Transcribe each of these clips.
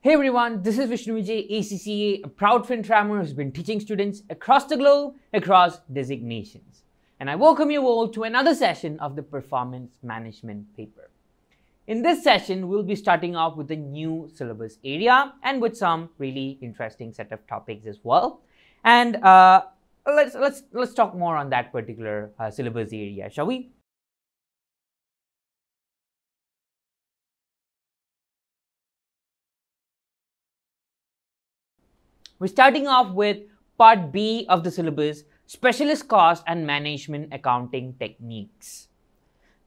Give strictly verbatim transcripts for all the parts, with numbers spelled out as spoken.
Hey everyone, this is Vishnu Vijay, A C C A, a proud FinTrammer who's been teaching students across the globe, across designations. And I welcome you all to another session of the Performance Management paper. In this session, we'll be starting off with a new syllabus area and with some really interesting set of topics as well. And uh, let's, let's, let's talk more on that particular uh, syllabus area, shall we? We're starting off with part B of the syllabus, Specialist Cost and Management Accounting Techniques.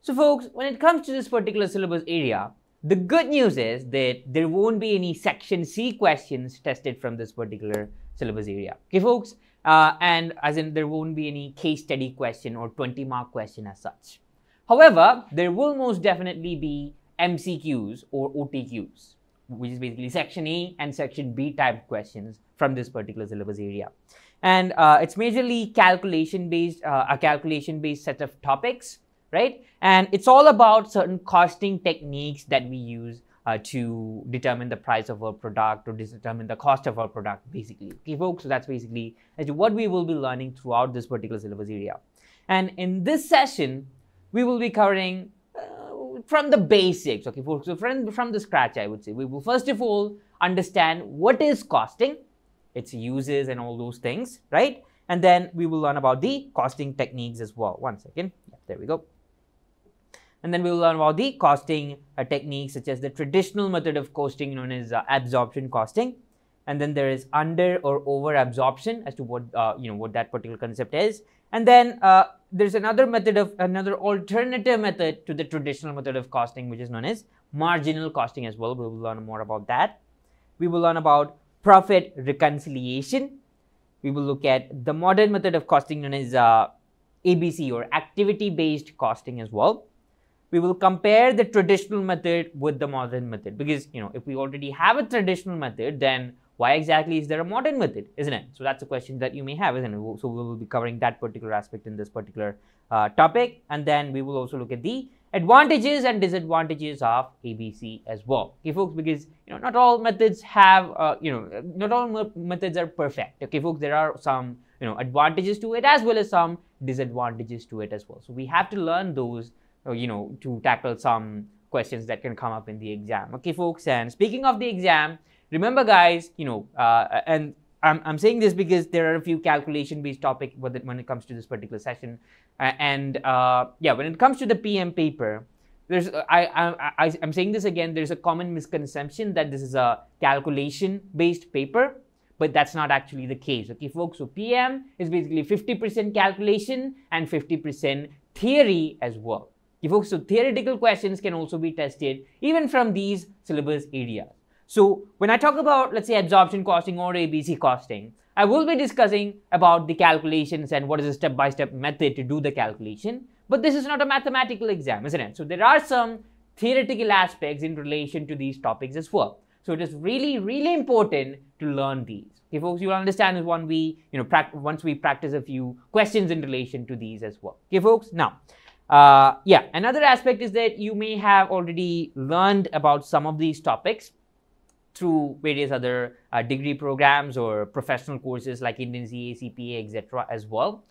So folks, when it comes to this particular syllabus area, the good news is that there won't be any section C questions tested from this particular syllabus area. Okay folks, uh, and as in there won't be any case study question or twenty mark question as such. However, there will most definitely be M C Qs or O T Qs, which is basically section A and section B type questions from this particular syllabus area. And uh, it's majorly calculation-based, uh, a calculation-based set of topics, right? And it's all about certain costing techniques that we use uh, to determine the price of our product or determine the cost of our product, basically. Okay, folks, so that's basically what we will be learning throughout this particular syllabus area. And in this session, we will be covering from the basics, okay, folks. So from, from the scratch, I would say we will first of all understand what is costing, its uses and all those things, right? And then we will learn about the costing techniques as well. One second, there we go. And then we will learn about the costing uh, techniques such as the traditional method of costing known as uh, absorption costing. And then there is under or over absorption as to what, uh, you know, what that particular concept is. And then uh, there's another method of another alternative method to the traditional method of costing, which is known as marginal costing as well. We will learn more about that. We will learn about profit reconciliation. We will look at the modern method of costing known as uh, A B C or activity-based costing as well. We will compare the traditional method with the modern method because, you know, if we already have a traditional method, then why exactly is there a modern method, isn't it? So that's a question that you may have, isn't it? So we will be covering that particular aspect in this particular uh, topic. And then we will also look at the advantages and disadvantages of A B C as well. Okay, folks, because, you know, not all methods have, uh, you know, not all methods are perfect. Okay, folks, there are some, you know, advantages to it as well as some disadvantages to it as well. So we have to learn those, you know, to tackle some questions that can come up in the exam. Okay, folks, and speaking of the exam, remember guys, you know, uh, and I'm, I'm saying this because there are a few calculation-based topics when it comes to this particular session. Uh, and uh, yeah, when it comes to the P M paper, there's, I, I, I, I'm saying this again, there's a common misconception that this is a calculation-based paper, but that's not actually the case. Okay, folks, so P M is basically fifty percent calculation and fifty percent theory as well. Okay, folks, so theoretical questions can also be tested even from these syllabus areas. So when I talk about, let's say, absorption costing or A B C costing, I will be discussing about the calculations and what is a step-by-step method to do the calculation. But this is not a mathematical exam, isn't it? So there are some theoretical aspects in relation to these topics as well. So it is really, really important to learn these. Okay, folks, you'll understand is one we, you know, once we practice a few questions in relation to these as well. Okay, folks, now. Uh, yeah, another aspect is that you may have already learned about some of these topics through various other uh, degree programs or professional courses like Indian C A, C P A, et cetera as well.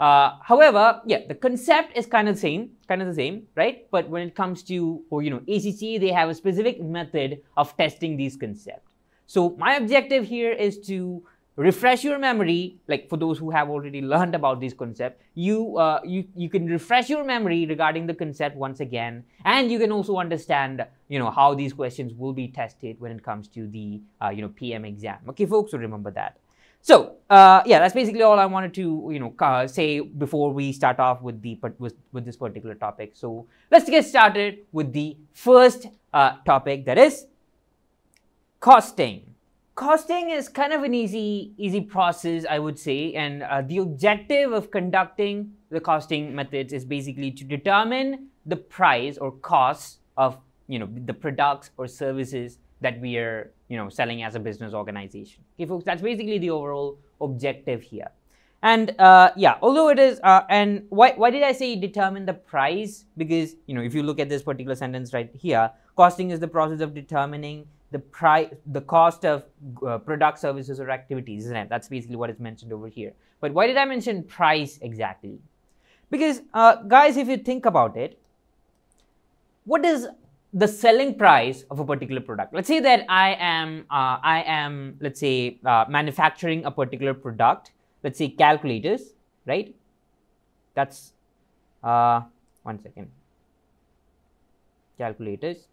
Uh, however, yeah, the concept is kind of same, kind of the same, right? But when it comes to, or you know, A C C A, they have a specific method of testing these concepts. So my objective here is to refresh your memory, like for those who have already learned about these concepts, you, uh, you, you can refresh your memory regarding the concept once again, and you can also understand, you know, how these questions will be tested when it comes to the, uh, you know, P M exam. Okay, folks, so remember that. So, uh, yeah, that's basically all I wanted to, you know, uh, say before we start off with the, with, with this particular topic. So let's get started with the first uh, topic, that is costing. Costing is kind of an easy, easy process, I would say, and uh, the objective of conducting the costing methods is basically to determine the price or cost of, you know, the products or services that we are, you know, selling as a business organization. Okay, folks, that's basically the overall objective here. And uh, yeah, although it is, uh, and why, why did I say determine the price? Because, you know, if you look at this particular sentence right here, costing is the process of determining the price, the cost of uh, product, services, or activities, isn't it? That's basically what is mentioned over here. But why did I mention price exactly? Because uh, guys, if you think about it, what is the selling price of a particular product? Let's say that I am, uh, I am, let's say, uh, manufacturing a particular product. Let's say calculators, right? That's uh, one second. Calculators.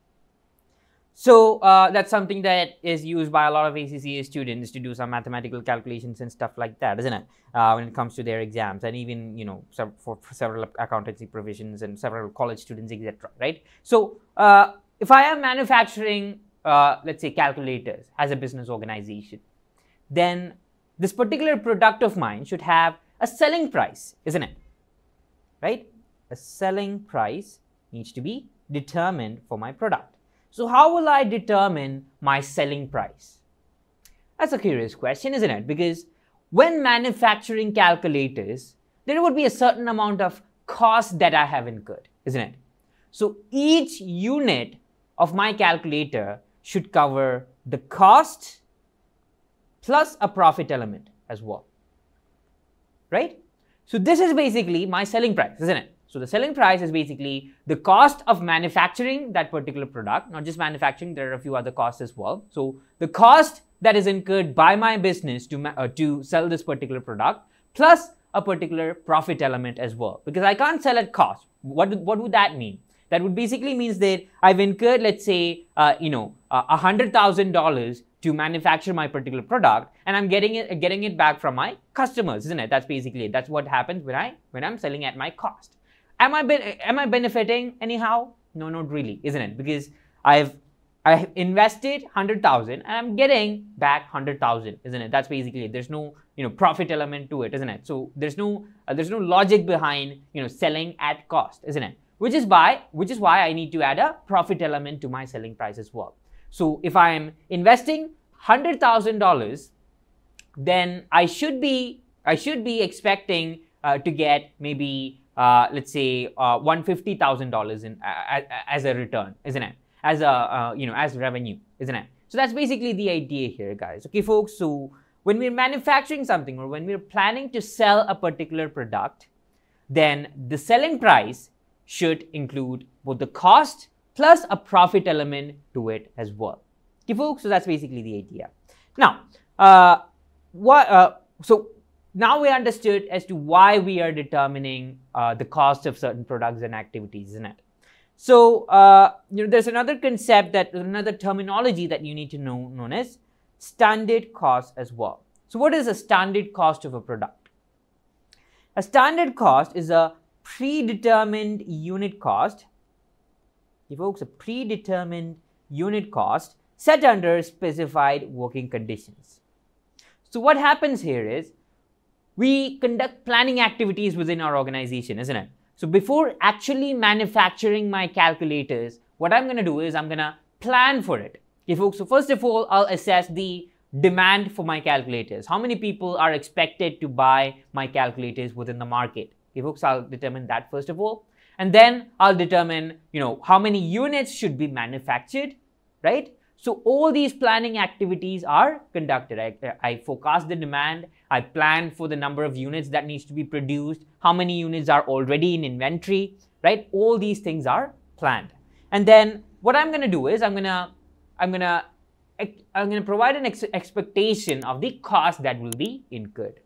So uh, that's something that is used by a lot of A C C A students to do some mathematical calculations and stuff like that, isn't it? Uh, when it comes to their exams, and even, you know, some, for, for several accountancy provisions and several college students, et cetera. Right? So uh, if I am manufacturing, uh, let's say, calculators as a business organization, then this particular product of mine should have a selling price, isn't it? Right? A selling price needs to be determined for my product. So how will I determine my selling price? That's a curious question, isn't it? Because when manufacturing calculators, there would be a certain amount of cost that I have incurred, isn't it? So each unit of my calculator should cover the cost plus a profit element as well, right? So this is basically my selling price, isn't it? So the selling price is basically the cost of manufacturing that particular product, not just manufacturing, there are a few other costs as well. So the cost that is incurred by my business to, uh, to sell this particular product, plus a particular profit element as well, because I can't sell at cost. What, what would that mean? That would basically means that I've incurred, let's say, uh, you know, uh, one hundred thousand dollars to manufacture my particular product, and I'm getting it, getting it back from my customers, isn't it? That's basically it. That's what happens when, I, when I'm selling at my cost. Am I, am I benefiting anyhow? No, not really, isn't it? Because I've, I've invested one hundred thousand dollars and I'm getting back one hundred thousand dollars, isn't it? That's basically it. There's no, you know, profit element to it, isn't it? So there's no, uh, there's no logic behind, you know, selling at cost, isn't it? Which is, by, which is why I need to add a profit element to my selling price as well. So if I'm investing one hundred thousand dollars, then I should be, I should be expecting uh, to get maybe Uh, let's say uh, one hundred fifty thousand dollars in uh, as a return, isn't it? As a uh, you know, as revenue, isn't it? So that's basically the idea here, guys. Okay, folks. So when we're manufacturing something or when we're planning to sell a particular product, then the selling price should include both the cost plus a profit element to it as well. Okay, folks. So that's basically the idea. Now, uh, what? Uh, so. Now we understood as to why we are determining uh, the cost of certain products and activities, isn't it? So, uh, you know, there's another concept, that another terminology that you need to know, known as standard cost as well. So what is a standard cost of a product? A standard cost is a predetermined unit cost, evokes a predetermined unit cost set under specified working conditions. So what happens here is, we conduct planning activities within our organization, isn't it? So before actually manufacturing my calculators, what I'm going to do is I'm going to plan for it. Okay, folks. So first of all, I'll assess the demand for my calculators. How many people are expected to buy my calculators within the market? Okay, folks, I'll determine that first of all. And then I'll determine, you know, how many units should be manufactured, right? So all these planning activities are conducted. I, I forecast the demand. I plan for the number of units that needs to be produced. How many units are already in inventory, right? All these things are planned. And then what I'm going to do is I'm going to, I'm going to, I'm going to provide an ex expectation of the cost that will be incurred.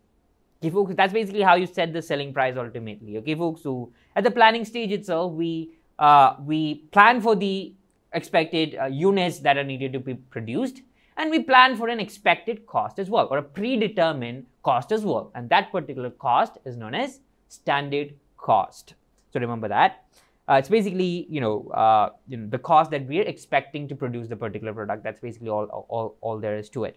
Okay, folks, that's basically how you set the selling price ultimately. Okay, folks. So at the planning stage itself, we, uh, we plan for the expected uh, units that are needed to be produced, and we plan for an expected cost as well, or a predetermined cost as well, and that particular cost is known as standard cost. So remember that uh, it's basically, you know, uh, you know, the cost that we are expecting to produce the particular product. That's basically all all, all there is to it,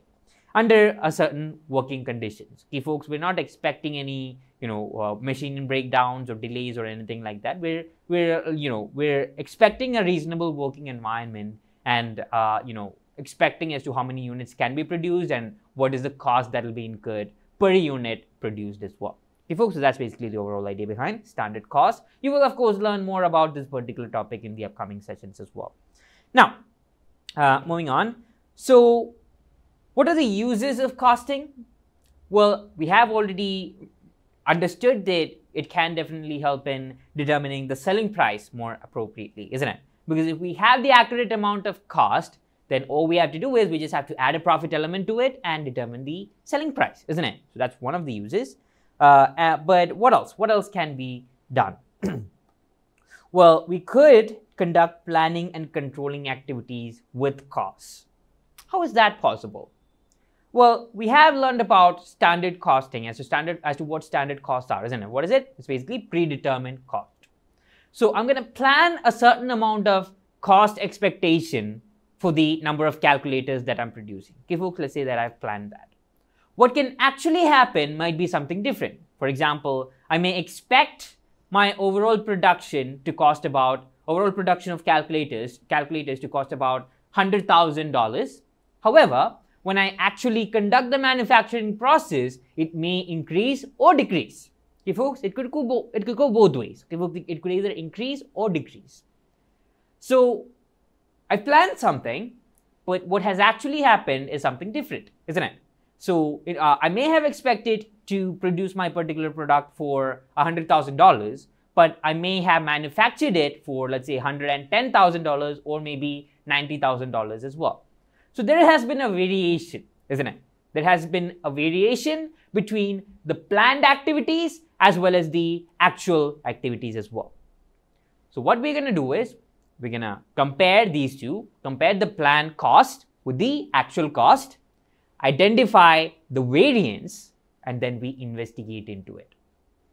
under a certain working conditions. Okay, folks, we're not expecting any, you know, uh, machine breakdowns or delays or anything like that. We're, we're, you know, we're expecting a reasonable working environment, and, uh, you know, expecting as to how many units can be produced and what is the cost that will be incurred per unit produced as well. Okay, folks, so that's basically the overall idea behind standard cost. You will, of course, learn more about this particular topic in the upcoming sessions as well. Now, uh, moving on. So what are the uses of costing? Well, we have already understood that it can definitely help in determining the selling price more appropriately, isn't it? Because if we have the accurate amount of cost, then all we have to do is we just have to add a profit element to it and determine the selling price, isn't it? So that's one of the uses. Uh, uh, but what else? What else can be done? Well, we could conduct planning and controlling activities with costs. How is that possible? Well, we have learned about standard costing as to standard as to what standard costs are, isn't it? What is it? It's basically predetermined cost. So I'm going to plan a certain amount of cost expectation for the number of calculators that I'm producing. Okay, folks, let's say that I've planned that. What can actually happen might be something different. For example, I may expect my overall production to cost about, overall production of calculators, calculators to cost about one hundred thousand dollars. However, when I actually conduct the manufacturing process, it may increase or decrease. Okay, folks, it could go, it could go both ways. Okay, folks, it could either increase or decrease. So I planned something, but what has actually happened is something different, isn't it? So it, uh, I may have expected to produce my particular product for one hundred thousand dollars, but I may have manufactured it for, let's say, one hundred ten thousand dollars or maybe ninety thousand dollars as well. So there has been a variation, isn't it? There has been a variation between the planned activities as well as the actual activities as well. So what we're going to do is we're going to compare these two, compare the planned cost with the actual cost, identify the variance, and then we investigate into it.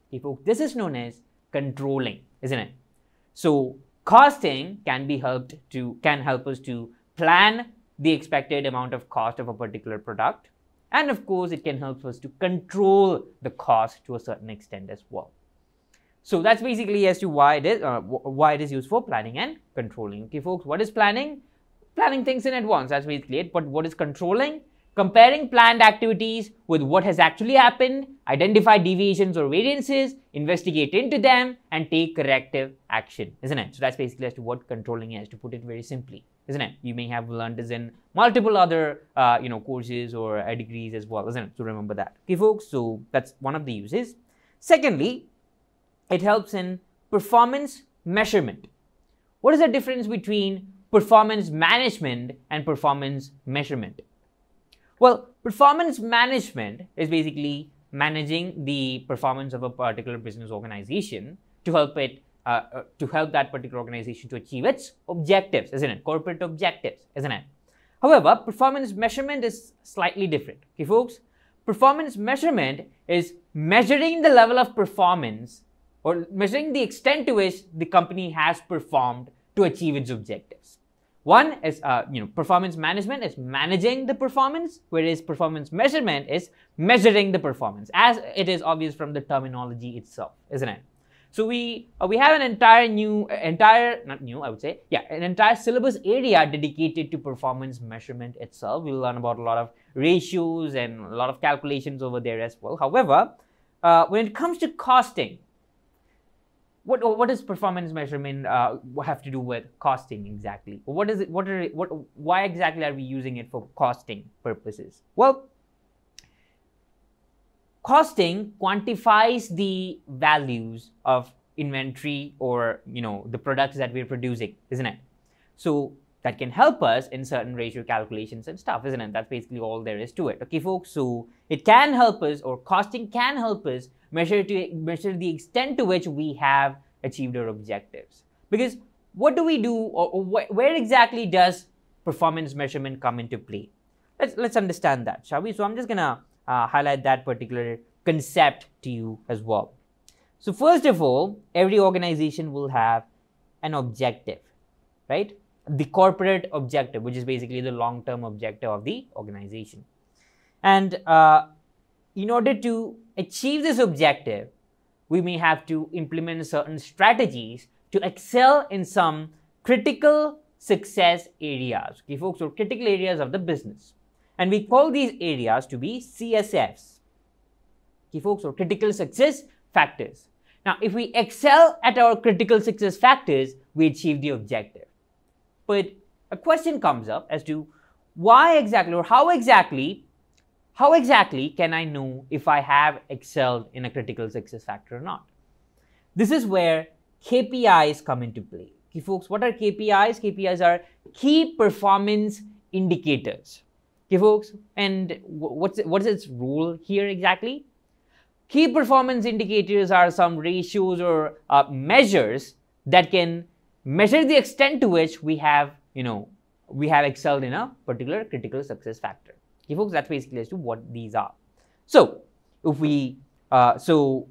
Okay, folks, this is known as controlling, isn't it? So costing can be helped to, can help us to plan the expected amount of cost of a particular product. And of course, it can help us to control the cost to a certain extent as well. So that's basically as to why it is uh, why it is used for planning and controlling. Okay, folks, what is planning? Planning things in advance, that's basically it. But what is controlling? Comparing planned activities with what has actually happened, identify deviations or variances, investigate into them, and take corrective action, isn't it? So that's basically as to what controlling is, to put it very simply, isn't it? You may have learned this in multiple other, uh, you know, courses or uh, degrees as well, isn't it? So remember that. Okay, folks, so that's one of the uses. Secondly, it helps in performance measurement. What is the difference between performance management and performance measurement? Well, performance management is basically managing the performance of a particular business organization to help it Uh, uh, to help that particular organization to achieve its objectives, isn't it? Corporate objectives, isn't it? However, performance measurement is slightly different. Okay, folks? Performance measurement is measuring the level of performance or measuring the extent to which the company has performed to achieve its objectives. One is, uh, you know, performance management is managing the performance, whereas performance measurement is measuring the performance, as it is obvious from the terminology itself, isn't it? So we uh, we have an entire new, uh, entire, not new, I would say, yeah, an entire syllabus area dedicated to performance measurement itself. We'll learn about a lot of ratios and a lot of calculations over there as well. However, uh, when it comes to costing, what what does performance measurement uh, have to do with costing exactly? What is it? What are what? Why exactly are we using it for costing purposes? Well, costing quantifies the values of inventory or, you know, the products that we're producing, isn't it? So that can help us in certain ratio calculations and stuff, isn't it? That's basically all there is to it. Okay, folks, so it can help us, or costing can help us measure to measure the extent to which we have achieved our objectives. Because what do we do, or, or wh where exactly does performance measurement come into play? Let's, let's understand that, shall we? So I'm just going to Uh, highlight that particular concept to you as well. So first of all, every organization will have an objective, right? The corporate objective, which is basically the long-term objective of the organization. And uh, in order to achieve this objective, we may have to implement certain strategies to excel in some critical success areas, okay, folks, or critical areas of the business. And we call these areas to be C S Fs, okay, folks, or critical success factors. Now, if we excel at our critical success factors, we achieve the objective. But a question comes up as to why exactly or how exactly, how exactly can I know if I have excelled in a critical success factor or not? This is where K P Is come into play. Okay, folks, what are K P Is? K P Is are key performance indicators. Okay, folks, and what's what's its role here exactly? Key performance indicators are some ratios or uh, measures that can measure the extent to which we have, you know, we have excelled in a particular critical success factor. Okay, folks, that's basically as to what these are. So, if we, uh, so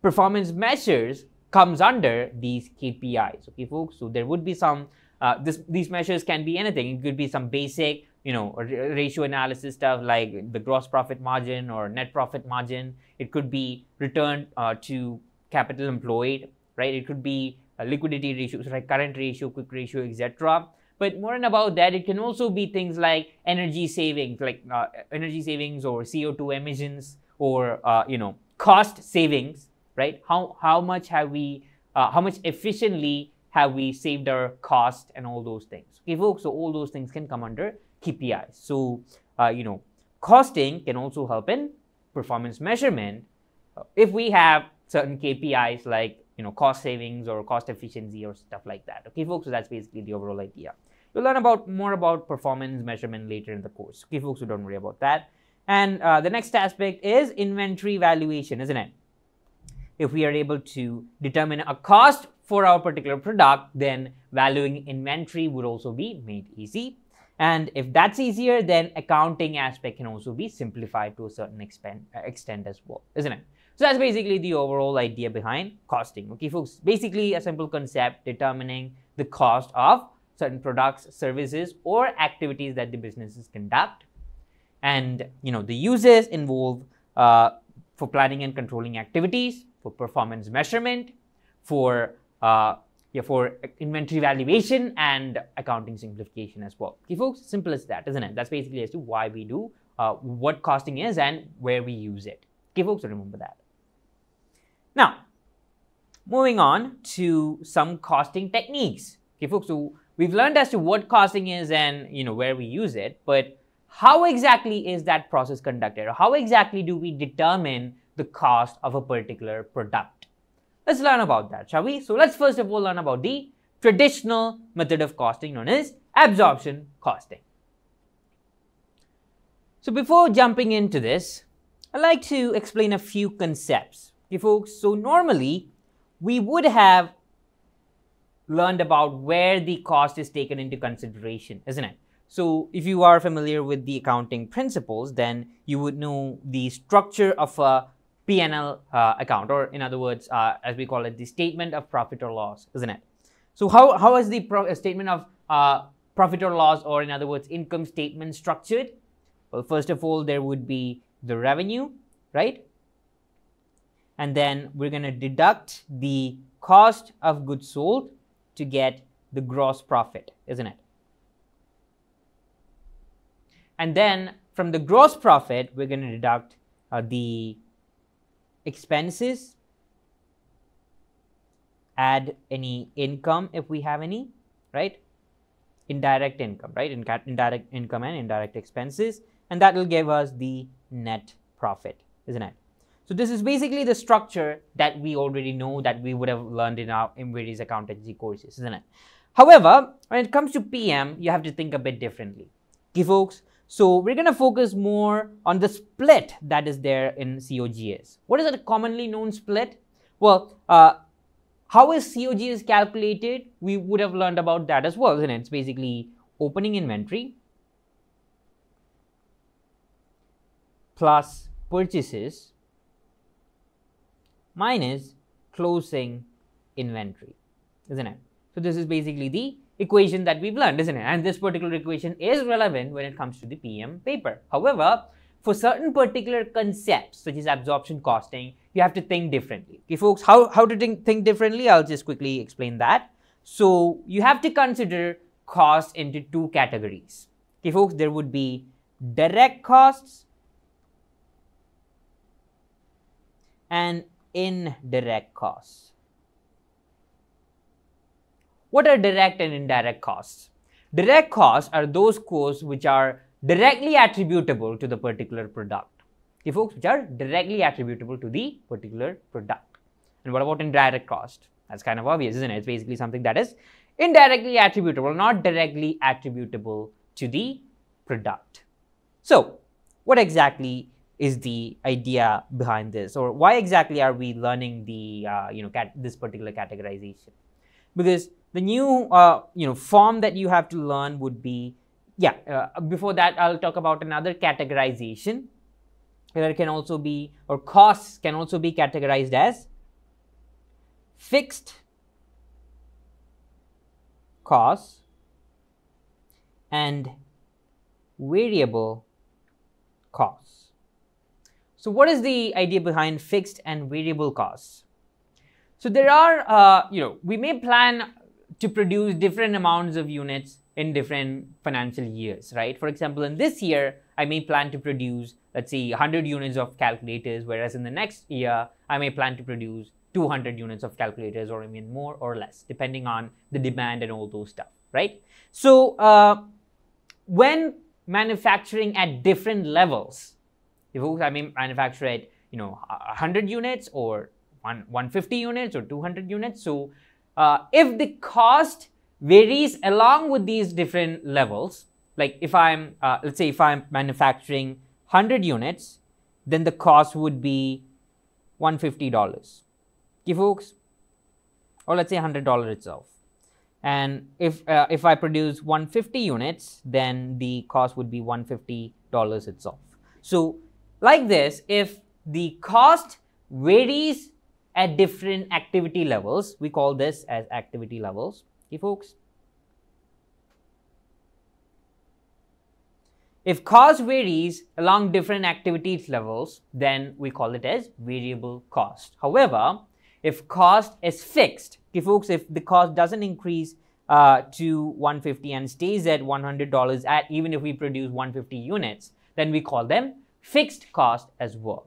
performance measures comes under these K P Is. Okay, folks, so there would be some, uh, this, these measures can be anything. It could be some basic, you know, ratio analysis stuff like the gross profit margin or net profit margin. It could be return uh, to capital employed, right? It could be uh, liquidity ratios, like current ratio, quick ratio, et cetera. But more than about that, it can also be things like energy savings, like uh, energy savings or C O two emissions or, uh, you know, cost savings, right? How, how much have we, uh, how much efficiently have we saved our cost and all those things. Okay, folks, so all those things can come under K P Is. So, uh, you know, costing can also help in performance measurement if we have certain K P Is like, you know, cost savings or cost efficiency or stuff like that. Okay, folks, so that's basically the overall idea. You'll learn about more about performance measurement later in the course. Okay, folks, so don't worry about that. And uh, the next aspect is inventory valuation, isn't it? If we are able to determine a cost for our particular product, then valuing inventory would also be made easy. And if that's easier, then accounting aspect can also be simplified to a certain extent, extent as well, isn't it? So that's basically the overall idea behind costing. Okay, folks, basically a simple concept determining the cost of certain products, services, or activities that the businesses conduct. And, you know, the uses involved uh, for planning and controlling activities, for performance measurement, for uh, Yeah, for inventory valuation and accounting simplification as well. Okay, folks, simple as that, isn't it? That's basically as to why we do uh, what costing is and where we use it. Okay, folks, remember that. Now, moving on to some costing techniques. Okay, folks, so we've learned as to what costing is and, you know, where we use it, but how exactly is that process conducted? Or how exactly do we determine the cost of a particular product? Let's learn about that, shall we? So let's first of all learn about the traditional method of costing known as absorption costing. So before jumping into this, I'd like to explain a few concepts. Okay, folks, so normally we would have learned about where the cost is taken into consideration, isn't it? So if you are familiar with the accounting principles, then you would know the structure of a P and L uh, account, or in other words, uh, as we call it, the statement of profit or loss, isn't it? So how, how is the pro statement of uh, profit or loss, or in other words, income statement structured? Well, first of all, there would be the revenue, right? And then we're going to deduct the cost of goods sold to get the gross profit, isn't it? And then from the gross profit, we're going to deduct uh, the expenses, add any income if we have any, right? Indirect income, right? In indirect income and indirect expenses, and that will give us the net profit, isn't it? So this is basically the structure that we already know that we would have learned in our in various accountancy courses, isn't it? However, when it comes to P M, you have to think a bit differently. Okay, folks. So we're going to focus more on the split that is there in C O G S. What is a commonly known split? Well, uh, how is C O G S calculated? We would have learned about that as well, isn't it? It's basically opening inventory plus purchases minus closing inventory, isn't it? So this is basically the equation that we've learned, isn't it? And this particular equation is relevant when it comes to the P M paper. However, for certain particular concepts, such as absorption costing, you have to think differently. Okay, folks, how, how to think, think differently? I'll just quickly explain that. So you have to consider costs into two categories. Okay, folks, there would be direct costs and indirect costs. What are direct and indirect costs? Direct costs are those costs which are directly attributable to the particular product. Okay, folks, which are directly attributable to the particular product. And what about indirect cost? That's kind of obvious, isn't it? It's basically something that is indirectly attributable, not directly attributable to the product. So, what exactly is the idea behind this, or why exactly are we learning the uh, you know cat this particular categorization? Because the new uh, you know form that you have to learn would be, yeah. Uh, before that, I'll talk about another categorization. There can also be, or costs can also be categorized as fixed costs and variable costs. So, what is the idea behind fixed and variable costs? So, there are, uh, you know, we may plan to produce different amounts of units in different financial years, right? For example, in this year, I may plan to produce, let's say, one hundred units of calculators, whereas in the next year, I may plan to produce two hundred units of calculators, or even more or less, depending on the demand and all those stuff, right? So, uh, when manufacturing at different levels, if I may manufacture at, you know, one hundred units or one hundred fifty units or two hundred units. So, uh, if the cost varies along with these different levels, like if I'm, uh, let's say if I'm manufacturing one hundred units, then the cost would be one hundred fifty dollars. Okay, folks? Or let's say one hundred dollars itself. And if, uh, if I produce one hundred fifty units, then the cost would be one hundred fifty dollars itself. So, like this, if the cost varies at different activity levels, we call this as activity levels. Okay, folks? If cost varies along different activity levels, then we call it as variable cost. However, if cost is fixed, okay, folks, if the cost doesn't increase uh, to one hundred fifty dollars and stays at one hundred dollars at, even if we produce one hundred fifty units, then we call them fixed cost as well.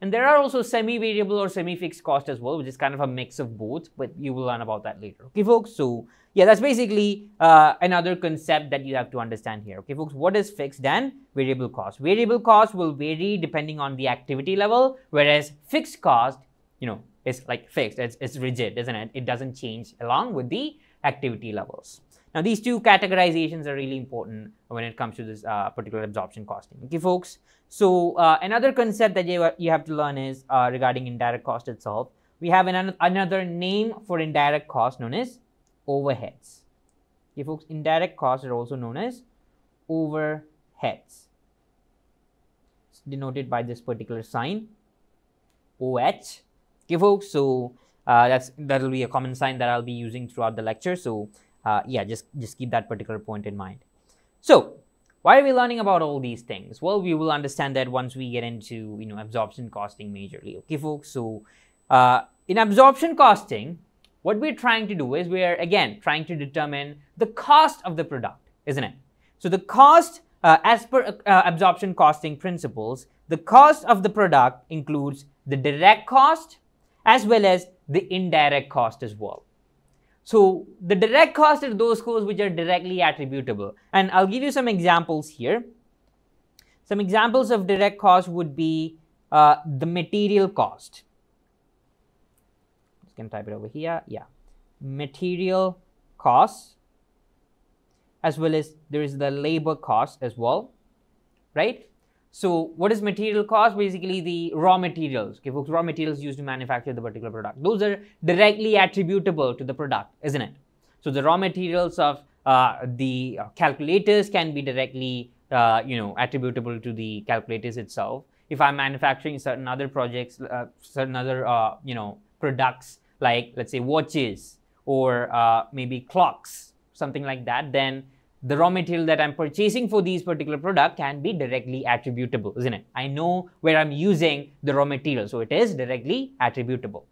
And there are also semi-variable or semi-fixed cost as well, which is kind of a mix of both, but you will learn about that later. Okay, folks? So, yeah, that's basically uh, another concept that you have to understand here. Okay, folks, what is fixed and variable cost? Variable cost will vary depending on the activity level, whereas fixed cost, you know, is like fixed, it's, it's rigid, isn't it? It doesn't change along with the activity levels. Now, these two categorizations are really important when it comes to this uh, particular absorption costing. Okay, folks? So, uh, another concept that you, you have to learn is uh, regarding indirect cost itself. We have an, another name for indirect cost known as overheads. Okay, folks? Indirect costs are also known as overheads. It's denoted by this particular sign, O H. Okay, folks? So, uh, that's, that'll be a common sign that I'll be using throughout the lecture. So, Uh, yeah, just, just keep that particular point in mind. So, why are we learning about all these things? Well, we will understand that once we get into, you know, absorption costing majorly. Okay, folks? So, uh, in absorption costing, what we're trying to do is we're, again, trying to determine the cost of the product, isn't it? So, the cost, uh, as per uh, absorption costing principles, the cost of the product includes the direct cost as well as the indirect cost as well. So, the direct cost are those costs which are directly attributable, and I'll give you some examples here. Some examples of direct cost would be uh, the material cost. Just gonna type it over here. Yeah, material costs, as well as there is the labor cost as well, right? So, what is material cost? Basically, the raw materials, okay, folks, raw materials used to manufacture the particular product. Those are directly attributable to the product, isn't it? So, the raw materials of uh, the calculators can be directly, uh, you know, attributable to the calculators itself. If I'm manufacturing certain other projects, uh, certain other, uh, you know, products like, let's say, watches or uh, maybe clocks, something like that, then the raw material that I'm purchasing for these particular product can be directly attributable, isn't it? I know where I'm using the raw material, so it is directly attributable.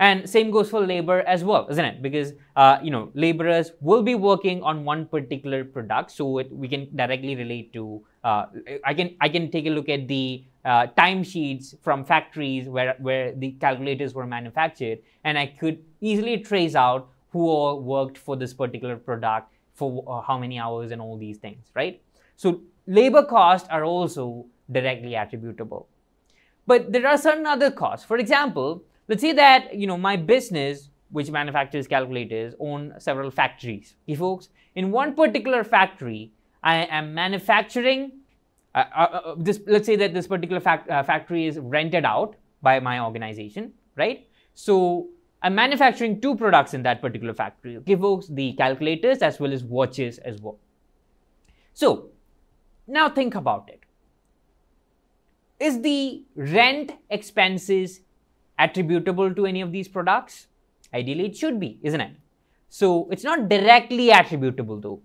And same goes for labor as well, isn't it? Because, uh, you know, laborers will be working on one particular product, so it, we can directly relate to, uh, I can I can take a look at the uh, timesheets from factories where, where the calculators were manufactured, and I could easily trace out who all worked for this particular product for uh, how many hours and all these things, right? So labor costs are also directly attributable. But there are certain other costs. For example, let's say that, you know, my business, which manufactures calculators, owns several factories. Okay, folks, in one particular factory, I am manufacturing, uh, uh, uh, this, let's say that this particular fact, uh, factory is rented out by my organization, right? So I'm manufacturing two products in that particular factory. Okay, folks, the calculators as well as watches as well. So now think about it. Is the rent expenses attributable to any of these products? Ideally, it should be, isn't it? So it's not directly attributable though,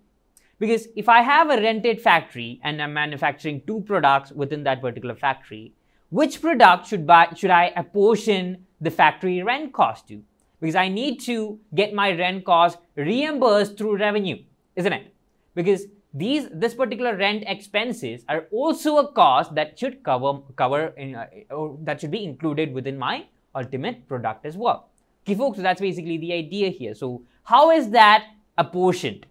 because if I have a rented factory and I'm manufacturing two products within that particular factory, which product should, buy, should I apportion the factory rent cost to? Because I need to get my rent cost reimbursed through revenue, isn't it? Because these, this particular rent expenses are also a cost that should cover, cover in, uh, or that should be included within my ultimate product as well. Okay, folks, so that's basically the idea here. So how is that apportioned?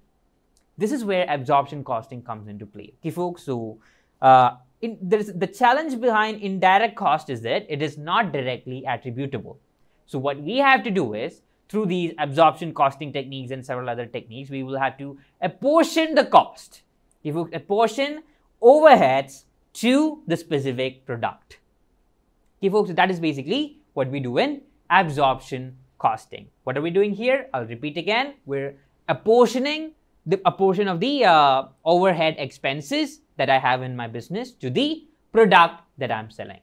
This is where absorption costing comes into play. Okay, folks, so uh, in, there's, the challenge behind indirect cost is that it is not directly attributable. So what we have to do is, through these absorption costing techniques and several other techniques, we will have to apportion the cost. If we apportion overheads to the specific product. Okay, folks, so that is basically what we do in absorption costing. What are we doing here? I'll repeat again. We're apportioning the a portion of the uh, overhead expenses that I have in my business to the product that I'm selling.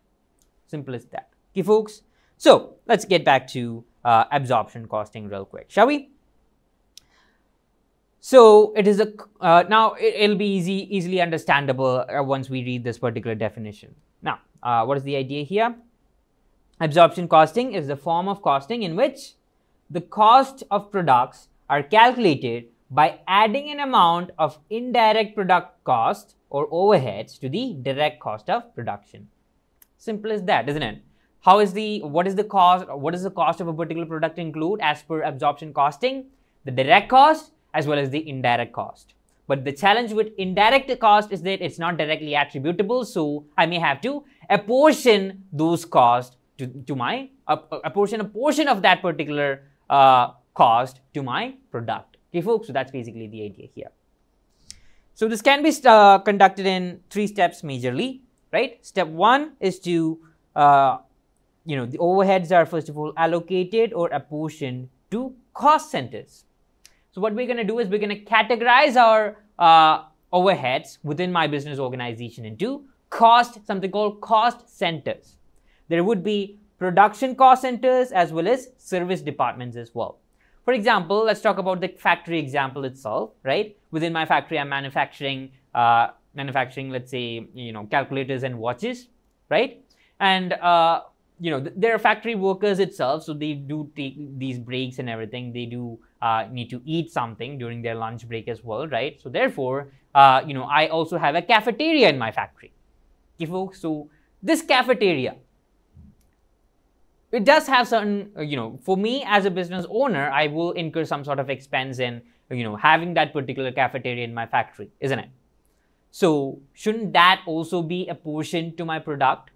Simple as that. Okay, folks. So let's get back to Uh, absorption costing real quick, shall we? So it is a uh, now it, it'll be easy easily understandable uh, once we read this particular definition. Now uh, what is the idea here? Absorption costing is the form of costing in which the cost of products are calculated by adding an amount of indirect product cost or overheads to the direct cost of production. Simple as that, isn't it? How is the, what is the cost, what is the cost of a particular product include as per absorption costing? The direct cost as well as the indirect cost. But the challenge with indirect cost is that it's not directly attributable. So I may have to apportion those costs to, to my, apportion a portion of that particular uh, cost to my product. Okay, folks, so that's basically the idea here. So this can be uh, conducted in three steps majorly, right? Step one is to, uh, you know, the overheads are first of all allocated or apportioned to cost centers. So what we're going to do is we're going to categorize our uh, overheads within my business organization into cost, something called cost centers. There would be production cost centers as well as service departments as well. For example, let's talk about the factory example itself, right? Within my factory, I'm manufacturing, uh, manufacturing, let's say, you know, calculators and watches, right? And, uh, you know, they're factory workers itself, so they do take these breaks and everything. They do uh, need to eat something during their lunch break as well, right? So therefore, uh, you know, I also have a cafeteria in my factory. Okay, folks, so this cafeteria, it does have certain, you know, for me as a business owner, I will incur some sort of expense in, you know, having that particular cafeteria in my factory, isn't it? So shouldn't that also be apportioned to my product?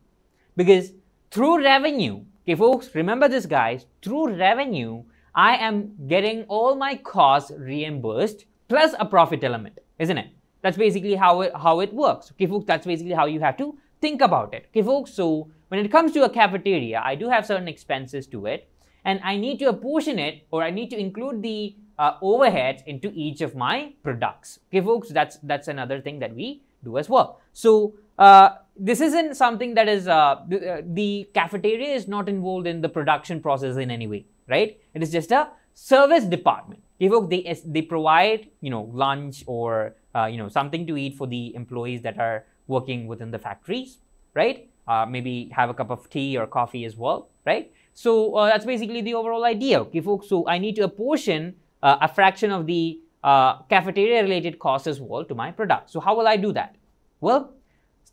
Because through revenue, okay, folks, remember this, guys, through revenue, I am getting all my costs reimbursed plus a profit element, isn't it? That's basically how it, how it works. Okay, folks, that's basically how you have to think about it. Okay, folks, so when it comes to a cafeteria, I do have certain expenses to it, and I need to apportion it, or I need to include the uh, overheads into each of my products. Okay, folks, that's, that's another thing that we do as well. So, uh, this isn't something that is, uh, the, uh, the cafeteria is not involved in the production process in any way, right? It is just a service department. They, they provide, you know, lunch or, uh, you know, something to eat for the employees that are working within the factories, right? Uh, maybe have a cup of tea or coffee as well, right? So uh, that's basically the overall idea, okay, folks? So I need to apportion uh, a fraction of the uh, cafeteria related costs as well to my product. So how will I do that? Well,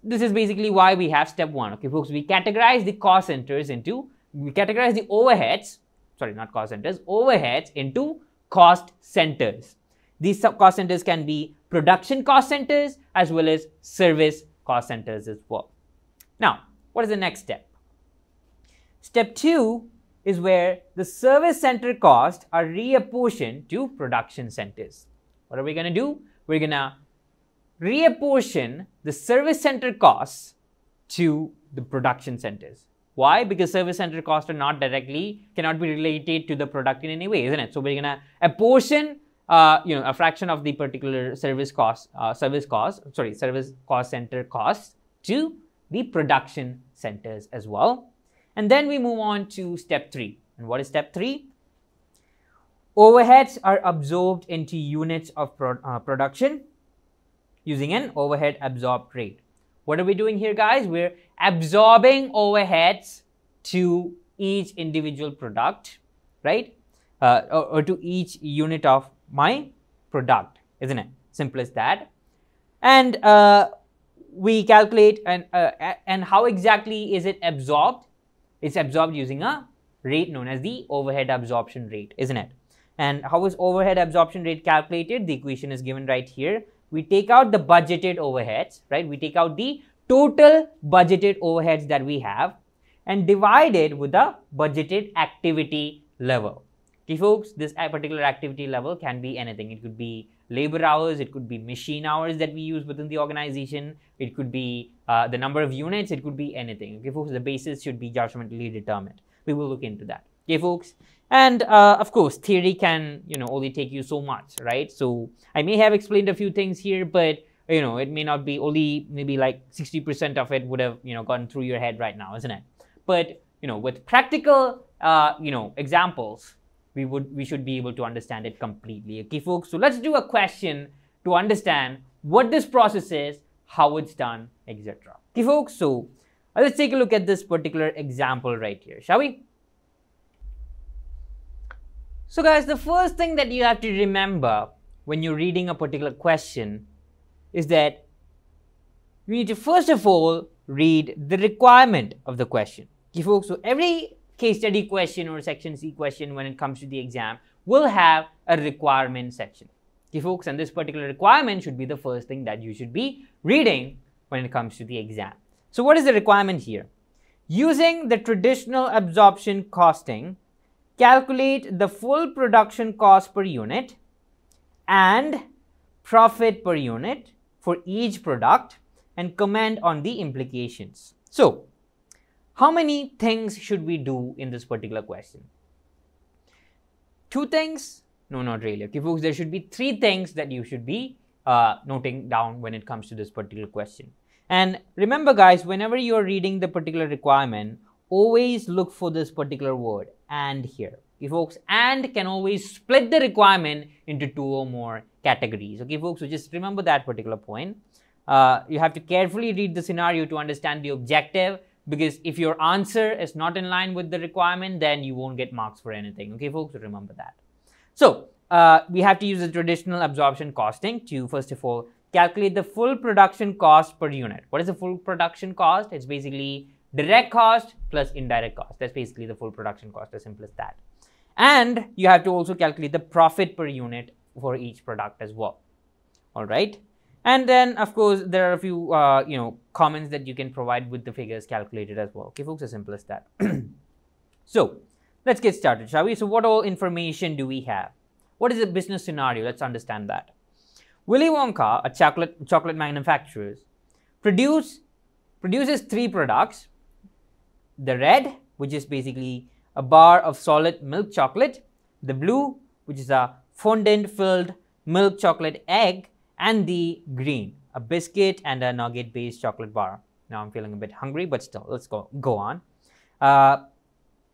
this is basically why we have step one. Okay, folks, we categorize the cost centers into, we categorize the overheads, sorry, not cost centers, overheads into cost centers. These sub cost centers can be production cost centers as well as service cost centers as well. Now, what is the next step? Step two is where the service center costs are reapportioned to production centers. What are we going to do? We're going to reapportion the service center costs to the production centers. Why? Because service center costs are not directly, cannot be related to the product in any way, isn't it? So we're going to apportion Uh, you know, a fraction of the particular service cost, uh, service cost, sorry, service cost center costs to the production centers as well. And then we move on to step three. And what is step three? Overheads are absorbed into units of pro uh, production using an overhead absorbed rate. What are we doing here, guys? We're absorbing overheads to each individual product, right? Uh, or, or to each unit of my product, isn't it? Simple as that. And uh, we calculate and uh, and how exactly is it absorbed? It's absorbed using a rate known as the overhead absorption rate, isn't it? And how is overhead absorption rate calculated? The equation is given right here. We take out the budgeted overheads, right? We take out the total budgeted overheads that we have and divide it with the budgeted activity level. Okay, folks, this particular activity level can be anything. It could be labor hours, it could be machine hours that we use within the organization, it could be uh, the number of units, it could be anything. Okay, folks, the basis should be judgmentally determined. We will look into that. Okay, folks, and uh, of course, theory can, you know, only take you so much, right? So I may have explained a few things here, but you know, it may not be only maybe like sixty percent of it would have, you know, gone through your head right now, isn't it? But you know, with practical, uh, you know, examples, we would, we should be able to understand it completely. Okay, folks, so let's do a question to understand what this process is, how it's done, et cetera. Okay, folks, so let's take a look at this particular example right here, shall we? So guys, the first thing that you have to remember when you're reading a particular question is that you need to first of all read the requirement of the question. Okay, folks, so every case study question or section C question when it comes to the exam will have a requirement section. Okay, folks, and this particular requirement should be the first thing that you should be reading when it comes to the exam. So what is the requirement here? Using the traditional absorption costing, calculate the full production cost per unit and profit per unit for each product and comment on the implications. So how many things should we do in this particular question? Two things? No, not really. Okay, folks, there should be three things that you should be uh, noting down when it comes to this particular question. And remember, guys, whenever you're reading the particular requirement, always look for this particular word, and here. Okay, folks, and can always split the requirement into two or more categories. Okay, folks, so just remember that particular point. Uh, you have to carefully read the scenario to understand the objective, because if your answer is not in line with the requirement, then you won't get marks for anything. Okay, folks, remember that. So uh, we have to use the traditional absorption costing to, first of all, calculate the full production cost per unit. What is the full production cost? It's basically direct cost plus indirect cost. That's basically the full production cost, as simple as that. And you have to also calculate the profit per unit for each product as well. All right. And then, of course, there are a few, uh, you know, comments that you can provide with the figures calculated as well. Okay, folks, as simple as that. So let's get started, shall we? So what all information do we have? What is the business scenario? Let's understand that. Willy Wonka, a chocolate, chocolate manufacturer, produce, produces three products. The red, which is basically a bar of solid milk chocolate. The blue, which is a fondant-filled milk chocolate egg. And the green, a biscuit and a nugget-based chocolate bar. Now I'm feeling a bit hungry, but still, let's go, go on. Uh,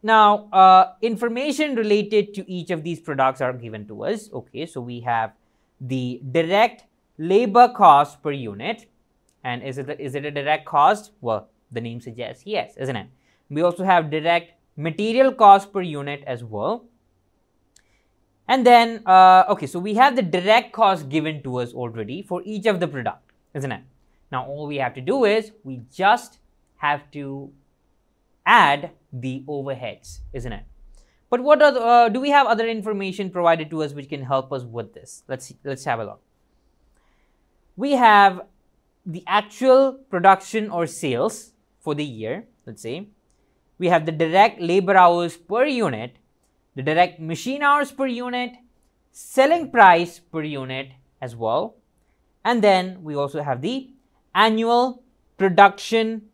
now, uh, information related to each of these products are given to us. Okay, so we have the direct labor cost per unit. And is it, a, is it a direct cost? Well, the name suggests yes, isn't it? We also have direct material cost per unit as well. And then, uh, okay, so we have the direct cost given to us already for each of the product, isn't it? Now, all we have to do is we just have to add the overheads, isn't it? But what are the, uh, do we have other information provided to us which can help us with this? Let's see, let's have a look. We have the actual production or sales for the year, let's say. We have the direct labor hours per unit, the direct machine hours per unit, selling price per unit as well. And then we also have the annual production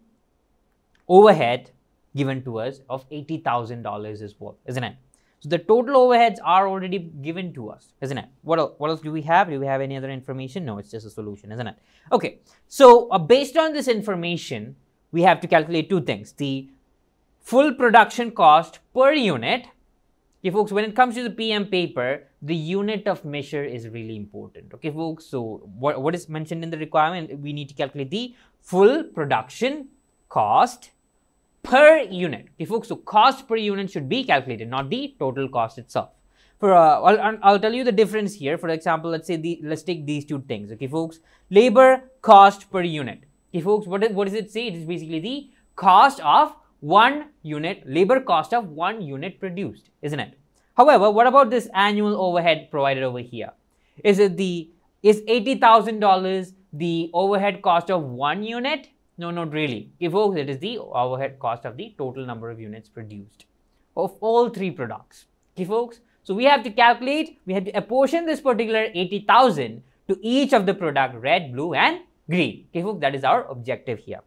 overhead given to us of eighty thousand dollars as well, isn't it? So the total overheads are already given to us, isn't it? What else, what else do we have? Do we have any other information? No, it's just a solution, isn't it? Okay, so uh, based on this information, we have to calculate two things. The full production cost per unit. Okay, folks, when it comes to the P M paper, the unit of measure is really important. Okay, folks, so what, what is mentioned in the requirement? We need to calculate the full production cost per unit. Okay, folks, so cost per unit should be calculated, not the total cost itself. For uh, I'll, I'll tell you the difference here. For example, let's say the let's take these two things. Okay, folks, labor cost per unit. Okay, folks, what is, what does it say? It is basically the cost of one unit, labor cost of one unit produced, isn't it? However, what about this annual overhead provided over here? Is it the is eighty thousand dollars the overhead cost of one unit? No, not really. Okay, folks, it is the overhead cost of the total number of units produced of all three products. Okay, folks. So we have to calculate, we have to apportion this particular eighty thousand to each of the product, red, blue, and green. Okay, folks, that is our objective here.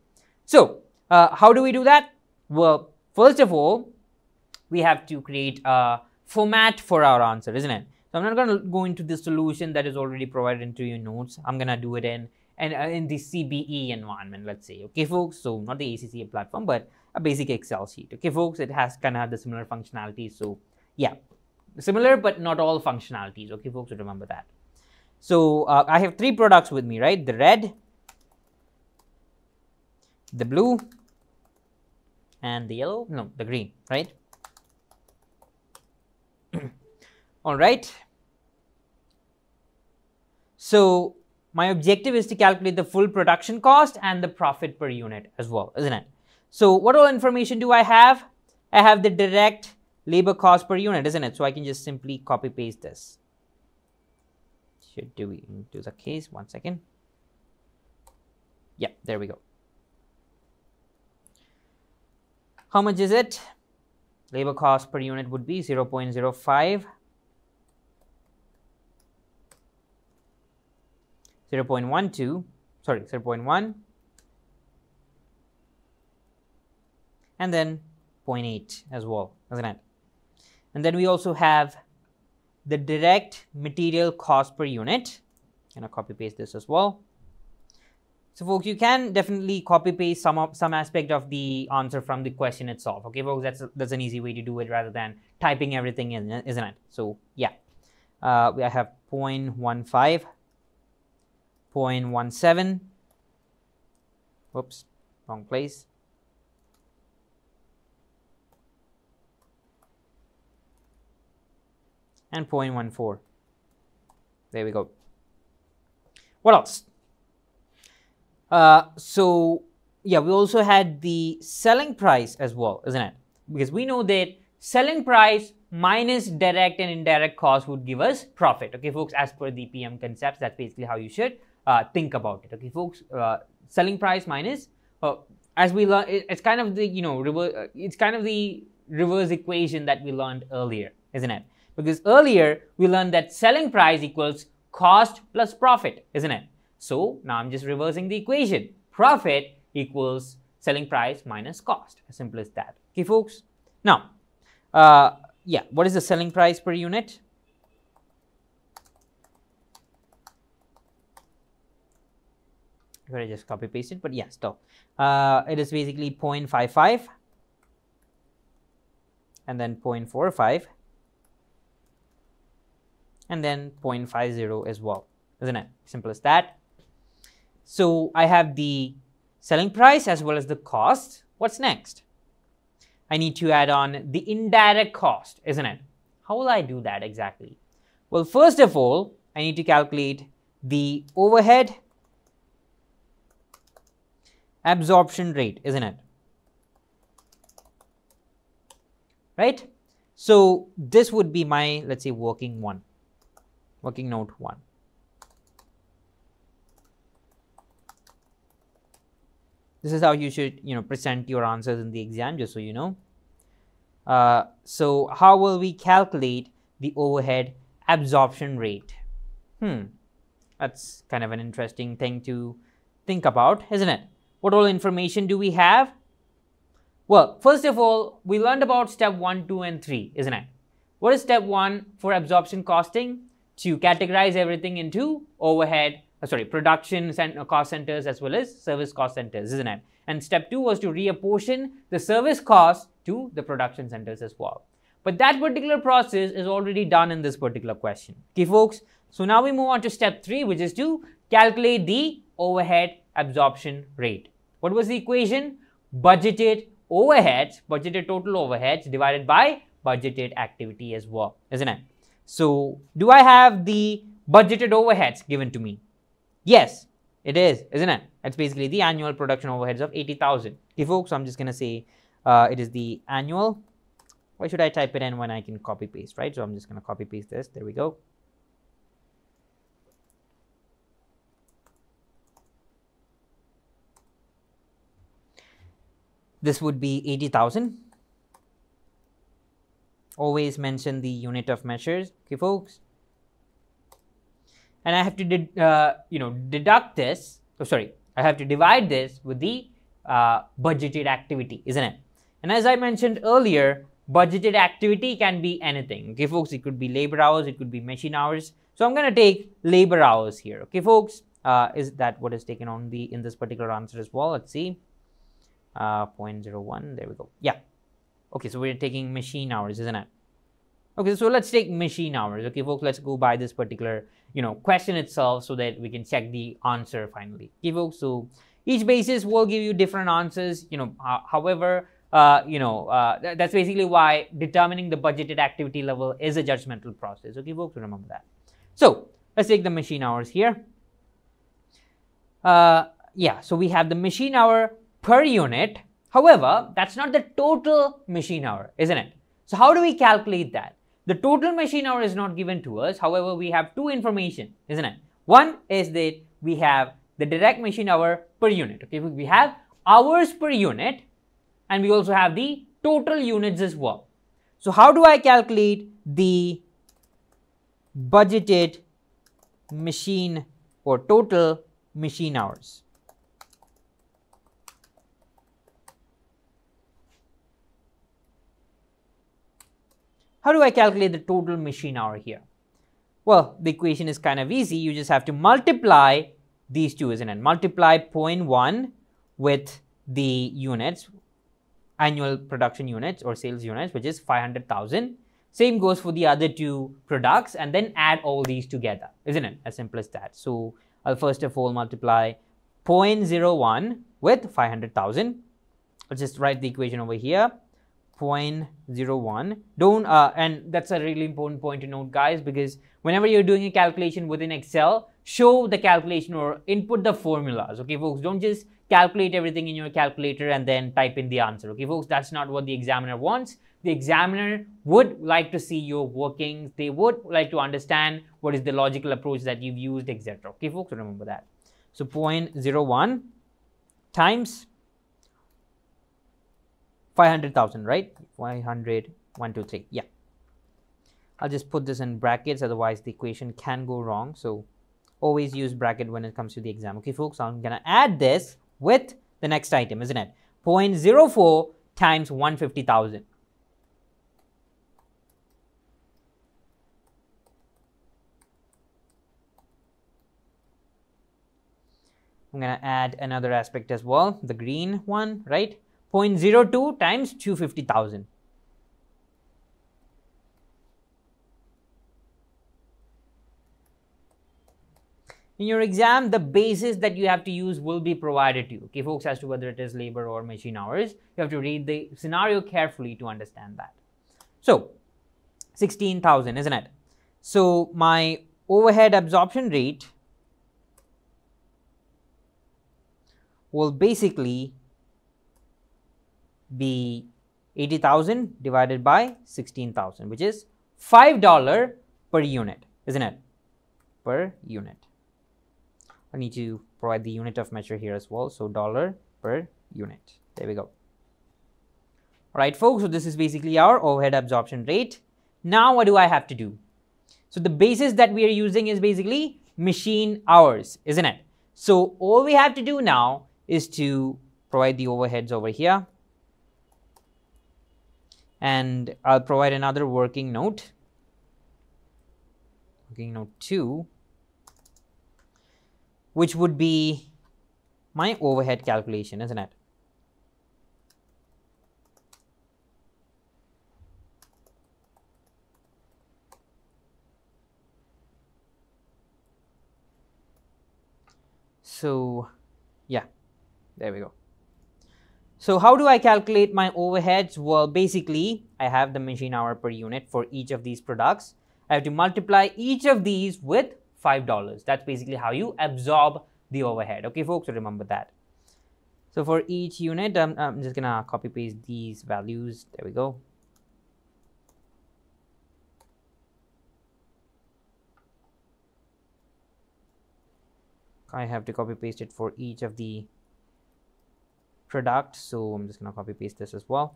So uh, how do we do that? Well, first of all, we have to create a format for our answer, isn't it? So I'm not going to go into the solution that is already provided into your notes. I'm going to do it in and in, in the C B E environment, let's say. Okay, folks, so not the A C C A platform, but a basic Excel sheet. Okay, folks, it has kind of the similar functionalities. So yeah, similar, but not all functionalities. Okay, folks, so remember that. So uh, I have three products with me, right? The red, the blue, and the yellow, no, the green, right? All right. So my objective is to calculate the full production cost and the profit per unit as well, isn't it? So what all information do I have? I have the direct labor cost per unit, isn't it? So I can just simply copy paste this. Should do we do the case? One second. Yeah, there we go. How much is it? Labor cost per unit would be zero point zero five, zero point one two, sorry, zero point one, and then zero point eight as well, isn't it? And then we also have the direct material cost per unit. Can I copy paste this as well? So folks, you can definitely copy paste some of, some aspect of the answer from the question itself. Okay, folks, that's a, that's an easy way to do it rather than typing everything in, isn't it? So yeah, uh, I have zero point one five, zero point one seven, whoops, wrong place, and zero point one four. There we go. What else? Uh, so yeah, we also had the selling price as well, isn't it? Because we know that selling price minus direct and indirect cost would give us profit. Okay, folks, as per the P M concepts, that's basically how you should uh, think about it. Okay, folks, uh, selling price minus, uh, as we learn, it, it's kind of the, you know, reverse, uh, it's kind of the reverse equation that we learned earlier, isn't it? Because earlier we learned that selling price equals cost plus profit, isn't it? So now I'm just reversing the equation. Profit equals selling price minus cost. As simple as that. Okay, folks. Now, uh, yeah, what is the selling price per unit? I could just copy paste it, but yeah, stop. Uh, it is basically zero point five five and then zero point four five and then zero point five zero as well, isn't it? Simple as that. So I have the selling price as well as the cost. What's next? I need to add on the indirect cost, isn't it? How will I do that exactly? Well, first of all, I need to calculate the overhead absorption rate, isn't it? Right? So this would be my, let's say, working one, working note one. This is how you should, you know, present your answers in the exam, just so you know. Uh, so how will we calculate the overhead absorption rate? Hmm, that's kind of an interesting thing to think about, isn't it? What all information do we have? Well, first of all, we learned about step one, two, and three, isn't it? What is step one for absorption costing? To categorize everything into overhead, uh, sorry, production cost centers as well as service cost centers, isn't it? And step two was to reapportion the service costs to the production centers as well. But that particular process is already done in this particular question. Okay, folks. So now we move on to step three, which is to calculate the overhead absorption rate. What was the equation? Budgeted overheads, budgeted total overheads divided by budgeted activity as well, isn't it? So do I have the budgeted overheads given to me? Yes, it is, isn't it? That's basically the annual production overheads of eighty thousand. Okay, folks, I'm just going to say uh, it is the annual. Why should I type it in when I can copy paste, right? So I'm just going to copy paste this. There we go. This would be eighty thousand. Always mention the unit of measures, okay, folks. And I have to, did, uh, you know, deduct this. Oh, sorry, I have to divide this with the uh, budgeted activity, isn't it? And as I mentioned earlier, budgeted activity can be anything, okay, folks. It could be labor hours, it could be machine hours. So I'm going to take labor hours here, okay, folks. Uh, is that what is taken on the in this particular answer as well? Let's see. Uh, zero point zero one, there we go. Yeah. Okay, so we're taking machine hours, isn't it? Okay, so let's take machine hours. Okay, folks, let's go by this particular, you know, question itself so that we can check the answer finally. Okay, folks, so each basis will give you different answers, you know, uh, however, uh, you know, uh, th that's basically why determining the budgeted activity level is a judgmental process. Okay, folks, remember that. So let's take the machine hours here. Uh, yeah, so we have the machine hour per unit. However, that's not the total machine hour, isn't it? So how do we calculate that? The total machine hour is not given to us. However, we have two information, isn't it? One is that we have the direct machine hour per unit. Okay, we have hours per unit and we also have the total units as well. So how do I calculate the budgeted machine or total machine hours? How do I calculate the total machine hour here? Well, the equation is kind of easy. You just have to multiply these two, isn't it? Multiply zero point one with the units, annual production units or sales units, which is five hundred thousand. Same goes for the other two products and then add all these together, isn't it? As simple as that. So I'll first of all multiply zero point zero one with five hundred thousand. I'll just write the equation over here. zero point zero one, don't uh, and that's a really important point to note, guys, because whenever you're doing a calculation within Excel, show the calculation or input the formulas, okay, folks. Don't just calculate everything in your calculator and then type in the answer, okay, folks. That's not what the examiner wants. The examiner would like to see your workings. They would like to understand what is the logical approach that you've used, etc. Okay, folks, remember that. So zero point zero one times five hundred thousand, right? five hundred, one, two, three. Yeah. I'll just put this in brackets. Otherwise, the equation can go wrong. So always use bracket when it comes to the exam. Okay, folks, I'm going to add this with the next item, isn't it? zero point zero four times one hundred fifty thousand. I'm going to add another aspect as well, the green one, right? zero point zero two times two hundred fifty thousand. In your exam, the basis that you have to use will be provided to you, okay, folks, as to whether it is labor or machine hours. You have to read the scenario carefully to understand that. So sixteen thousand, isn't it? So my overhead absorption rate will basically be eighty thousand divided by sixteen thousand, which is five dollars per unit, isn't it? Per unit. I need to provide the unit of measure here as well. So dollar per unit. There we go. All right, folks. So this is basically our overhead absorption rate. Now, what do I have to do? So the basis that we are using is basically machine hours, isn't it? So all we have to do now is to provide the overheads over here. And I'll provide another working note. Working note two. Which would be my overhead calculation, isn't it? So, yeah, there we go. So how do I calculate my overheads? Well, basically, I have the machine hour per unit for each of these products. I have to multiply each of these with five dollars. That's basically how you absorb the overhead. Okay, folks, so remember that. So for each unit, I'm, I'm just gonna copy paste these values. There we go. I have to copy paste it for each of the products. So I'm just gonna copy paste this as well.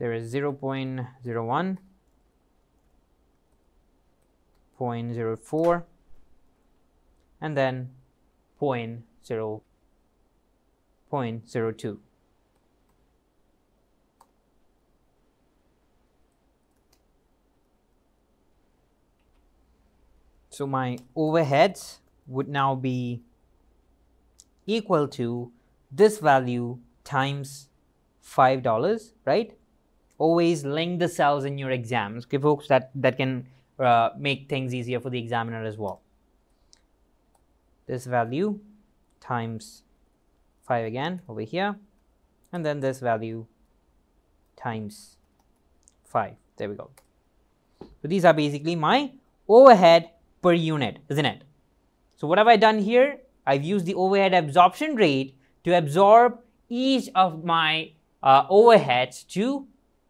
There is zero point zero one, zero point zero four, and then zero point zero two. So my overheads would now be equal to this value times five dollars, right? Always link the cells in your exams. Okay, folks, that, that can uh, make things easier for the examiner as well. This value times five again over here, and then this value times five. There we go. So these are basically my overhead per unit, isn't it? So what have I done here? I've used the overhead absorption rate to absorb each of my uh, overheads to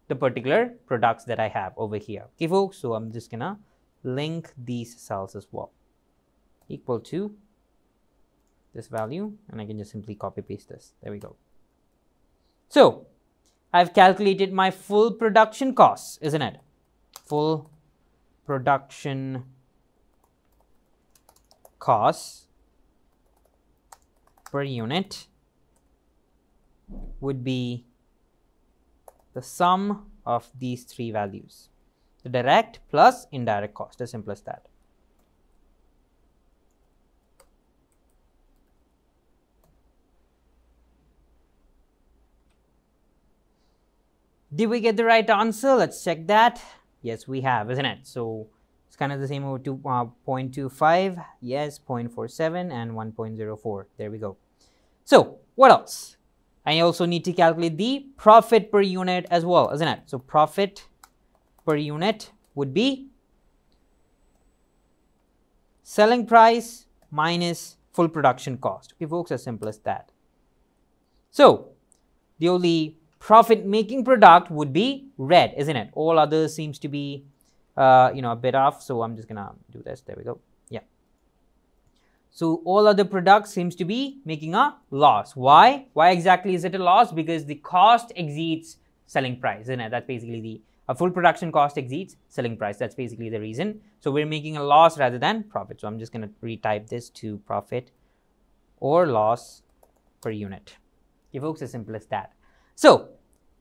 the particular products that I have over here. Okay, folks, so I'm just gonna link these cells as well. Equal to this value, and I can just simply copy paste this. There we go. So I've calculated my full production costs, isn't it? Full production costs per unit would be the sum of these three values, the direct plus indirect cost, as simple as that. Did we get the right answer? Let's check that. Yes, we have, isn't it? So it's kind of the same over to uh, zero point two five, yes, zero point four seven, and one point zero four. There we go. So what else? I also need to calculate the profit per unit as well, isn't it? So profit per unit would be selling price minus full production cost. Okay, folks, as simple as that. So the only profit making product would be red, isn't it? All others seems to be, uh, you know, a bit off. So I'm just gonna do this. There we go. Yeah. So all other products seems to be making a loss. Why? Why exactly is it a loss? Because the cost exceeds selling price, isn't it? That's basically the a full production cost exceeds selling price. That's basically the reason. So we're making a loss rather than profit. So I'm just going to retype this to profit or loss per unit. Okay, folks, as simple as that. So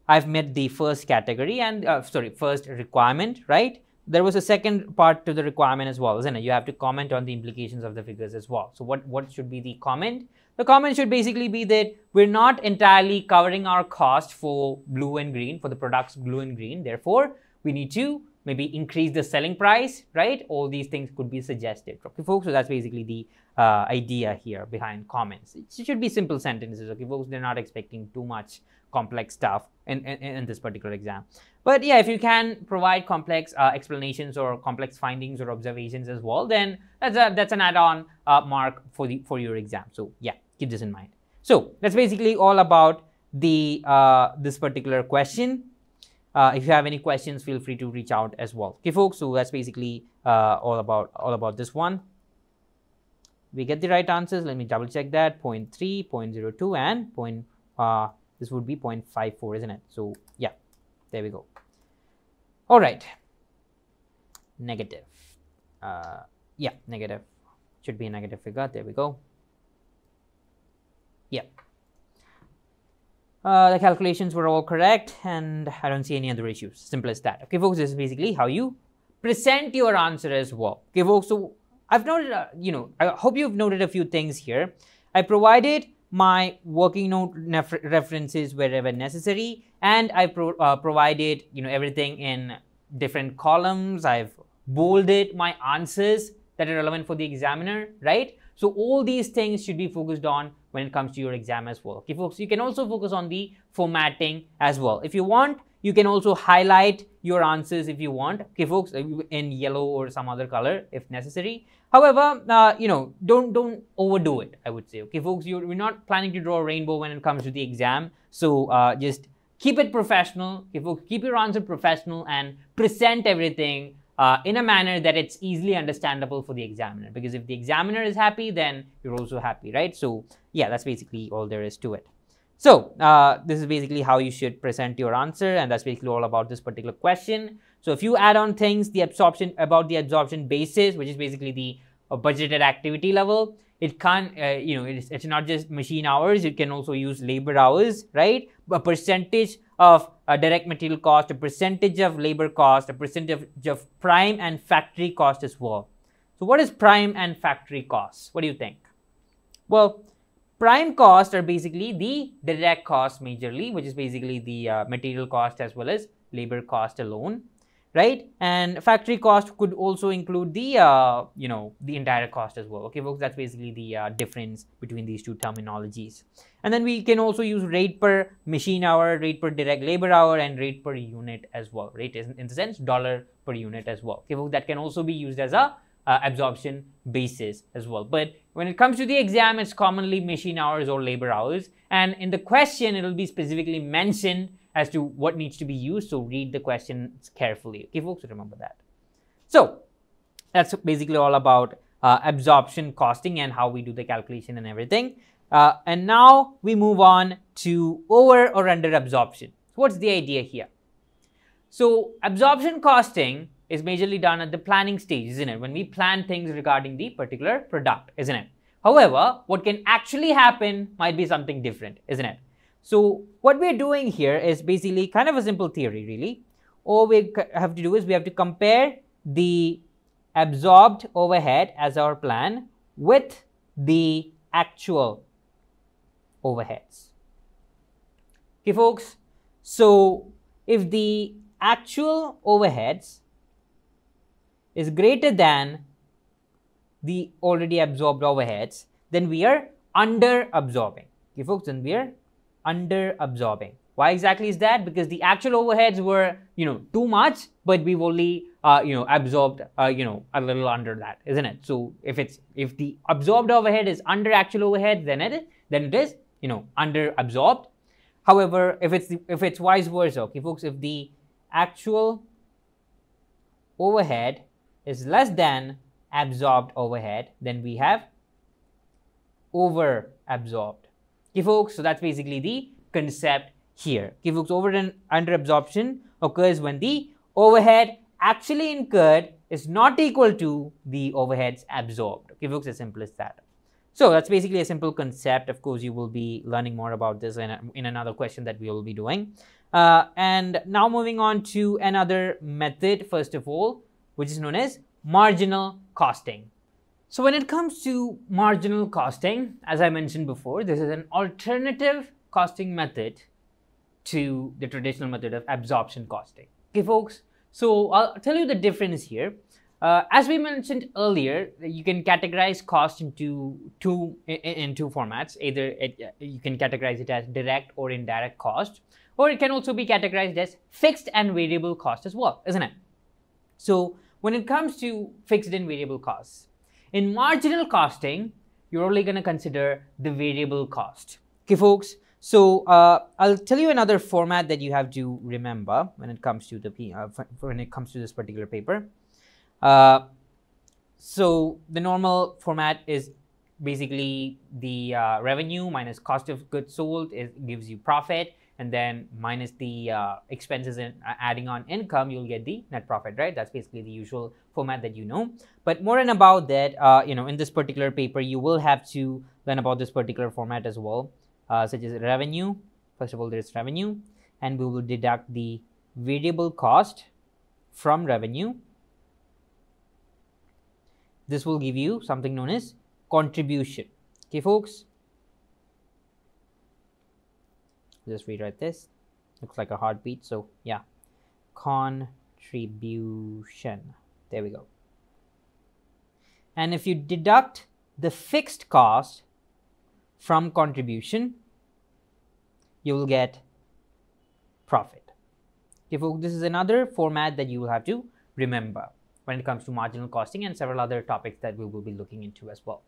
I've met the first category and uh, sorry, first requirement, right? There was a second part to the requirement as well, isn't it? You have to comment on the implications of the figures as well. So what, what should be the comment? The comment should basically be that we're not entirely covering our cost for blue and green, for the products blue and green. Therefore, we need to maybe increase the selling price, right? All these things could be suggested. Okay, folks, so that's basically the uh, idea here behind comments. It should be simple sentences. Okay, folks, they're not expecting too much complex stuff in, in, in this particular exam. But yeah, if you can provide complex uh, explanations or complex findings or observations as well, then that's, a, that's an add-on uh, mark for, the, for your exam. So yeah, keep this in mind. So that's basically all about the uh, this particular question. Uh, if you have any questions, feel free to reach out as well. Okay, folks. So that's basically uh, all about all about this one. We get the right answers. Let me double check that. zero point three, zero point zero two, and point. Uh, this would be zero point five four, isn't it? So yeah, there we go. All right. Negative. Uh, yeah, negative. Should be a negative figure. There we go. Yeah. Uh, the calculations were all correct, and I don't see any other issues. Simple as that. Okay, folks, this is basically how you present your answer as well. Okay, folks, so I've noted, uh, you know, I hope you've noted a few things here. I provided my working note references wherever necessary, and I pro uh, provided, you know, everything in different columns. I've bolded my answers that are relevant for the examiner, right? So all these things should be focused on when it comes to your exam as well. Okay, folks, you can also focus on the formatting as well. If you want, you can also highlight your answers if you want. Okay, folks, in yellow or some other color if necessary. However, uh, you know, don't don't overdo it, I would say. Okay, folks, you're, we're not planning to draw a rainbow when it comes to the exam. So uh, just keep it professional. Okay, folks, keep your answer professional and present everything uh, in a manner that it's easily understandable for the examiner. Because if the examiner is happy, then you're also happy, right? So yeah, that's basically all there is to it. So uh, this is basically how you should present your answer, and that's basically all about this particular question. So if you add on things, the absorption about the absorption basis, which is basically the uh, budgeted activity level, it can't, uh, you know, it's, it's not just machine hours. You can also use labor hours, right? A percentage of uh, direct material cost, a percentage of labor cost, a percentage of prime and factory cost as well. So what is prime and factory costs? What do you think? Well, prime costs are basically the direct costs majorly, which is basically the uh, material cost as well as labor cost alone, right? And factory cost could also include the, uh, you know, the indirect cost as well. Okay, folks, that's basically the uh, difference between these two terminologies. And then we can also use rate per machine hour, rate per direct labor hour, and rate per unit as well. Rate is in the sense dollar per unit as well. Okay, folks, that can also be used as a uh, absorption basis as well. But when it comes to the exam, it's commonly machine hours or labor hours. And in the question, it'll be specifically mentioned as to what needs to be used. So read the questions carefully. Okay, folks, remember that. So that's basically all about uh, absorption costing and how we do the calculation and everything. Uh, and now we move on to over or under absorption. So what's the idea here? So absorption costing is majorly done at the planning stage, isn't it? When we plan things regarding the particular product, isn't it? However, what can actually happen might be something different, isn't it? So what we're doing here is basically kind of a simple theory, really. All we have to do is we have to compare the absorbed overhead as our plan with the actual overheads. Okay, folks. So if the actual overheads is greater than the already absorbed overheads, then we are under absorbing. Okay, folks, then we are under absorbing. Why exactly is that? Because the actual overheads were, you know, too much, but we've only, uh, you know, absorbed, uh, you know, a little under that, isn't it? So if it's, if the absorbed overhead is under actual overhead, then it is, then it is, you know, under absorbed. However, if it's, the, if it's vice versa, okay, folks, if the actual overhead is less than absorbed overhead, then we have over absorbed. Okay, folks, so that's basically the concept here. Okay, folks, over and under absorption occurs when the overhead actually incurred is not equal to the overheads absorbed. Okay, folks, as simple as that. So that's basically a simple concept. Of course, you will be learning more about this in, a, in another question that we will be doing. Uh, and now moving on to another method, first of all, which is known as marginal costing. So when it comes to marginal costing, as I mentioned before, this is an alternative costing method to the traditional method of absorption costing. Okay, folks, so I'll tell you the difference here. Uh, as we mentioned earlier, you can categorize cost into two, in, in two formats. Either it, you can categorize it as direct or indirect cost, or it can also be categorized as fixed and variable cost as well, isn't it? So when it comes to fixed and variable costs, in marginal costing, you're only going to consider the variable cost. Okay, folks. So uh, I'll tell you another format that you have to remember when it comes to the P, uh, when it comes to this particular paper. Uh, so the normal format is basically the uh, revenue minus cost of goods sold is gives you profit, and then minus the uh, expenses and adding on income, you'll get the net profit, right? That's basically the usual format that you know. But more and about that, uh, you know, in this particular paper, you will have to learn about this particular format as well, uh, such as revenue. First of all, there's revenue, and we will deduct the variable cost from revenue. This will give you something known as contribution. Okay, folks. Just rewrite this. Looks like a heartbeat. So yeah, contribution. There we go. And if you deduct the fixed cost from contribution, you will get profit. Okay, folks, this is another format that you will have to remember when it comes to marginal costing and several other topics that we will be looking into as well.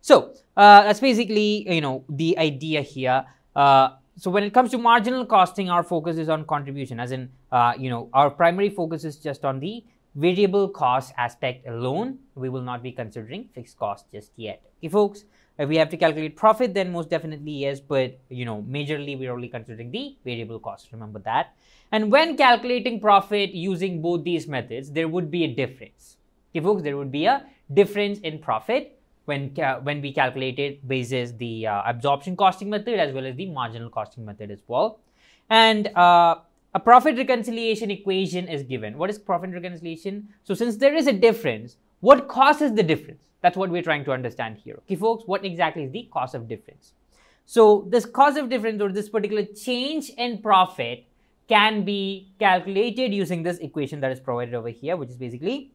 So uh, that's basically, you know, the idea here. Uh, So when it comes to marginal costing, our focus is on contribution, as in, uh, you know, our primary focus is just on the variable cost aspect alone. We will not be considering fixed cost just yet. Okay, folks, if we have to calculate profit, then most definitely yes, but, you know, majorly we're only considering the variable cost. Remember that. And when calculating profit using both these methods, there would be a difference. Okay, folks, there would be a difference in profit when uh, when we calculate it basis the uh, absorption costing method as well as the marginal costing method as well. And uh, a profit reconciliation equation is given. What is profit reconciliation? So since there is a difference, what causes the difference? That's what we're trying to understand here. Okay, folks, what exactly is the cause of difference? So this cause of difference, or this particular change in profit, can be calculated using this equation that is provided over here, which is basically,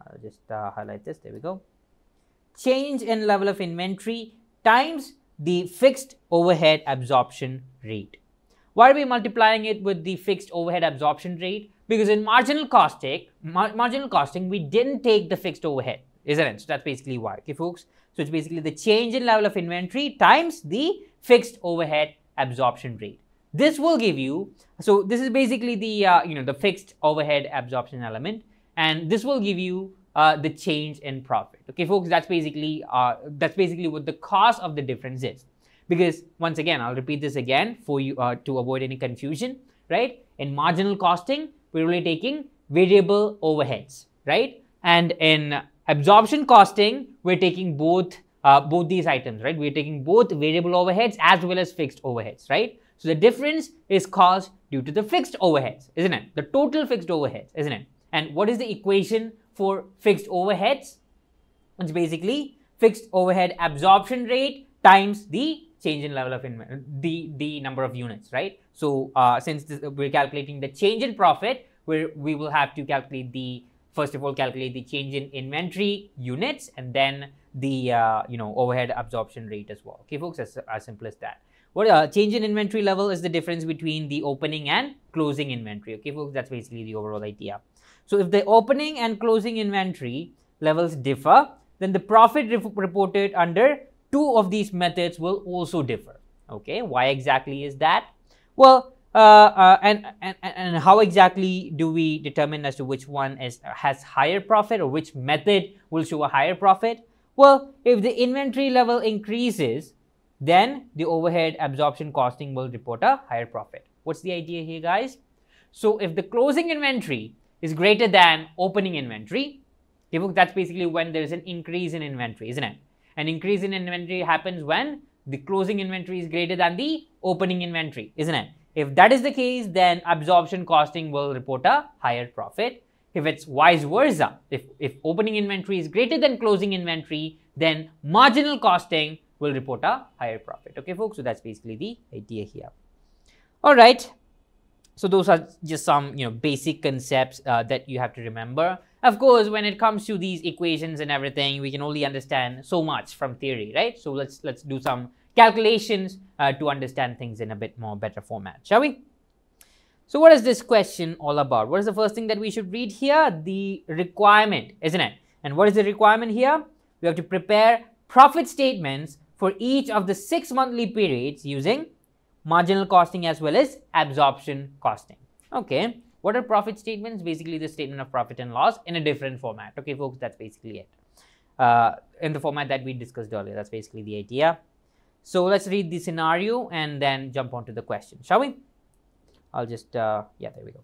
I'll just uh, highlight this, there we go. Change in level of inventory times the fixed overhead absorption rate. Why are we multiplying it with the fixed overhead absorption rate? Because in marginal costing, mar marginal costing, we didn't take the fixed overhead, isn't it? So that's basically why. Okay, folks. So it's basically the change in level of inventory times the fixed overhead absorption rate. This will give you, so this is basically the, uh, you know, the fixed overhead absorption element, and this will give you Uh, the change in profit. Okay, folks, that's basically uh, that's basically what the cause of the difference is. Because once again, I'll repeat this again for you uh, to avoid any confusion, right? In marginal costing, we're only taking variable overheads, right? And in absorption costing, we're taking both uh, both these items, right? We're taking both variable overheads as well as fixed overheads, right? So the difference is caused due to the fixed overheads, isn't it? The total fixed overheads, isn't it? And what is the equation for fixed overheads? It's basically fixed overhead absorption rate times the change in level of in the the number of units, right? So uh, since this, we're calculating the change in profit, where we will have to calculate the first of all calculate the change in inventory units, and then the uh, you know overhead absorption rate as well. Okay, folks, as as simple as that. What uh, change in inventory level is the difference between the opening and closing inventory. Okay, folks, that's basically the overall idea. So if the opening and closing inventory levels differ, then the profit reported under two of these methods will also differ. Okay, why exactly is that? Well, uh, uh, and, and, and how exactly do we determine as to which one is, has higher profit, or which method will show a higher profit? Well, if the inventory level increases, then the overhead absorption costing will report a higher profit. What's the idea here, guys? So if the closing inventory is greater than opening inventory, okay, folks, that's basically when there is an increase in inventory, isn't it? An increase in inventory happens when the closing inventory is greater than the opening inventory, isn't it? If that is the case, then absorption costing will report a higher profit. If it's vice versa, if, if opening inventory is greater than closing inventory, then marginal costing will report a higher profit. Okay, folks, so that's basically the idea here. All right. So those are just some, you know, basic concepts uh, that you have to remember. Of course, when it comes to these equations and everything, we can only understand so much from theory, right? So let's let's do some calculations uh, to understand things in a bit more better format, shall we? So what is this question all about? What is the first thing that we should read here? The requirement, isn't it? And what is the requirement here? We have to prepare profit statements for each of the six monthly periods using marginal costing as well as absorption costing. Okay, what are profit statements? Basically the statement of profit and loss in a different format. Okay folks, that's basically it. Uh, in the format that we discussed earlier, that's basically the idea. So let's read the scenario and then jump on to the question, shall we? I'll just, uh, yeah, there we go.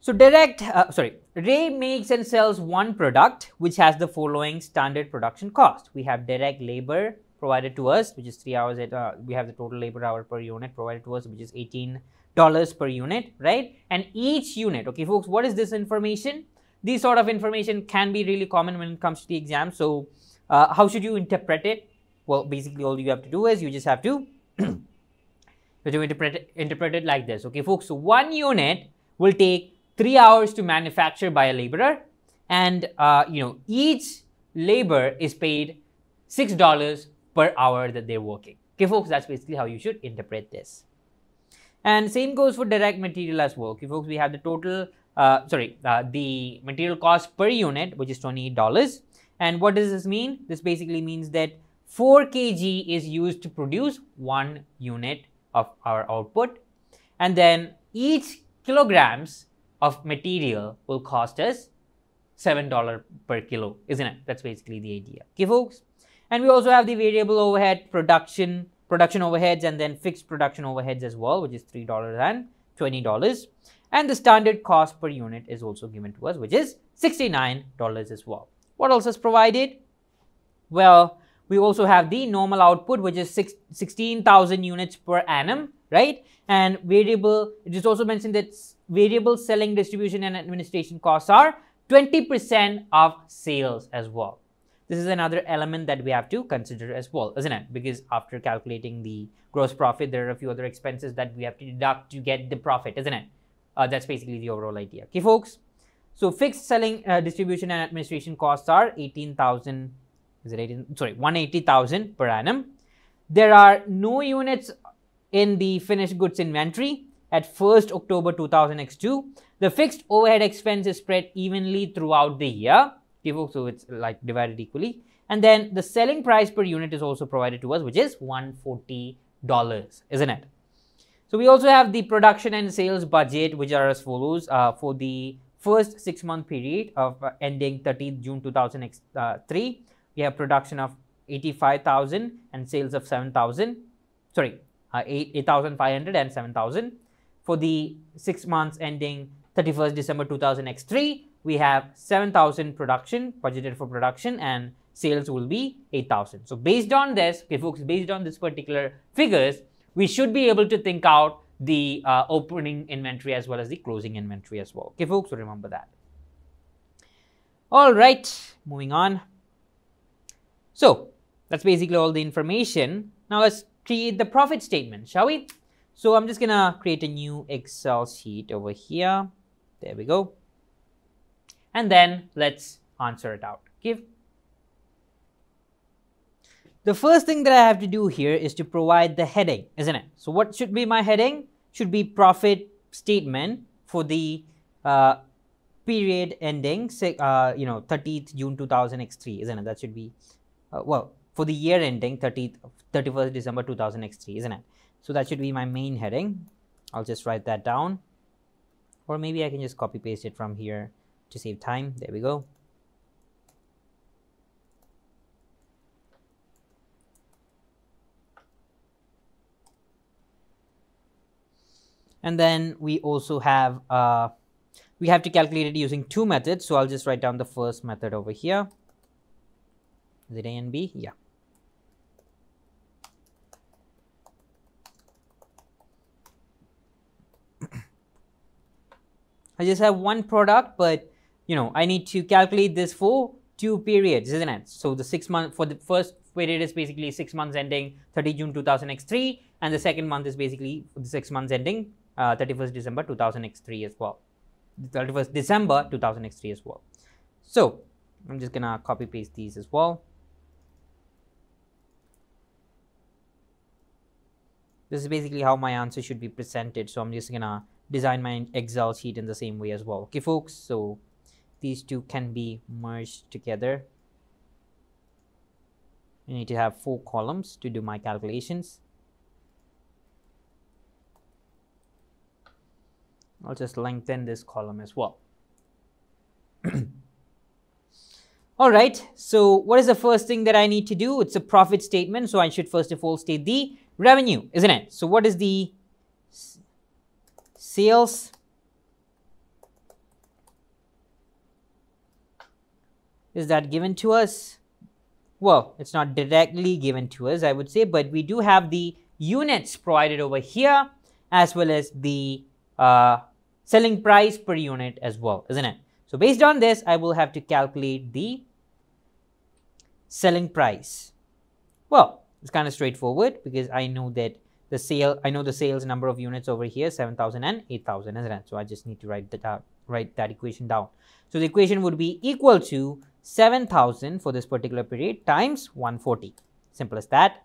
So direct, uh, sorry, Ray makes and sells one product which has the following standard production cost. We have direct labor provided to us, which is three hours, at, uh, we have the total labor hour per unit provided to us, which is eighteen dollars per unit, right? And each unit, okay folks, what is this information? These sort of information can be really common when it comes to the exam. So uh, how should you interpret it? Well, basically all you have to do is you just have to, you have to interpret, it, interpret it like this. Okay folks, so one unit will take three hours to manufacture by a laborer, and uh, you know, each labor is paid six dollars per hour that they're working. Okay folks, that's basically how you should interpret this. And same goes for direct material as well. Okay folks, we have the total Uh, sorry, uh, the material cost per unit, which is twenty-eight dollars. And what does this mean? This basically means that four kilograms is used to produce one unit of our output. And then each kilograms of material will cost us seven dollars per kilo, isn't it? That's basically the idea. Okay, folks? And we also have the variable overhead, production, production overheads, and then fixed production overheads as well, which is three dollars and twenty dollars. And the standard cost per unit is also given to us, which is sixty-nine dollars as well. What else is provided? Well, we also have the normal output, which is sixteen thousand units per annum, right? And variable, it is also mentioned that variable selling, distribution and administration costs are twenty percent of sales as well. This is another element that we have to consider as well, isn't it? Because after calculating the gross profit, there are a few other expenses that we have to deduct to get the profit, isn't it? Uh, that's basically the overall idea. Okay, folks. So fixed selling, uh, distribution and administration costs are eighteen thousand. Is it eighteen? Sorry, one hundred eighty thousand per annum. There are no units in the finished goods inventory at first October two thousand two. The fixed overhead expense is spread evenly throughout the year. Okay, folks. So it's like divided equally. And then the selling price per unit is also provided to us, which is one hundred forty dollars, isn't it? So we also have the production and sales budget, which are as follows uh, for the first six month period of uh, ending thirtieth June two thousand three. We have production of eighty-five thousand and sales of seven thousand, sorry, uh, eight thousand five hundred and seven thousand. For the six months ending thirty-first December two thousand three, we have seven thousand production, budgeted for production, and sales will be eight thousand. So based on this, okay folks, based on this particular figures, we should be able to think out the uh, opening inventory as well as the closing inventory as well. Okay, folks, so remember that. All right, moving on. So that's basically all the information. Now let's create the profit statement, shall we? So I'm just gonna create a new Excel sheet over here. There we go. And then let's answer it out. Okay. The first thing that I have to do here is to provide the heading, isn't it? So what should be my heading? Should be profit statement for the uh, period ending, uh, you know, thirtieth June two thousand three, isn't it? That should be, uh, well, for the year ending thirtieth, thirty-first December two thousand three, isn't it? So that should be my main heading. I'll just write that down, or maybe I can just copy paste it from here to save time. There we go. And then we also have, uh, we have to calculate it using two methods. So I'll just write down the first method over here. Is it A and B? Yeah. I just have one product, but you know, I need to calculate this for two periods, isn't it? So the six month, for the first period is basically six months ending thirtieth June two thousand three. And the second month is basically the six months ending Uh, thirty-first December two thousand three as well, thirty-first December two thousand three as well. So I'm just gonna copy paste these as well. This is basically how my answer should be presented. So I'm just gonna design my Excel sheet in the same way as well. Okay folks, so these two can be merged together. I need to have four columns to do my calculations. I'll just lengthen this column as well. All right, so what is the first thing that I need to do? It's a profit statement, so I should first of all state the revenue, isn't it? So what is the sales? Is that given to us? Well, it's not directly given to us, I would say, but we do have the units provided over here, as well as the uh, selling price per unit as well, isn't it? So based on this, I will have to calculate the selling price. Well, it's kind of straightforward because I know that the sale, I know the sales number of units over here, seven thousand and eight thousand, isn't it? So I just need to write that out, write that equation down. So the equation would be equal to seven thousand for this particular period times one forty, simple as that.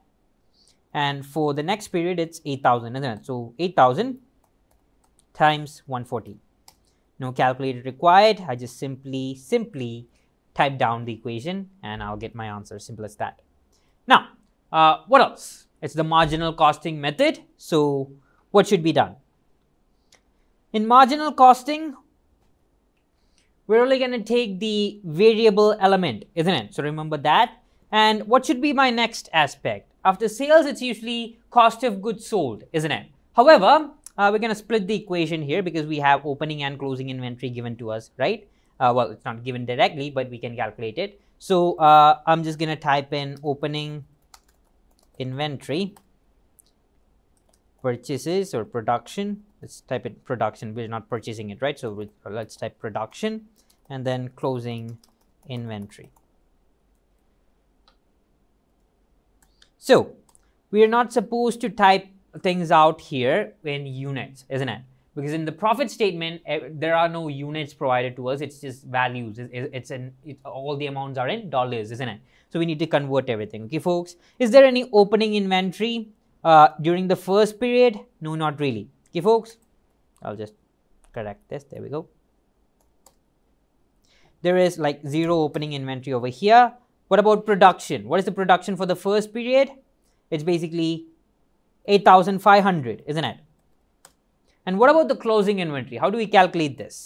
And for the next period, it's eight thousand, isn't it? So eight thousand times one forty. No calculator required. I just simply, simply type down the equation and I'll get my answer. Simple as that. Now, uh, what else? It's the marginal costing method. So what should be done? In marginal costing, we're only going to take the variable element, isn't it? So remember that. And what should be my next aspect? After sales, it's usually cost of goods sold, isn't it? However, Uh, we're going to split the equation here because we have opening and closing inventory given to us, right? Uh, well, it's not given directly, but we can calculate it. So uh, I'm just going to type in opening inventory, purchases or production. Let's type it production. We're not purchasing it, right? So we, let's type production and then closing inventory. So we are not supposed to type things out here in units, isn't it? Because in the profit statement, there are no units provided to us. It's just values. It's an, it, all the amounts are in dollars, isn't it? So we need to convert everything. Okay, folks, is there any opening inventory uh, during the first period? No, not really. Okay, folks, I'll just correct this. There we go. There is like zero opening inventory over here. What about production? What is the production for the first period? It's basically eight thousand five hundred, isn't it? And what about the closing inventory? How do we calculate this?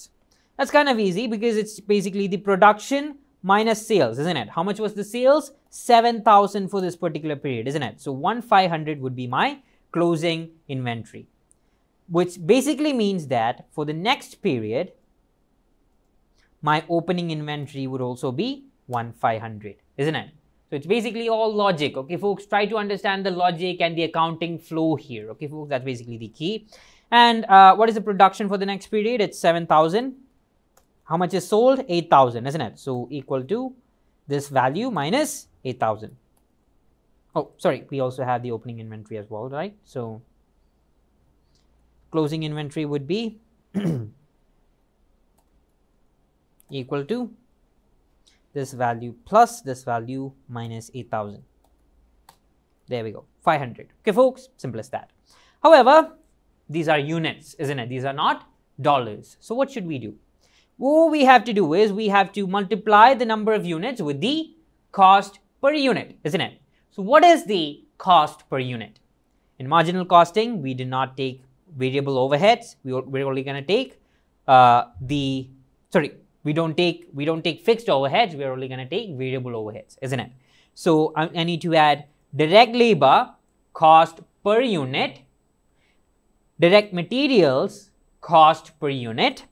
That's kind of easy because it's basically the production minus sales, isn't it? How much was the sales? seven thousand for this particular period, isn't it? So fifteen hundred would be my closing inventory, which basically means that for the next period, my opening inventory would also be fifteen hundred, isn't it? So it's basically all logic. Okay, folks, try to understand the logic and the accounting flow here. Okay, folks, that's basically the key. And uh, what is the production for the next period? It's seven thousand. How much is sold? eight thousand, isn't it? So equal to this value minus eight thousand. Oh, sorry. We also have the opening inventory as well, right? So closing inventory would be equal to this value plus this value minus eight thousand. There we go, five hundred. Okay, folks, simple as that. However, these are units, isn't it? These are not dollars. So what should we do? What we have to do is we have to multiply the number of units with the cost per unit, isn't it? So what is the cost per unit? In marginal costing, we do not take variable overheads. We, we're only going to take uh, the, sorry, We don't take we don't take fixed overheads. We're only going to take variable overheads, isn't it? So I, I need to add direct labor cost per unit, direct materials cost per unit,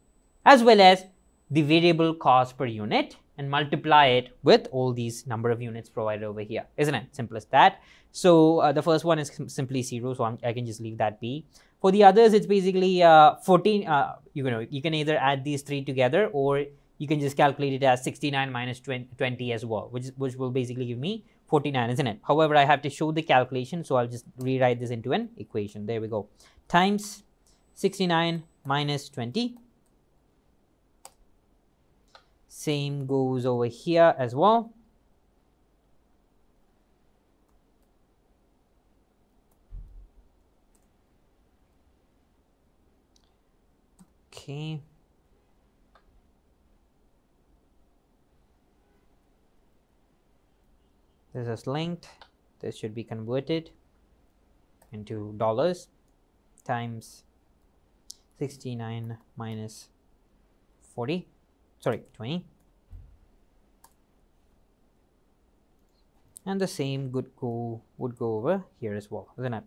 as well as the variable cost per unit, and multiply it with all these number of units provided over here, isn't it? Simple as that. So uh, the first one is simply zero, so I'm, I can just leave that be. For the others, it's basically uh, fourteen. Uh, you know, you can either add these three together, or you can just calculate it as sixty-nine minus twenty as well, which which will basically give me forty-nine, isn't it? However, I have to show the calculation, so I'll just rewrite this into an equation. There we go. Times sixty-nine minus twenty. Same goes over here as well. Okay. This is linked. This should be converted into dollars times sixty-nine minus forty, sorry, twenty. And the same would go, would go over here as well, isn't it?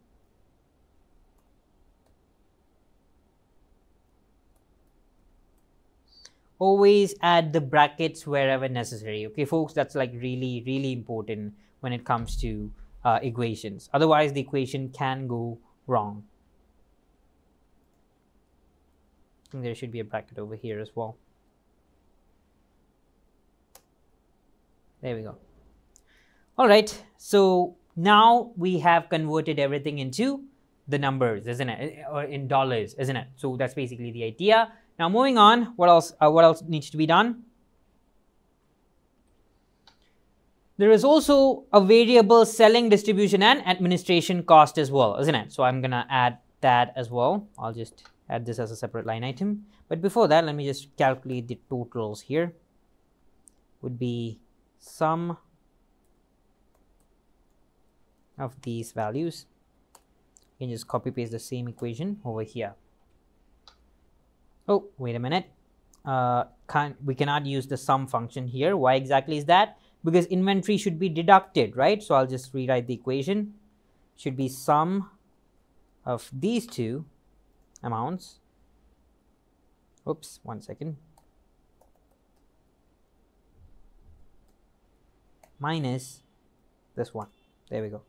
Always add the brackets wherever necessary. Okay, folks, that's like really, really important when it comes to uh, equations. Otherwise, the equation can go wrong. I think there should be a bracket over here as well. There we go. All right, so now we have converted everything into the numbers, isn't it? Or in dollars, isn't it? So that's basically the idea. Now moving on, what else? Uh, what else needs to be done? There is also a variable selling, distribution, and administration cost as well, isn't it? So I'm gonna add that as well. I'll just add this as a separate line item. But before that, let me just calculate the totals here. Would be sum of these values. You can just copy paste the same equation over here. Oh, wait a minute. Uh, can't, we cannot use the sum function here. Why exactly is that? Because inventory should be deducted, right? So I'll just rewrite the equation. Should be sum of these two amounts. Oops, one second. Minus this one. There we go.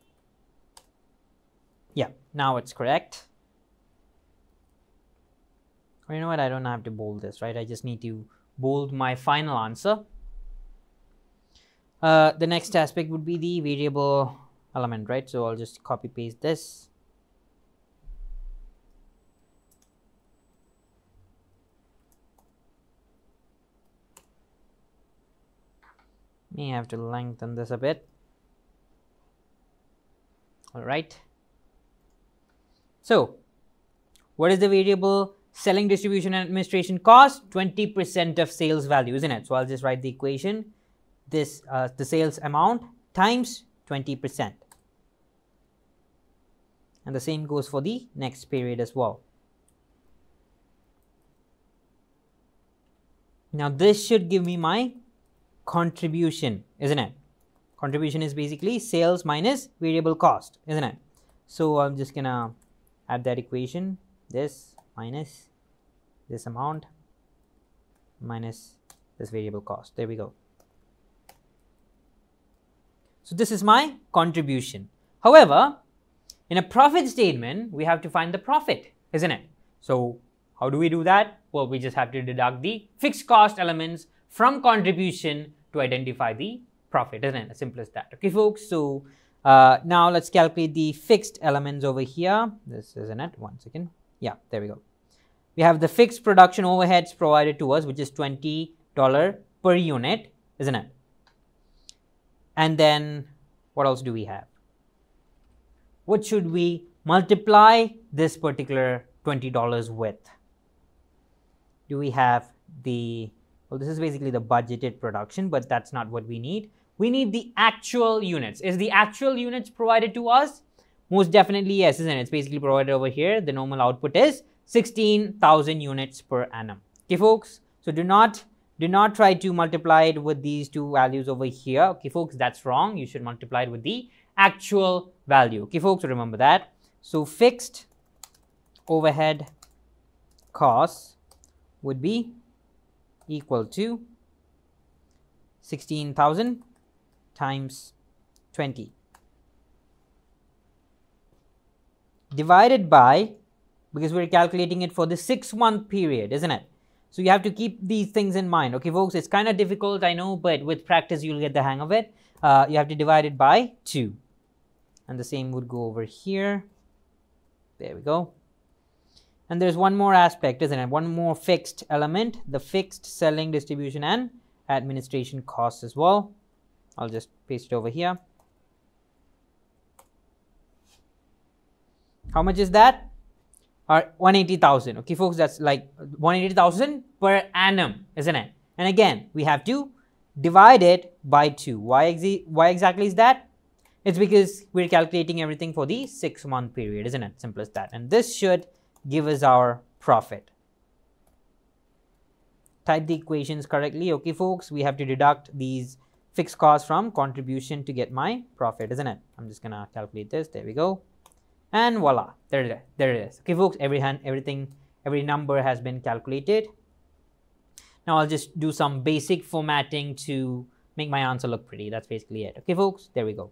Yeah, now it's correct. You know what, I don't have to bold this, right? I just need to bold my final answer. Uh, the next aspect would be the variable element, right? So I'll just copy paste this. May have to lengthen this a bit. All right. So what is the variable? Selling, distribution, and administration cost, twenty percent of sales value, isn't it? So I'll just write the equation, this uh, the sales amount times twenty percent. And the same goes for the next period as well. Now this should give me my contribution, isn't it? Contribution is basically sales minus variable cost, isn't it? So I'm just gonna add that equation, this minus this amount minus this variable cost. There we go. So this is my contribution. However, in a profit statement, we have to find the profit, isn't it? So how do we do that? Well, we just have to deduct the fixed cost elements from contribution to identify the profit, isn't it? As simple as that. Okay, folks. So uh, now let's calculate the fixed elements over here. This isn't it. One second. Yeah, there we go. We have the fixed production overheads provided to us, which is twenty dollars per unit, isn't it? And then what else do we have? What should we multiply this particular twenty dollars with? Do we have the, well, this is basically the budgeted production, but that's not what we need. We need the actual units. Is the actual units provided to us? Most definitely yes, isn't it? It's basically provided over here. The normal output is sixteen thousand units per annum. Okay, folks. So do not do not try to multiply it with these two values over here. Okay, folks, that's wrong. You should multiply it with the actual value. Okay, folks, remember that. So fixed overhead costs would be equal to sixteen thousand times twenty. Divided by, because we're calculating it for the six month period, isn't it? So you have to keep these things in mind. Okay, folks, it's kind of difficult, I know, but with practice, you'll get the hang of it. Uh, you have to divide it by two. And the same would go over here. There we go. And there's one more aspect, isn't it? One more fixed element, the fixed selling, distribution, and administration costs as well. I'll just paste it over here. How much is that? Or one hundred eighty thousand. Okay, folks, that's like one hundred eighty thousand per annum, isn't it? And again, we have to divide it by two. Why, ex why exactly is that? It's because we're calculating everything for the six month period, isn't it? Simple as that. And this should give us our profit. Type the equations correctly. Okay, folks, we have to deduct these fixed costs from contribution to get my profit, isn't it? I'm just gonna calculate this. There we go. And voila, there it is. There it is. Okay, folks, every hand, everything, every number has been calculated. Now I'll just do some basic formatting to make my answer look pretty. That's basically it. Okay, folks, there we go.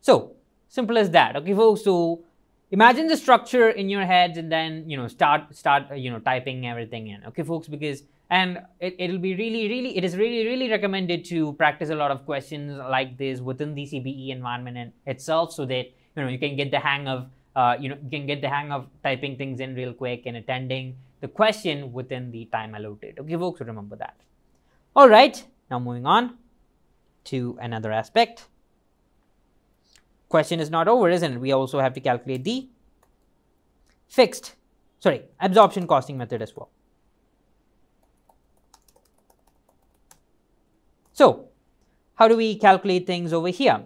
So simple as that. Okay, folks, so imagine the structure in your heads and then, you know, start, start, you know, typing everything in. Okay, folks, because, and it, it'll be really, really, it is really, really recommended to practice a lot of questions like this within the C B E environment in itself, so that, you know, you can get the hang of, uh, you know, you can get the hang of typing things in real quick and attending the question within the time allotted. Okay, folks, remember that. All right, now moving on to another aspect. Question is not over, isn't it? We also have to calculate the fixed, sorry, absorption costing method as well. So how do we calculate things over here?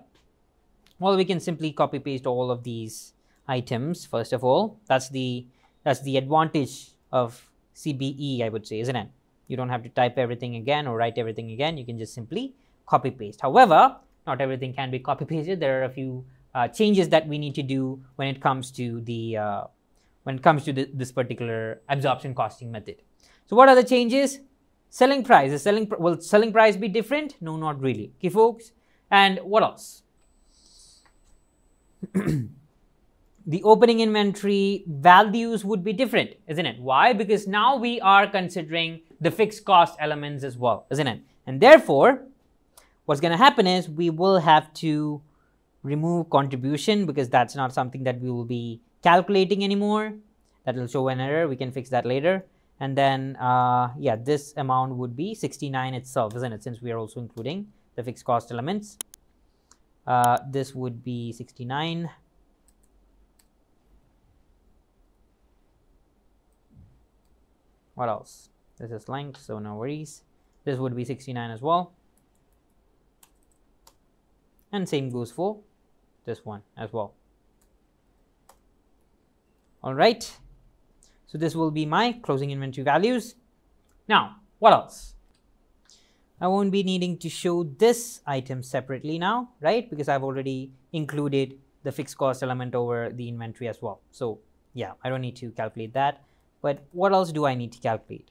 Well, we can simply copy paste all of these items. First of all, that's the, that's the advantage of C B E, I would say, isn't it? You don't have to type everything again or write everything again. You can just simply copy paste. However, not everything can be copy pasted. There are a few uh, changes that we need to do when it comes to the uh, when it comes to the, this particular absorption costing method. So what are the changes? Selling price. Is selling pr will selling price be different? No, not really. Okay, folks. And what else? The opening inventory values would be different, isn't it? Why? Because now we are considering the fixed cost elements as well, isn't it? And therefore, what's going to happen is we will have to remove contribution because that's not something that we will be calculating anymore. That will show an error. We can fix that later. And then, uh, yeah, this amount would be sixty-nine itself, isn't it? Since we are also including the fixed cost elements, uh, this would be sixty-nine. What else? This is linked, so no worries. This would be sixty-nine as well. And same goes for this one as well. All right. So this will be my closing inventory values. Now, what else? I won't be needing to show this item separately now, right? Because I've already included the fixed cost element over the inventory as well. So yeah, I don't need to calculate that. But what else do I need to calculate?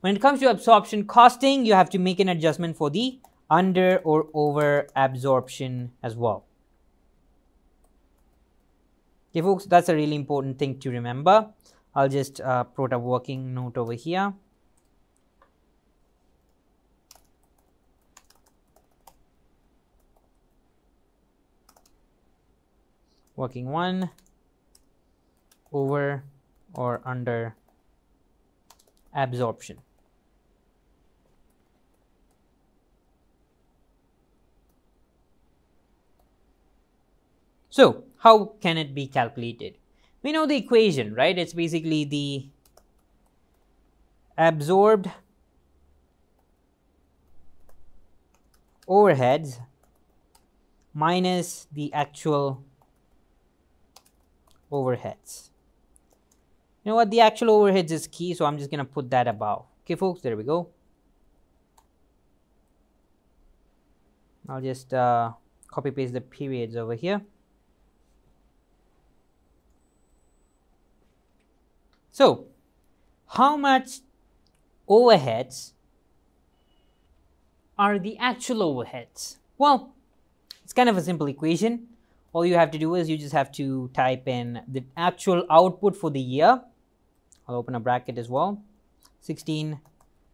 When it comes to absorption costing, you have to make an adjustment for the under or over absorption as well. Okay, folks, that's a really important thing to remember. I'll just uh, put a working note over here. Working one, over or under absorption. So how can it be calculated? We know the equation, right? It's basically the absorbed overheads minus the actual overheads. You know what? The actual overheads is key, so I'm just going to put that above. Okay, folks, there we go. I'll just uh, copy paste the periods over here. So, how much overheads are the actual overheads? Well, it's kind of a simple equation. All you have to do is you just have to type in the actual output for the year. I'll open a bracket as well. sixteen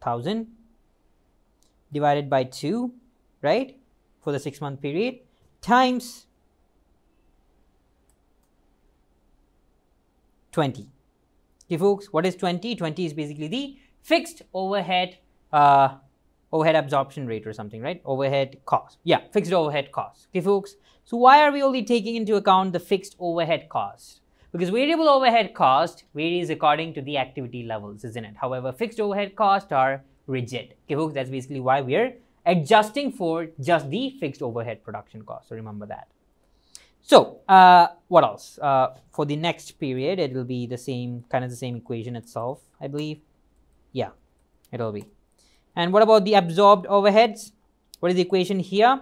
thousand divided by two, right? For the six month period, times twenty. Okay, folks, what is twenty? twenty is basically the fixed overhead, uh, overhead absorption rate or something, right? Overhead cost. Yeah, fixed overhead cost. Okay, folks. So why are we only taking into account the fixed overhead cost? Because variable overhead cost varies according to the activity levels, isn't it? However, fixed overhead costs are rigid. Okay, folks, that's basically why we are adjusting for just the fixed overhead production cost. So remember that. So uh, what else? Uh, for the next period, it will be the same, kind of the same equation itself, I believe. Yeah, it'll be. And what about the absorbed overheads? What is the equation here?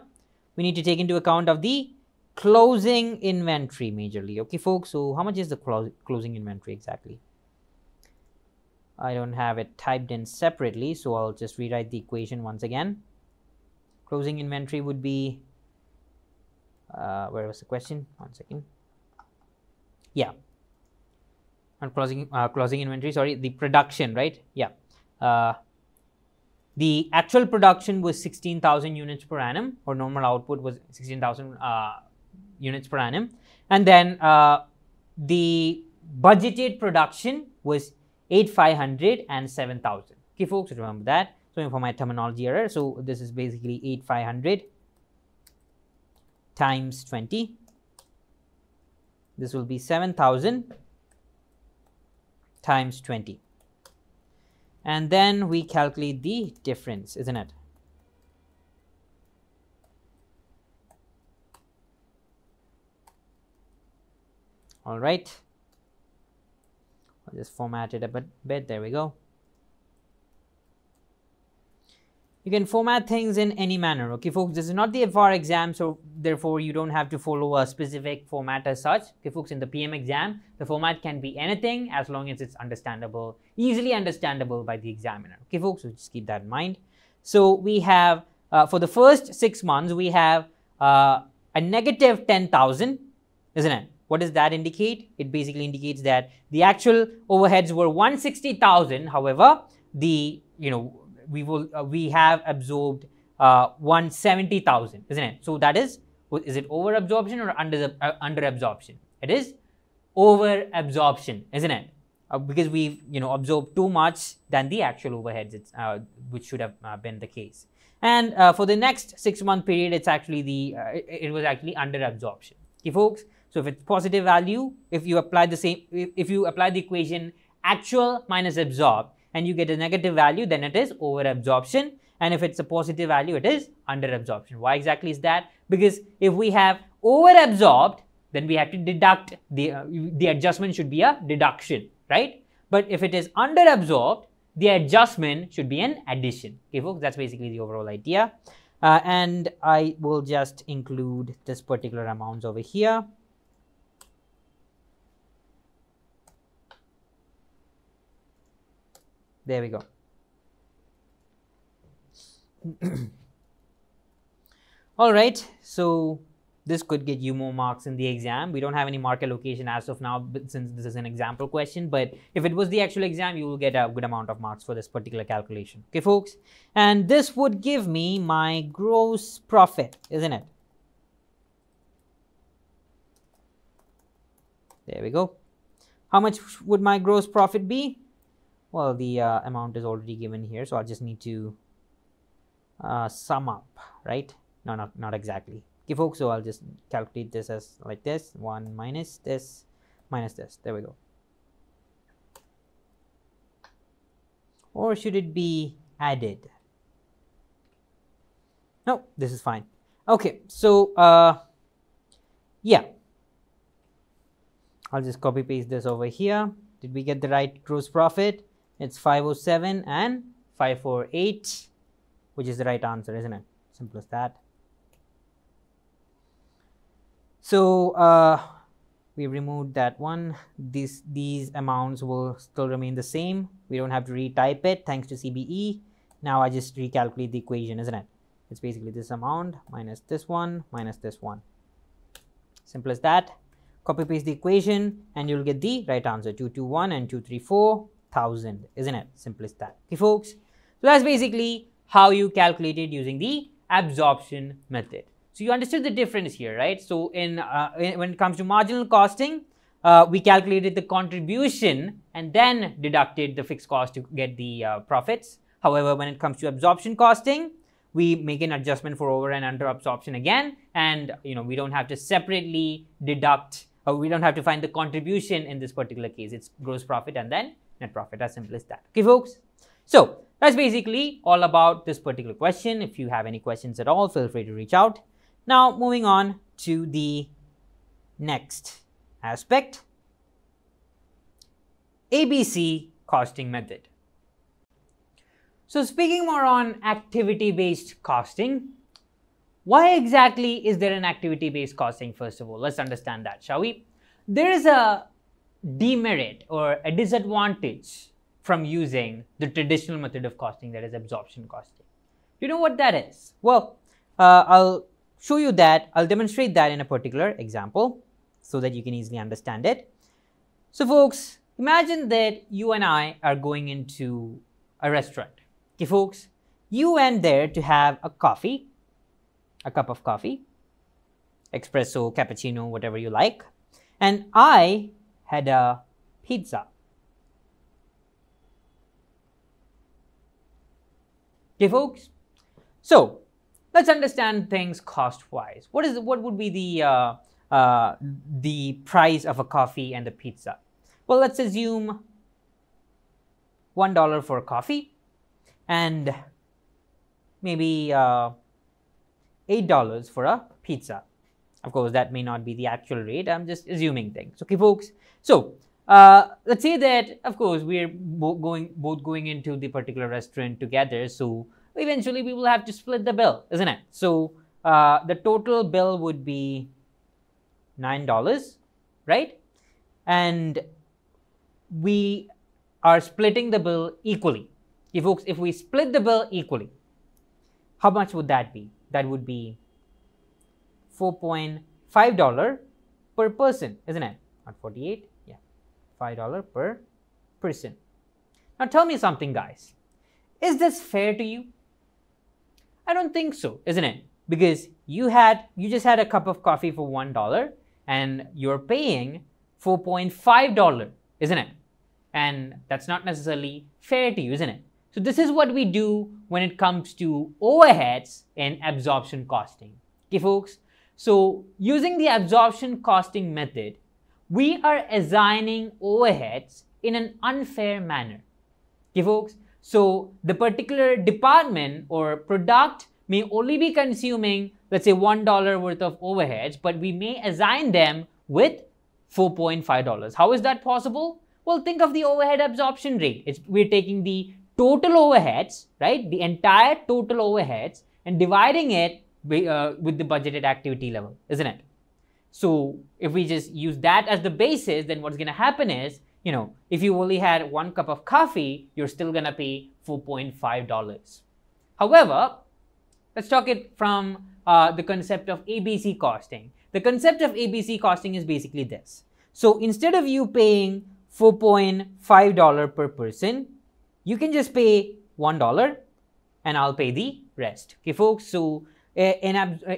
We need to take into account of the closing inventory majorly. Okay, folks, so how much is the clo closing inventory exactly? I don't have it typed in separately, so I'll just rewrite the equation once again. Closing inventory would be, uh, where was the question? One second. Yeah. And closing, uh, closing inventory, sorry, the production, right? Yeah. Uh, the actual production was sixteen thousand units per annum, or normal output was sixteen thousand uh, units per annum. And then uh, the budgeted production was eight thousand five hundred and seven thousand. Okay, folks, remember that. So for my terminology error, so this is basically eight thousand five hundred times twenty. This will be seven thousand times twenty. And then we calculate the difference, isn't it? All right. I'll just format it a bit, bit. There we go. You can format things in any manner. Okay, folks, this is not the F R exam, so therefore you don't have to follow a specific format as such. Okay, folks, in the P M exam, the format can be anything as long as it's understandable, easily understandable by the examiner. Okay, folks, so just keep that in mind. So we have, uh, for the first six months, we have uh, a negative ten thousand, isn't it? What does that indicate? It basically indicates that the actual overheads were one hundred sixty thousand. However, the, you know, we will uh, we have absorbed uh, one hundred seventy thousand, isn't it? So that is, is it over absorption or under uh, under absorption? It is over absorption, isn't it? Uh, because we've, you know, absorbed too much than the actual overheads, it's, uh, which should have uh, been the case. And uh, for the next six month period, it's actually the uh, it, it was actually under absorption. Okay, folks. So if it's positive value, if you apply the same, if, if you apply the equation actual minus absorbed, and you get a negative value, then it is over absorption. And if it's a positive value, it is under absorption. Why exactly is that? Because if we have over absorbed, then we have to deduct, the, uh, the adjustment should be a deduction, right? But if it is under absorbed, the adjustment should be an addition. Okay, folks, that's basically the overall idea. Uh, and I will just include this particular amount over here. There we go. All right, so this could get you more marks in the exam. We don't have any mark allocation as of now, but since this is an example question, but if it was the actual exam, you will get a good amount of marks for this particular calculation. Okay, folks, and this would give me my gross profit, isn't it? There we go. How much would my gross profit be? Well, the uh, amount is already given here, so I just need to uh, sum up, right? No, not, not exactly. Okay, folks, so I'll just calculate this as like this, one minus this, minus this, there we go. Or should it be added? No, this is fine. Okay, so uh, yeah, I'll just copy paste this over here. Did we get the right gross profit? It's five oh seven and five forty-eight, which is the right answer, isn't it? Simple as that. So uh, we removed that one. These, these amounts will still remain the same. We don't have to retype it thanks to C B E. Now I just recalculate the equation, isn't it? It's basically this amount minus this one, minus this one. Simple as that. Copy paste the equation and you'll get the right answer, two hundred twenty-one and two hundred thirty-four thousand, isn't it? Simple as that. Okay, folks. So that's basically how you calculated using the absorption method. So you understood the difference here, right? So in, uh, in when it comes to marginal costing, uh, we calculated the contribution and then deducted the fixed cost to get the uh, profits. However, when it comes to absorption costing, we make an adjustment for over and under absorption again, and you know we don't have to separately deduct. Uh, we don't have to find the contribution in this particular case. It's gross profit and then net profit, as simple as that. Okay, folks. So that's basically all about this particular question. If you have any questions at all, feel free to reach out. Now, moving on to the next aspect, A B C costing method. So speaking more on activity-based costing, why exactly is there an activity-based costing? First of all, let's understand that, shall we? There is a demerit or a disadvantage from using the traditional method of costing, that is absorption costing. You know what that is? Well, uh, I'll show you that, I'll demonstrate that in a particular example so that you can easily understand it. So folks, imagine that you and I are going into a restaurant. Okay folks, you went there to have a coffee, a cup of coffee, espresso, cappuccino, whatever you like, and I had a pizza. Okay folks, so let's understand things cost-wise. What is what would be the uh, uh, the price of a coffee and a pizza? Well, let's assume one dollar for coffee and maybe uh, eight dollars for a pizza. Of course, that may not be the actual rate. I'm just assuming things. Okay, folks. So uh, let's say that, of course, we're both going both going into the particular restaurant together. So eventually, we will have to split the bill, isn't it? So uh, the total bill would be nine dollars, right? And we are splitting the bill equally. If folks, if we split the bill equally, how much would that be? That would be four point five dollars per person, isn't it? Not forty-eight, yeah, five dollars per person. Now tell me something, guys. Is this fair to you? I don't think so, isn't it? Because you had, you just had a cup of coffee for one dollar and you're paying four point five dollars, isn't it? And that's not necessarily fair to you, isn't it? So this is what we do when it comes to overheads and absorption costing. Okay, folks. So using the absorption costing method, we are assigning overheads in an unfair manner. Okay, folks. So the particular department or product may only be consuming, let's say, one dollar worth of overheads, but we may assign them with four point five dollars. How is that possible? Well, think of the overhead absorption rate. It's, we're taking the total overheads, right? The entire total overheads and dividing it by, uh, with the budgeted activity level, isn't it? So if we just use that as the basis, then what's going to happen is, you know, if you only had one cup of coffee, you're still going to pay four point five dollars. However, let's talk it from uh, the concept of A B C costing. The concept of A B C costing is basically this. So instead of you paying four point five dollars per person, you can just pay one dollar and I'll pay the rest. Okay, folks. So in,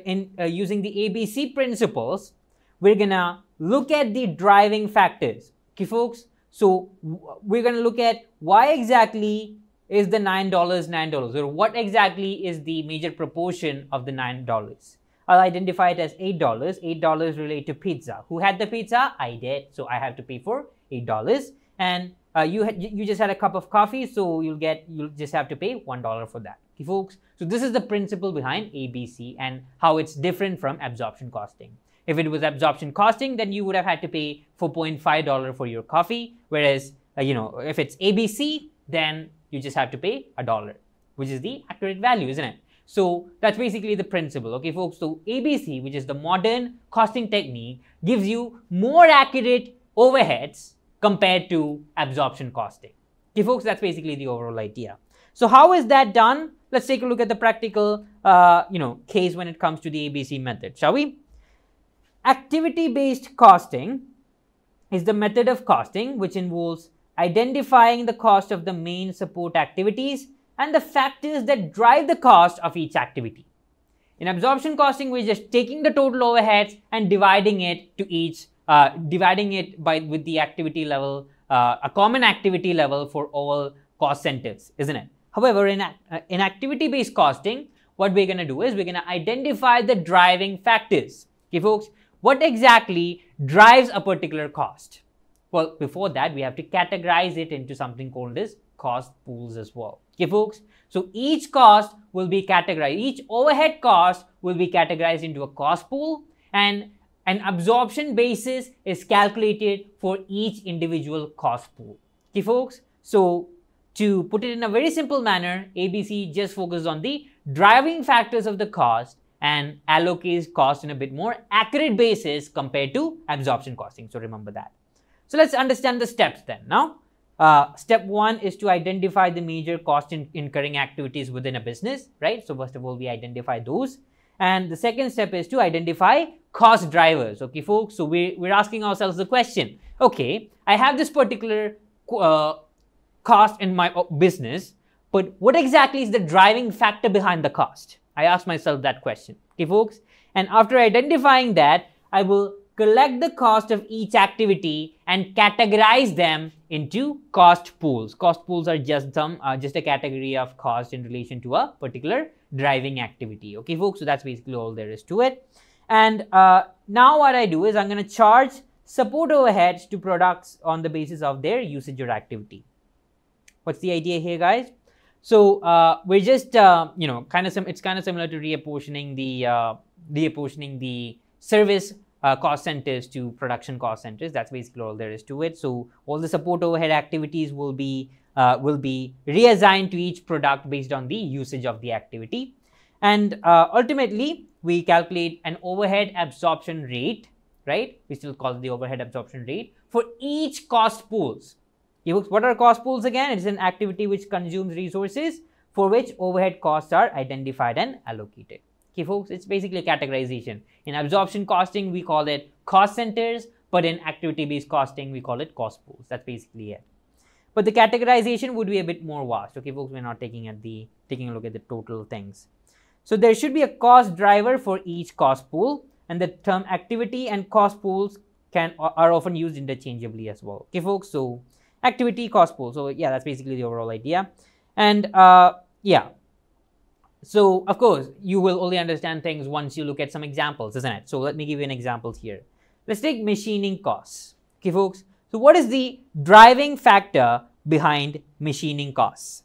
in uh, using the A B C principles, we're gonna look at the driving factors. Okay, folks. So we're gonna look at why exactly is the nine dollars nine dollars, or what exactly is the major proportion of the nine dollars? I'll identify it as eight dollars. Eight dollars relate to pizza. Who had the pizza? I did. So I have to pay for eight dollars and. Uh, you had, you just had a cup of coffee, so you'll get you'll just have to pay one dollar for that. Okay, folks. So this is the principle behind A B C and how it's different from absorption costing. If it was absorption costing, then you would have had to pay four point five dollars for your coffee, whereas uh, you know, if it's A B C, then you just have to pay a dollar, which is the accurate value, isn't it? So that's basically the principle. Okay, folks. So A B C, which is the modern costing technique, gives you more accurate overheads compared to absorption costing. Okay, folks, that's basically the overall idea. So how is that done? Let's take a look at the practical, uh, you know, case when it comes to the A B C method, shall we? Activity-based costing is the method of costing which involves identifying the cost of the main support activities and the factors that drive the cost of each activity. In absorption costing, we're just taking the total overheads and dividing it to each Uh, dividing it by with the activity level, uh, a common activity level for all cost centers, isn't it? However, in, uh, in activity-based costing, what we're going to do is we're going to identify the driving factors. Okay, folks, what exactly drives a particular cost? Well, before that, we have to categorize it into something called as cost pools as well. Okay, folks. So each cost will be categorized. Each overhead cost will be categorized into a cost pool, and an absorption basis is calculated for each individual cost pool. Okay, folks. So to put it in a very simple manner, A B C just focuses on the driving factors of the cost and allocates cost in a bit more accurate basis compared to absorption costing. So remember that. So let's understand the steps then. Now, uh, step one is to identify the major cost in incurring activities within a business, right? So first of all, we identify those. And the second step is to identify cost drivers. Okay, folks. So we, we're asking ourselves the question, okay, I have this particular uh, cost in my business, but what exactly is the driving factor behind the cost? I asked myself that question. Okay, folks. And after identifying that, I will collect the cost of each activity and categorize them into cost pools. Cost pools are just some, uh, just a category of cost in relation to a particular driving activity. Okay, folks. So that's basically all there is to it. And uh, now what I do is I'm going to charge support overheads to products on the basis of their usage or activity. What's the idea here, guys? So uh, we're just, uh, you know, kind of, it's kind of similar to reapportioning the, uh, reapportioning the service Uh, cost centers to production cost centers. That's basically all there is to it. So all the support overhead activities will be uh, will be reassigned to each product based on the usage of the activity, and uh, ultimately we calculate an overhead absorption rate, right? We still call it the overhead absorption rate for each cost pools. What are cost pools again? It's an activity which consumes resources for which overhead costs are identified and allocated. Okay, folks, it's basically a categorization. In absorption costing, we call it cost centers, but in activity-based costing, we call it cost pools. That's basically it. But the categorization would be a bit more vast. Okay, folks, we're not taking at the taking a look at the total things. So there should be a cost driver for each cost pool, and the term activity and cost pools can are often used interchangeably as well. Okay, folks, so activity, cost pool. So yeah, that's basically the overall idea. And uh, yeah. So, of course, you will only understand things once you look at some examples, isn't it? So, let me give you an example here. Let's take machining costs. Okay, folks. So, what is the driving factor behind machining costs?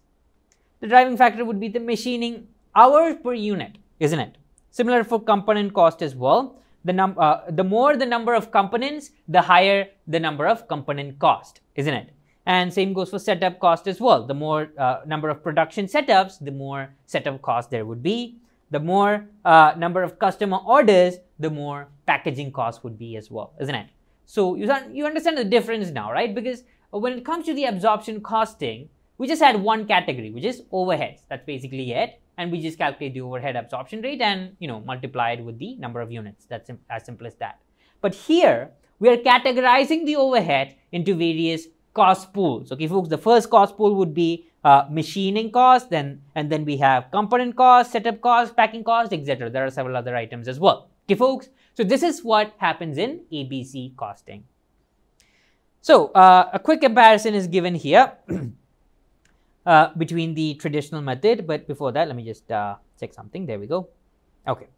The driving factor would be the machining hours per unit, isn't it? Similar for component cost as well. The, num uh, the more the number of components, the higher the number of component cost, isn't it? And same goes for setup cost as well. The more uh, number of production setups, the more setup cost there would be. The more uh, number of customer orders, the more packaging cost would be as well, isn't it? So you, you understand the difference now, right? Because when it comes to the absorption costing, we just had one category, which is overheads. That's basically it. And we just calculate the overhead absorption rate and, you know, multiply it with the number of units. That's as simple as that. But here, we are categorizing the overhead into various cost pools. Okay, folks, the first cost pool would be uh, machining cost, then and then we have component cost, setup cost, packing cost, et cetera. There are several other items as well. Okay, folks, so this is what happens in A B C costing. So uh, a quick comparison is given here uh, between the traditional method, but before that, let me just uh, check something. There we go. Okay,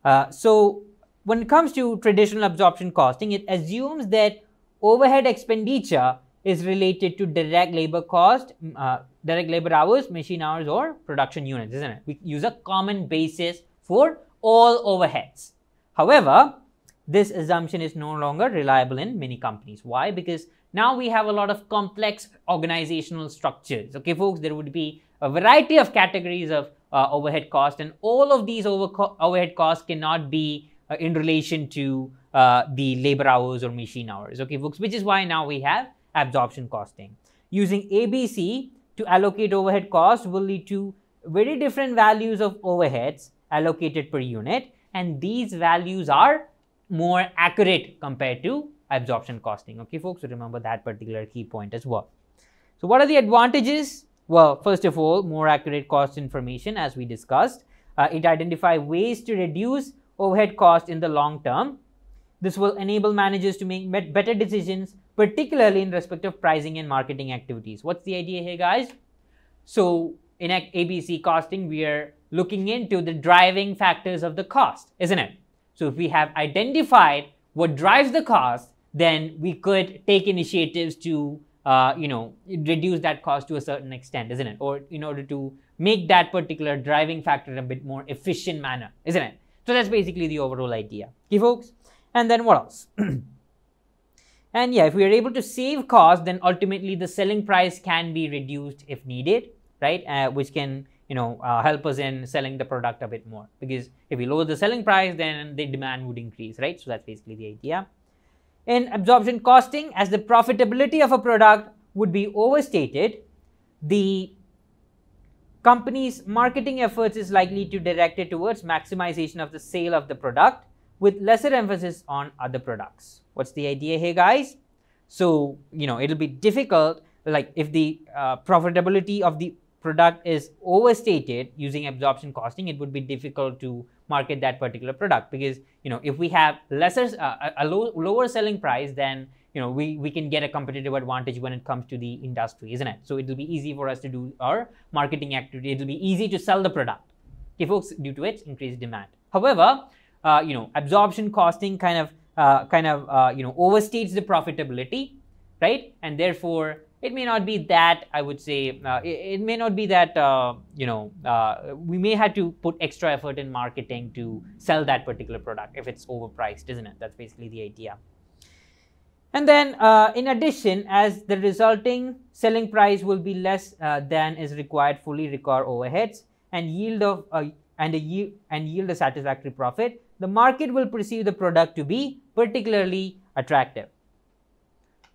uh, so when it comes to traditional absorption costing, it assumes that overhead expenditure is related to direct labor cost, uh, direct labor hours, machine hours, or production units, isn't it? We use a common basis for all overheads. However, this assumption is no longer reliable in many companies. Why? Because now we have a lot of complex organizational structures. Okay, folks, there would be a variety of categories of uh, overhead cost, and all of these over co- overhead costs cannot be uh, in relation to uh, the labor hours or machine hours. Okay, folks, which is why now we have absorption costing. Using A B C to allocate overhead costs will lead to very different values of overheads allocated per unit, and these values are more accurate compared to absorption costing. Okay, folks, so remember that particular key point as well. So what are the advantages? Well, first of all, more accurate cost information, as we discussed. Uh, it identifies ways to reduce overhead costs in the long term. This will enable managers to make better decisions, particularly in respect of pricing and marketing activities. What's the idea here, guys? So in A B C costing, we are looking into the driving factors of the cost, isn't it? So if we have identified what drives the cost, then we could take initiatives to uh, you know, reduce that cost to a certain extent, isn't it? Or in order to make that particular driving factor in a bit more efficient manner, isn't it? So that's basically the overall idea. Okay, folks? And then what else? And yeah, if we are able to save cost, then ultimately the selling price can be reduced if needed, right? Uh, which can, you know, uh, help us in selling the product a bit more, because if we lower the selling price, then the demand would increase, right? So that's basically the idea. In absorption costing, as the profitability of a product would be overstated, the company's marketing efforts is likely to direct it towards maximization of the sale of the product, with lesser emphasis on other products. What's the idea here, guys? So, you know, it'll be difficult, like if the uh, profitability of the product is overstated using absorption costing, it would be difficult to market that particular product, because, you know, if we have lesser, uh, a low, lower selling price, then, you know, we, we can get a competitive advantage when it comes to the industry, isn't it? So it'll be easy for us to do our marketing activity. It'll be easy to sell the product, okay, folks, due to its increased demand. However, Uh, you know, absorption costing kind of, uh, kind of, uh, you know, overstates the profitability, right? And therefore, it may not be that, I would say, uh, it, it may not be that, uh, you know, uh, we may have to put extra effort in marketing to sell that particular product if it's overpriced, isn't it? That's basically the idea. And then, uh, in addition, as the resulting selling price will be less uh, than is required, fully recover overheads and yield of, uh, and a yield, and yield a satisfactory profit, the market will perceive the product to be particularly attractive.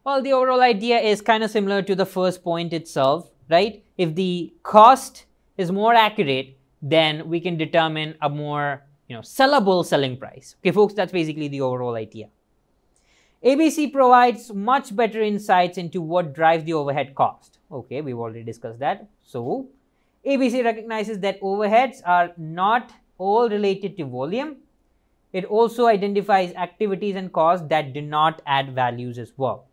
Well, the overall idea is kind of similar to the first point itself, right? If the cost is more accurate, then we can determine a more, you know, sellable selling price. Okay, folks, that's basically the overall idea. A B C provides much better insights into what drives the overhead cost. Okay, we've already discussed that. So, A B C recognizes that overheads are not all related to volume. It also identifies activities and costs that do not add values as well.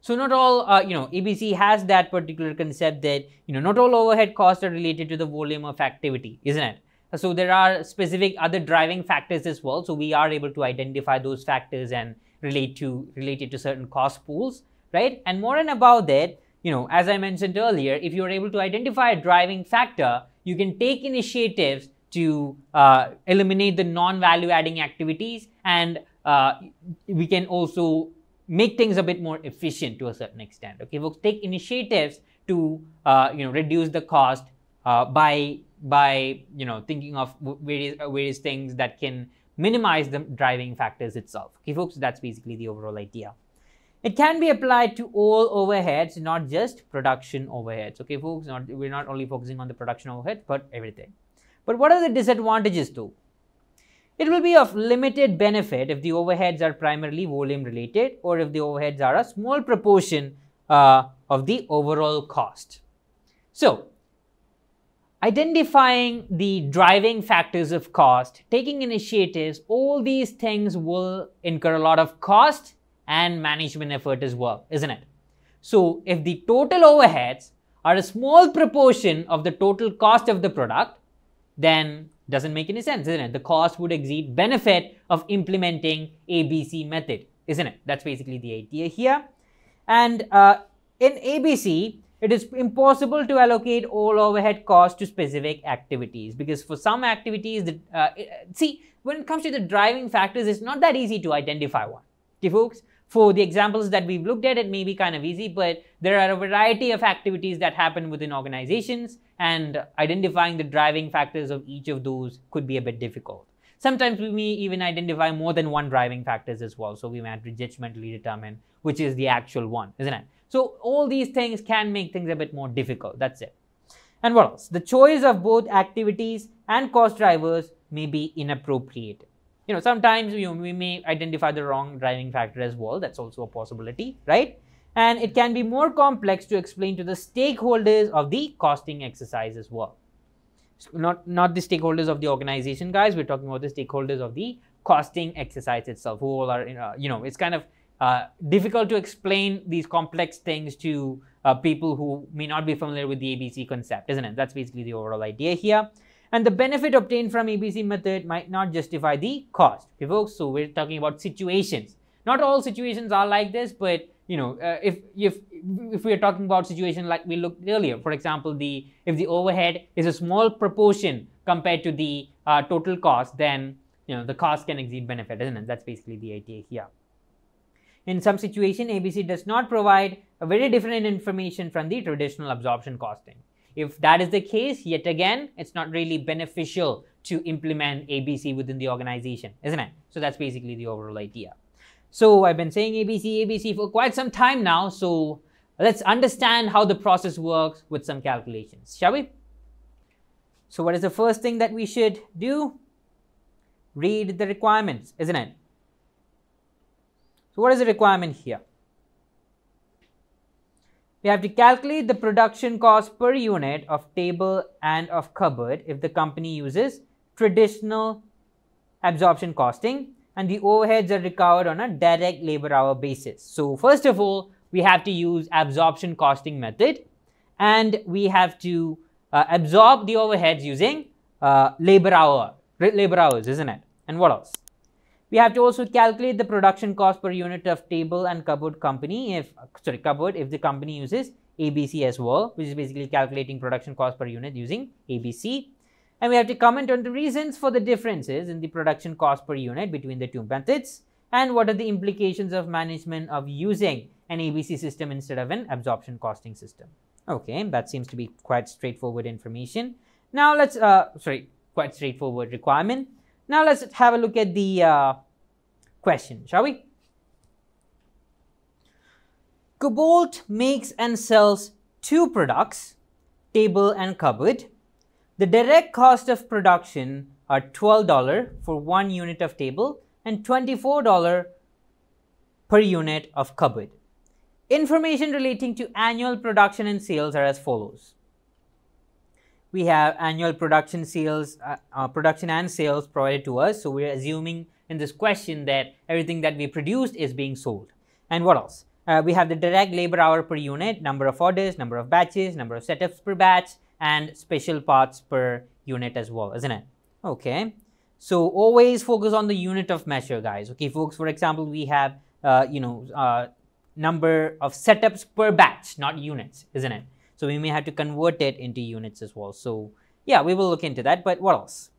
So not all, uh, you know, A B C has that particular concept that, you know, not all overhead costs are related to the volume of activity, isn't it? So there are specific other driving factors as well. So we are able to identify those factors and relate to, related to certain cost pools, right? And more and about that, you know, as I mentioned earlier, if you're able to identify a driving factor, you can take initiatives to uh, eliminate the non-value adding activities, and uh, we can also make things a bit more efficient to a certain extent. Okay, folks, take initiatives to, uh, you know, reduce the cost uh, by, by, you know, thinking of various, various things that can minimize the driving factors itself. Okay, folks, that's basically the overall idea. It can be applied to all overheads, not just production overheads. Okay, folks, not, we're not only focusing on the production overhead, but everything. But what are the disadvantages though? It will be of limited benefit if the overheads are primarily volume related, or if the overheads are a small proportion uh, of the overall cost. So, identifying the driving factors of cost, taking initiatives, all these things will incur a lot of cost and management effort as well, isn't it? So if the total overheads are a small proportion of the total cost of the product, then doesn't make any sense, isn't it? The cost would exceed benefit of implementing A B C method, isn't it? That's basically the idea here. And uh, in A B C, it is impossible to allocate all overhead costs to specific activities, because for some activities, the, uh, see, when it comes to the driving factors, it's not that easy to identify one. Okay, folks? For the examples that we've looked at, it may be kind of easy, but there are a variety of activities that happen within organizations, and identifying the driving factors of each of those could be a bit difficult. Sometimes we may even identify more than one driving factors as well, so we may have to judgmentally determine which is the actual one, isn't it? So all these things can make things a bit more difficult, that's it. And what else? The choice of both activities and cost drivers may be inappropriate. You know, sometimes you know, we may identify the wrong driving factor as well. That's also a possibility, right? And it can be more complex to explain to the stakeholders of the costing exercise as well. So not, not the stakeholders of the organization, guys. We're talking about the stakeholders of the costing exercise itself, who all are, in a, you know, it's kind of uh, difficult to explain these complex things to uh, people who may not be familiar with the A B C concept, isn't it? That's basically the overall idea here. And the benefit obtained from A B C method might not justify the cost. Okay, folks? So we're talking about situations. Not all situations are like this, but you know, uh, if if if we are talking about situation like we looked earlier, for example, the if the overhead is a small proportion compared to the uh, total cost, then you know the cost can exceed benefit, isn't it? That's basically the idea here. In some situation, A B C does not provide a very different information from the traditional absorption costing. If that is the case, yet again, it's not really beneficial to implement A B C within the organization, isn't it? So that's basically the overall idea. So I've been saying A B C, A B C for quite some time now. So let's understand how the process works with some calculations, shall we? So what is the first thing that we should do? Read the requirements, isn't it? So what is the requirement here? We have to calculate the production cost per unit of table and of cupboard if the company uses traditional absorption costing, and the overheads are recovered on a direct labor hour basis. So first of all, we have to use absorption costing method, and we have to uh, absorb the overheads using uh, labor hour, labor hours, isn't it? And what else? We have to also calculate the production cost per unit of table and cupboard company if, sorry, cupboard if the company uses A B C as well, which is basically calculating production cost per unit using A B C. And we have to comment on the reasons for the differences in the production cost per unit between the two methods, and what are the implications of management of using an A B C system instead of an absorption costing system. Okay, that seems to be quite straightforward information. Now let's, uh, sorry, quite straightforward requirement. Now let's have a look at the uh, question, shall we? Cobalt makes and sells two products, table and cupboard. The direct cost of production are twelve dollars for one unit of table and twenty-four dollars per unit of cupboard. Information relating to annual production and sales are as follows. We have annual production sales, uh, uh, production and sales provided to us. So we are assuming in this question that everything that we produced is being sold. And what else? Uh, we have the direct labor hour per unit, number of orders, number of batches, number of setups per batch, and special parts per unit as well, isn't it? Okay, so always focus on the unit of measure, guys. Okay, folks, for example, we have, uh, you know, uh, number of setups per batch, not units, isn't it? So we may have to convert it into units as well. So yeah, we will look into that, but what else?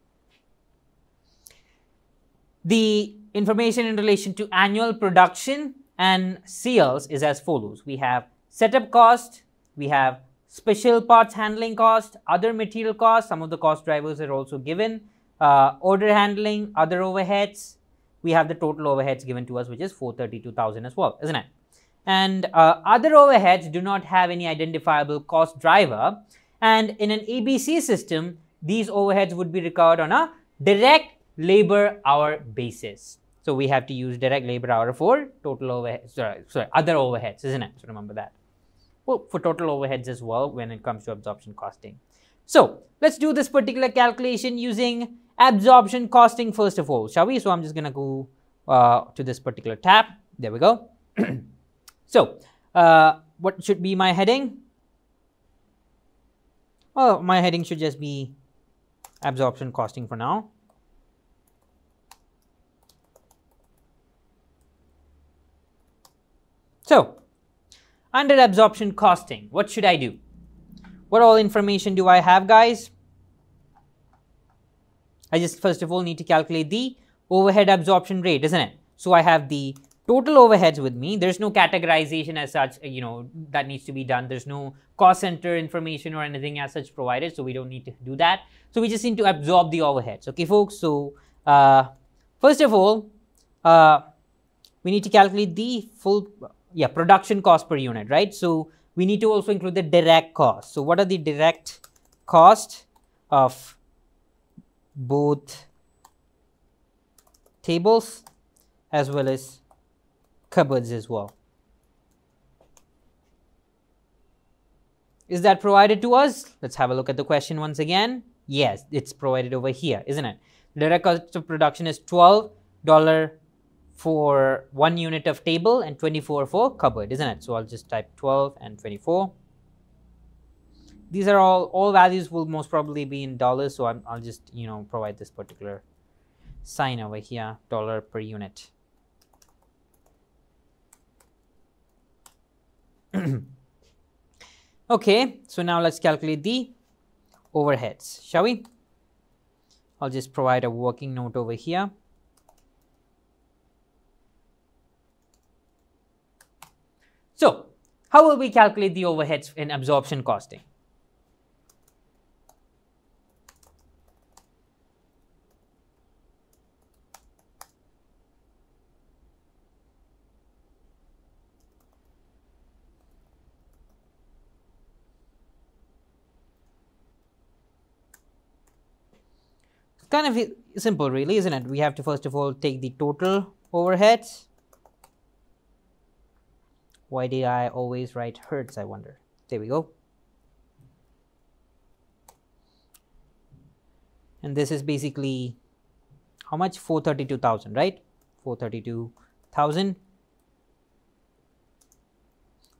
The information in relation to annual production and sales is as follows. We have setup cost, we have special parts handling cost, other material costs, some of the cost drivers are also given, uh, order handling, other overheads. We have the total overheads given to us, which is four hundred thirty-two thousand as well, isn't it? And uh, other overheads do not have any identifiable cost driver. And in an A B C system, these overheads would be recovered on a direct labor hour basis. So we have to use direct labor hour for total overheads, sorry, sorry, other overheads, isn't it? So remember that. Well, for total overheads as well when it comes to absorption costing. So let's do this particular calculation using absorption costing first of all, shall we? So I'm just going to go uh, to this particular tab. There we go. So uh, what should be my heading? Well, my heading should just be absorption costing for now. So under absorption costing, what should I do? What all information do I have, guys? I just first of all need to calculate the overhead absorption rate, isn't it? So I have the total overheads with me. There's no categorization as such, you know, that needs to be done. There's no cost center information or anything as such provided, so we don't need to do that. So we just need to absorb the overheads. Okay, folks. So uh, first of all, uh, we need to calculate the full. Yeah, production cost per unit, right? So we need to also include the direct cost. So what are the direct costs of both tables as well as cupboards as well? Is that provided to us? Let's have a look at the question once again. Yes, it's provided over here, isn't it? Direct cost of production is twelve dollars for one unit of table and twenty-four for cupboard, isn't it? So I'll just type twelve and twenty-four. These are all, all values will most probably be in dollars. So I'm, I'll just, you know, provide this particular sign over here, dollar per unit. Okay, so now let's calculate the overheads, shall we? I'll just provide a working note over here. So, how will we calculate the overheads in absorption costing? Kind of simple really, isn't it? We have to first of all take the total overheads. Why did I always write hertz, I wonder? There we go. And this is basically how much? four hundred thirty-two thousand, right? four hundred thirty-two thousand.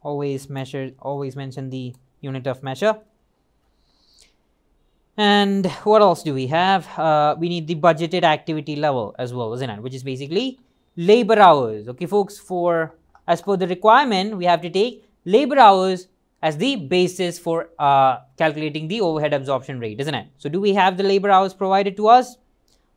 Always measure, always mention the unit of measure. And what else do we have? Uh, we need the budgeted activity level as well, isn't it? Which is basically labor hours. Okay, folks, for as per the requirement, we have to take labor hours as the basis for uh, calculating the overhead absorption rate, isn't it? So do we have the labor hours provided to us?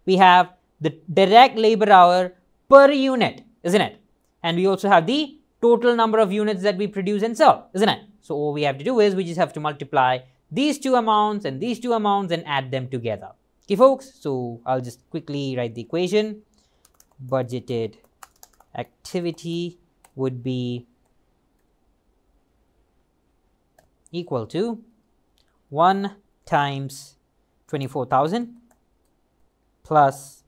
We have the direct labor hour per unit, isn't it? And we also have the total number of units that we produce and sell, isn't it? So all we have to do is we just have to multiply these two amounts and these two amounts and add them together. Okay, folks, so I'll just quickly write the equation. Budgeted activity would be equal to one times twenty-four thousand plus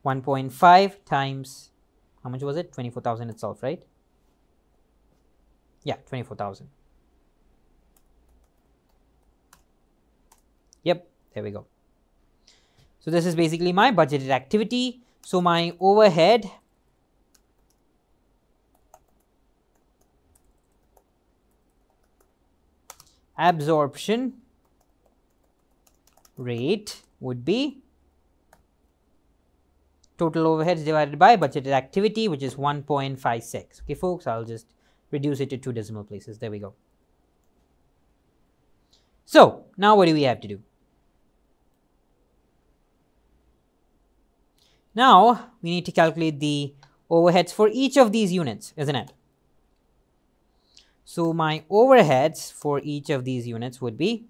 one point five times, how much was it? twenty-four thousand itself, right? Yeah, twenty-four thousand. Yep, there we go. So this is basically my budgeted activity. So my overhead absorption rate would be total overheads divided by budgeted activity, which is one point five six. Okay, folks, I'll just reduce it to two decimal places. There we go. So now what do we have to do? Now we need to calculate the overheads for each of these units, isn't it? So my overheads for each of these units would be,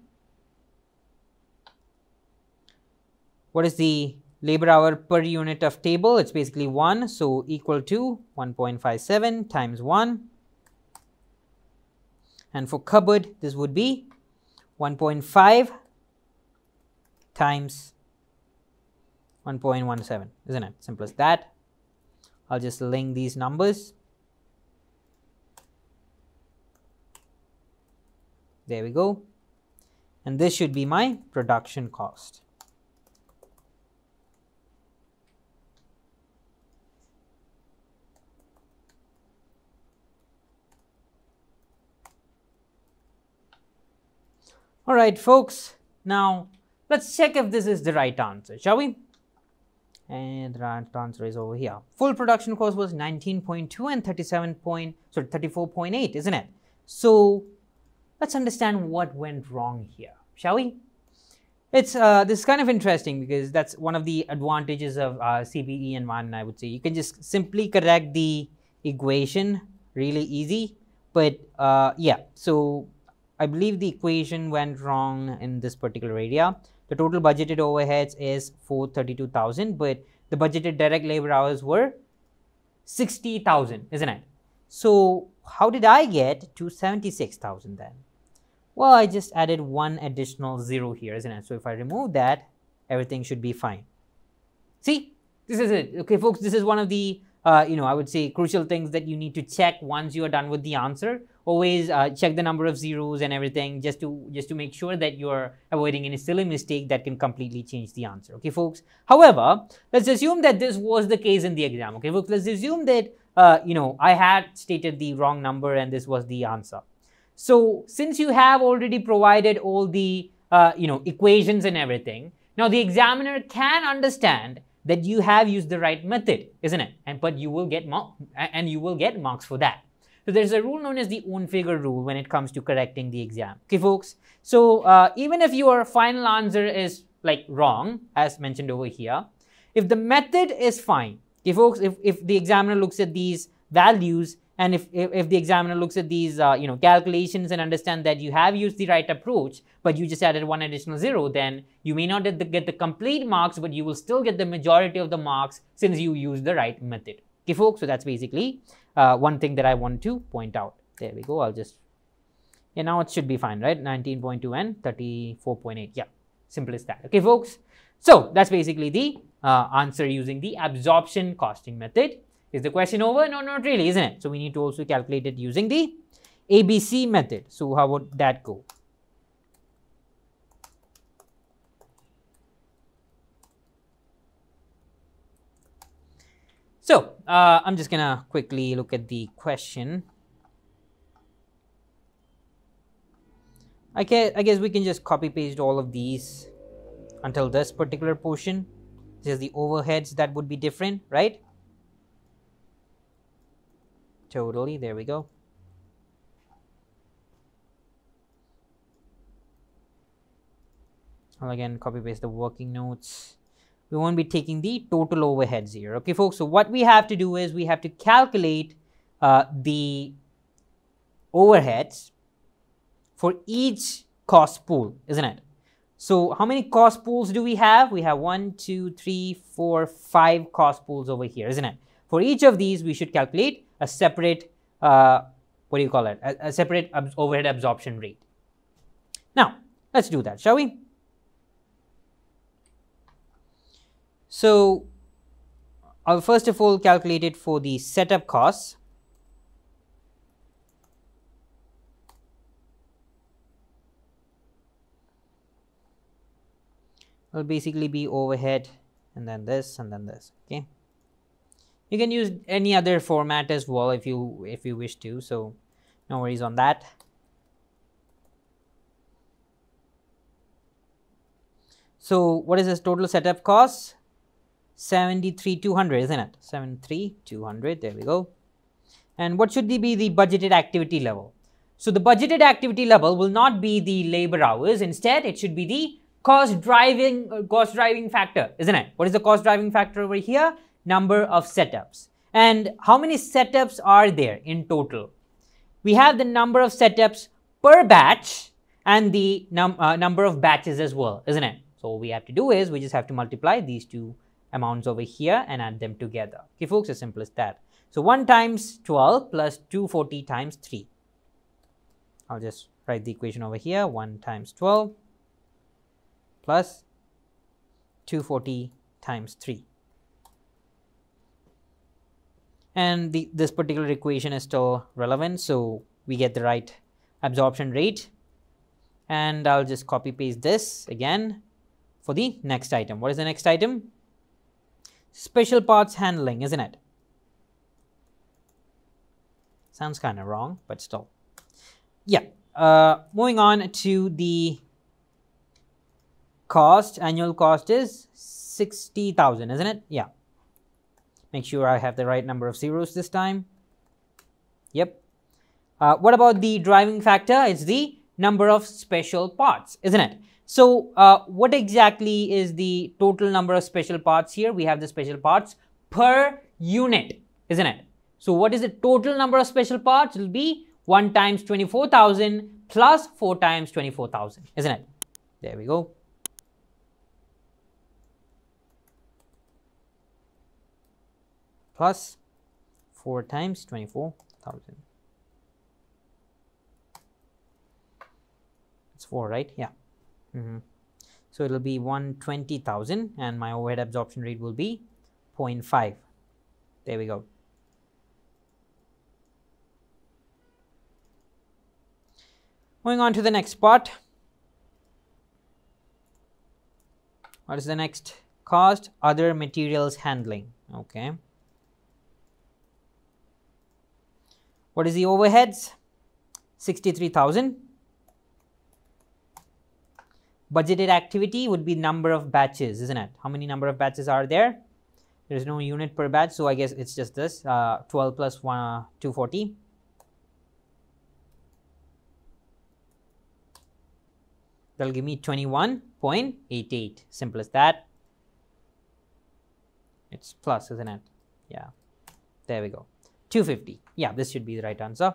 what is the labor hour per unit of table? It's basically one, so equal to one point five seven times one. And for cupboard, this would be one point five times one point one seven, isn't it? Simple as that. I'll just link these numbers. There we go. And this should be my production cost. All right, folks. Now let's check if this is the right answer, shall we? And the right answer is over here. Full production cost was nineteen point two and thirty-seven point, sorry, thirty-four point eight, isn't it? So let's understand what went wrong here, shall we? It's uh, this is kind of interesting because that's one of the advantages of uh, C P A environment, I would say. You can just simply correct the equation, really easy. But uh, yeah, so I believe the equation went wrong in this particular area. The total budgeted overheads is four hundred thirty-two thousand, but the budgeted direct labor hours were sixty thousand, isn't it? So how did I get to seventy-six thousand then? Well, I just added one additional zero here, isn't it? So if I remove that, everything should be fine. See, this is it. Okay, folks, this is one of the, uh, you know, I would say crucial things that you need to check once you are done with the answer. Always uh, check the number of zeros and everything just to just to make sure that you're avoiding any silly mistake that can completely change the answer. Okay, folks. However, let's assume that this was the case in the exam. Okay, folks, let's assume that, uh, you know, I had stated the wrong number and this was the answer. So since you have already provided all the, uh, you know, equations and everything, now the examiner can understand that you have used the right method, isn't it? And but you will get, and you will get marks for that. So there's a rule known as the own figure rule when it comes to correcting the exam. Okay, folks. So uh, even if your final answer is like wrong, as mentioned over here, if the method is fine, okay, folks, if, if the examiner looks at these values and if, if, if the examiner looks at these, uh, you know, calculations and understand that you have used the right approach, but you just added one additional zero, then you may not get the, get the complete marks, but you will still get the majority of the marks since you used the right method. Okay, folks, so that's basically uh, one thing that I want to point out. There we go. I'll just, yeah, now it should be fine, right? nineteen point two and thirty-four point eight. Yeah, simple as that. Okay, folks. So that's basically the uh, answer using the absorption costing method. Is the question over? No, not really, isn't it? So we need to also calculate it using the A B C method. So how would that go? So uh, I'm just gonna quickly look at the question. I guess, I guess we can just copy paste all of these until this particular portion. This is the overheads that would be different, right? Totally, there we go. I'll again copy paste the working notes. We won't be taking the total overheads here. Okay, folks, so what we have to do is we have to calculate uh, the overheads for each cost pool, isn't it? So how many cost pools do we have? We have one, two, three, four, five cost pools over here, isn't it? For each of these, we should calculate a separate, uh, what do you call it? A, a separate ab- overhead absorption rate. Now, let's do that, shall we? So, I'll first of all calculate it for the setup costs. It'll basically be overhead and then this and then this, okay? You can use any other format as well if you if you wish to, so no worries on that. So what is this total setup cost? seventy-three thousand two hundred, isn't it? seventy-three thousand two hundred, there we go. And what should be the budgeted activity level? So the budgeted activity level will not be the labor hours. Instead, it should be the cost driving uh, cost driving factor, isn't it? What is the cost driving factor over here? Number of setups. And how many setups are there in total? We have the number of setups per batch and the num uh, number of batches as well, isn't it? So what we have to do is we just have to multiply these two amounts over here and add them together. Okay, folks, as simple as that. So one times twelve plus two hundred forty times three. I'll just write the equation over here. one times twelve plus two hundred forty times three. And the, this particular equation is still relevant, so we get the right absorption rate. And I'll just copy paste this again for the next item. What is the next item? Special parts handling, isn't it? Sounds kind of wrong, but still. Yeah, uh, moving on to the cost. Annual cost is sixty thousand, isn't it? Yeah. Make sure I have the right number of zeros this time. Yep. Uh, what about the driving factor? It's the number of special parts, isn't it? So uh, what exactly is the total number of special parts here? We have the special parts per unit, isn't it? So what is the total number of special parts? It will be one times twenty-four thousand plus four times twenty-four thousand, isn't it? There we go. Plus four times twenty-four thousand. It's four, right? Yeah. Mm-hmm. So it'll be one hundred twenty thousand and my overhead absorption rate will be zero point five. There we go. Moving on to the next part. What is the next cost? Other materials handling. Okay. What is the overheads? sixty-three thousand. Budgeted activity would be number of batches, isn't it? How many number of batches are there? There is no unit per batch, so I guess it's just this, uh, twelve plus one, uh, two hundred forty that'll give me twenty-one point eight eight. Simple as that. It's plus, isn't it? Yeah, there we go. two fifty. Yeah, this should be the right answer.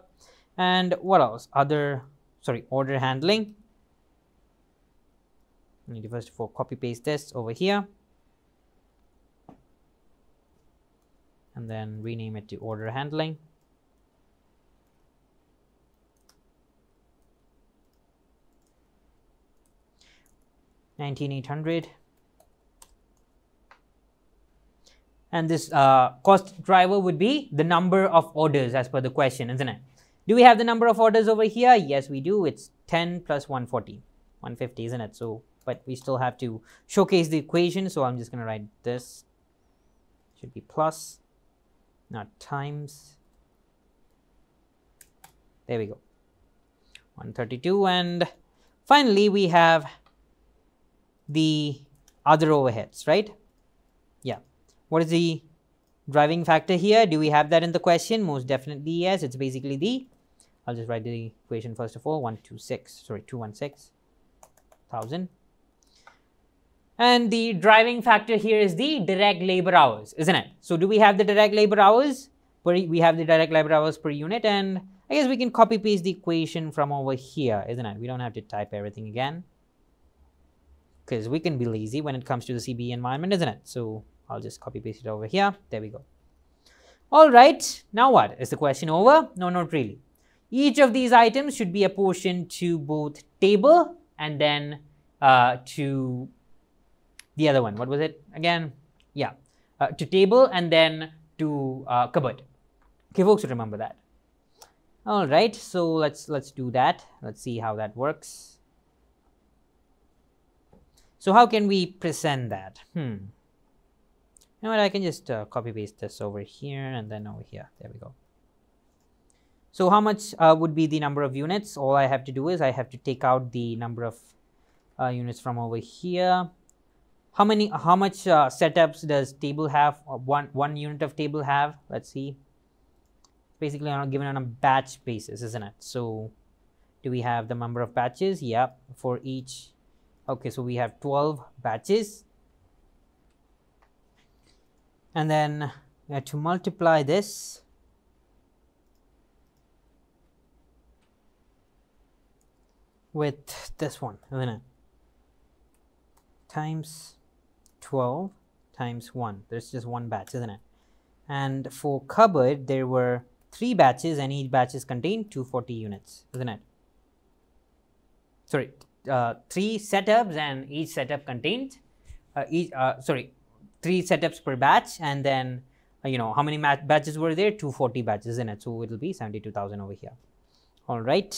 And what else? Other, sorry, order handling. I need to first of all copy paste this over here. And then rename it to order handling. nineteen eight hundred. And this uh, cost driver would be the number of orders as per the question, isn't it? Do we have the number of orders over here? Yes, we do. It's ten plus one forty, one fifty, isn't it? So, but we still have to showcase the equation. So I'm just going to write this. Should be plus, not times. There we go. one thirty-two. And finally, we have the other overheads, right? Yeah. What is the driving factor here? Do we have that in the question? Most definitely yes. It's basically the, I'll just write the equation first of all, one hundred twenty-six, sorry, two hundred sixteen thousand. And the driving factor here is the direct labor hours, isn't it? So do we have the direct labor hours? We have the direct labor hours per unit, and I guess we can copy paste the equation from over here, isn't it? We don't have to type everything again, because we can be lazy when it comes to the C B E environment, isn't it? So I'll just copy paste it over here. There we go. All right. Now what? Is the question over? No, not really. Each of these items should be apportioned to both table and then uh, to the other one. What was it again? Yeah. Uh, to table and then to uh, cupboard. Okay, folks, remember that. All right. So let's, let's do that. Let's see how that works. So how can we present that? Hmm. You know what? I can just uh, copy paste this over here and then over here. There we go. So how much uh, would be the number of units? All I have to do is I have to take out the number of uh, units from over here. How many? How much uh, setups does table have? Or one one unit of table have? Let's see. Basically, on a, given on a batch basis, isn't it? So, do we have the number of batches? Yep, for each. Okay, so we have twelve batches, and then we have to multiply this with this one, isn't it? Times twelve times one. There's just one batch, isn't it? And for cupboard, there were three batches, and each batches contained two hundred forty units, isn't it? Sorry. Uh, three setups, and each setup contained uh, each uh, sorry three setups per batch, and then uh, you know how many batches were there? Two hundred forty batches in it, so it'll be seventy-two thousand over here. All right.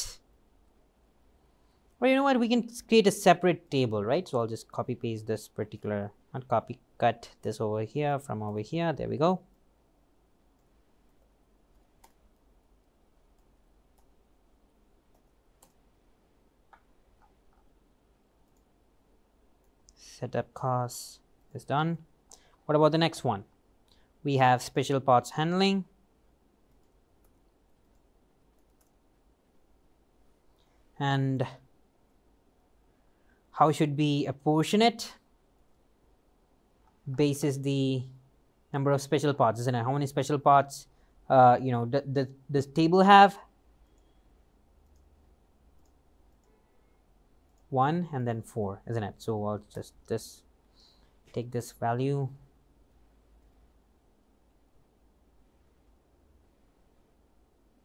Well, you know what, we can create a separate table, right? So I'll just copy paste this particular, not copy, cut this over here from over here. There we go. Setup cost is done. What about the next one? We have special parts handling. And how should we apportion it? Basis the number of special parts, isn't it? How many special parts, uh, you know, the, the, does table have? one and then four, isn't it? So I'll just this take this value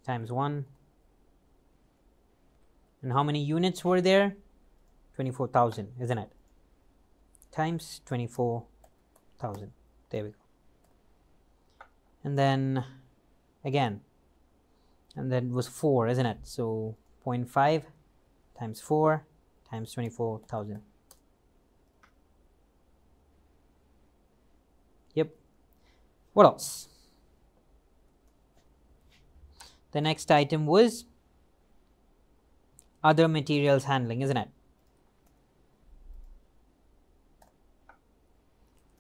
times one. And how many units were there? twenty-four thousand, isn't it? Times twenty-four thousand. There we go. And then again, and then it was four, isn't it? So zero point five times four times twenty-four thousand. Yep. What else? The next item was other materials handling, isn't it?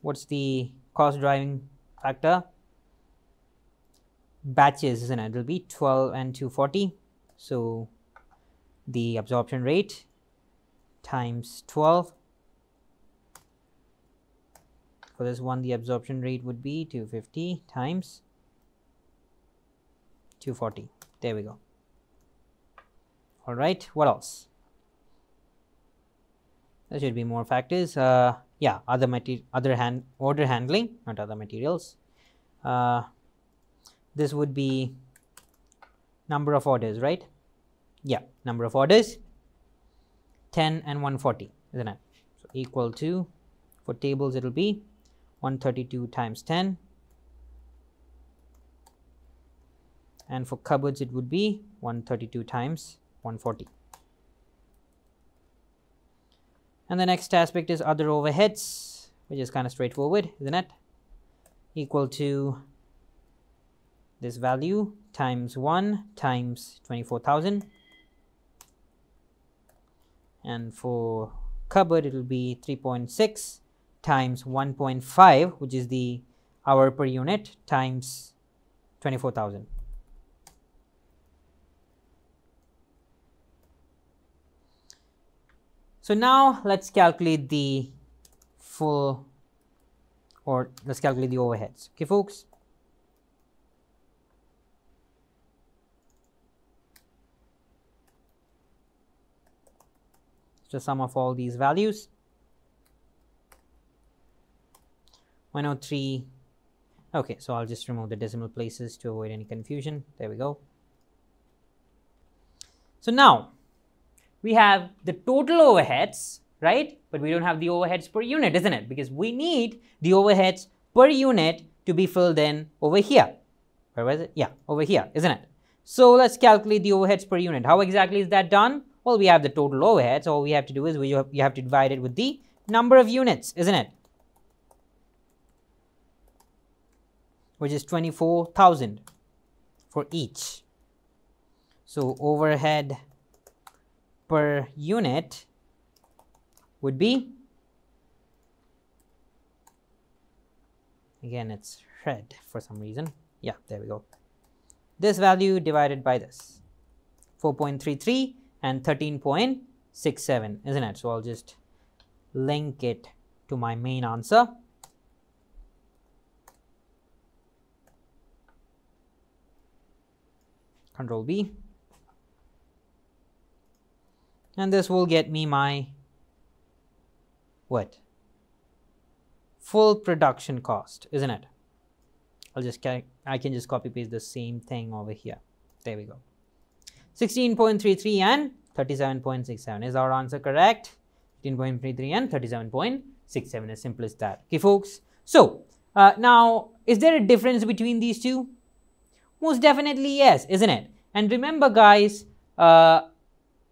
What's the cost driving factor? Batches, isn't it? It'll be twelve and two hundred forty. So the absorption rate times twelve. For this one, the absorption rate would be two hundred fifty times two hundred forty. There we go. All right, what else? There should be more factors. Uh, yeah, other material, other hand, order handling, not other materials. Uh, this would be number of orders, right? Yeah, number of orders, ten and one hundred forty, isn't it? So equal to, for tables it will be one hundred thirty-two times ten, and for cupboards it would be one hundred thirty-two times one hundred forty. And the next aspect is other overheads, which is kind of straightforward, isn't it? Equal to this value times one times twenty-four thousand. And for cupboard, it will be three point six times one point five, which is the hour per unit, times twenty-four thousand. So now let's calculate the full, or let's calculate the overheads. Okay, folks. So sum of all these values, one hundred three. Okay, so I'll just remove the decimal places to avoid any confusion. There we go. So now we have the total overheads, right? But we don't have the overheads per unit, isn't it? Because we need the overheads per unit to be filled in over here. Where was it? Yeah, over here, isn't it? So let's calculate the overheads per unit. How exactly is that done? Well, we have the total overheads. All we have to do is we you have to divide it with the number of units, isn't it? Which is twenty-four thousand for each. So overhead per unit would be, again it's red for some reason, yeah, there we go, this value divided by this, four point three three and thirteen point six seven, isn't it? So I'll just link it to my main answer. Control B. And this will get me my what? Full production cost, isn't it? I'll just I can just copy paste the same thing over here. There we go. sixteen point three three and thirty-seven point six seven. Is our answer correct? fifteen point three three and thirty-seven point six seven, as simple as that. Okay, folks. So uh, now, is there a difference between these two? Most definitely yes, isn't it? And remember, guys, uh,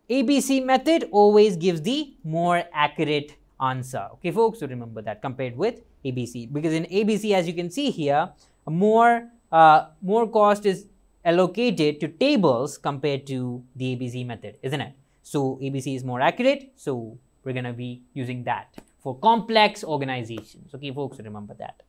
A B C method always gives the more accurate answer. Okay, folks, so remember that compared with A B C, because in A B C, as you can see here, more uh, more cost is allocated to tables compared to the A B C method, isn't it? So A B C is more accurate, so we're gonna be using that for complex organizations. Okay, folks, remember that.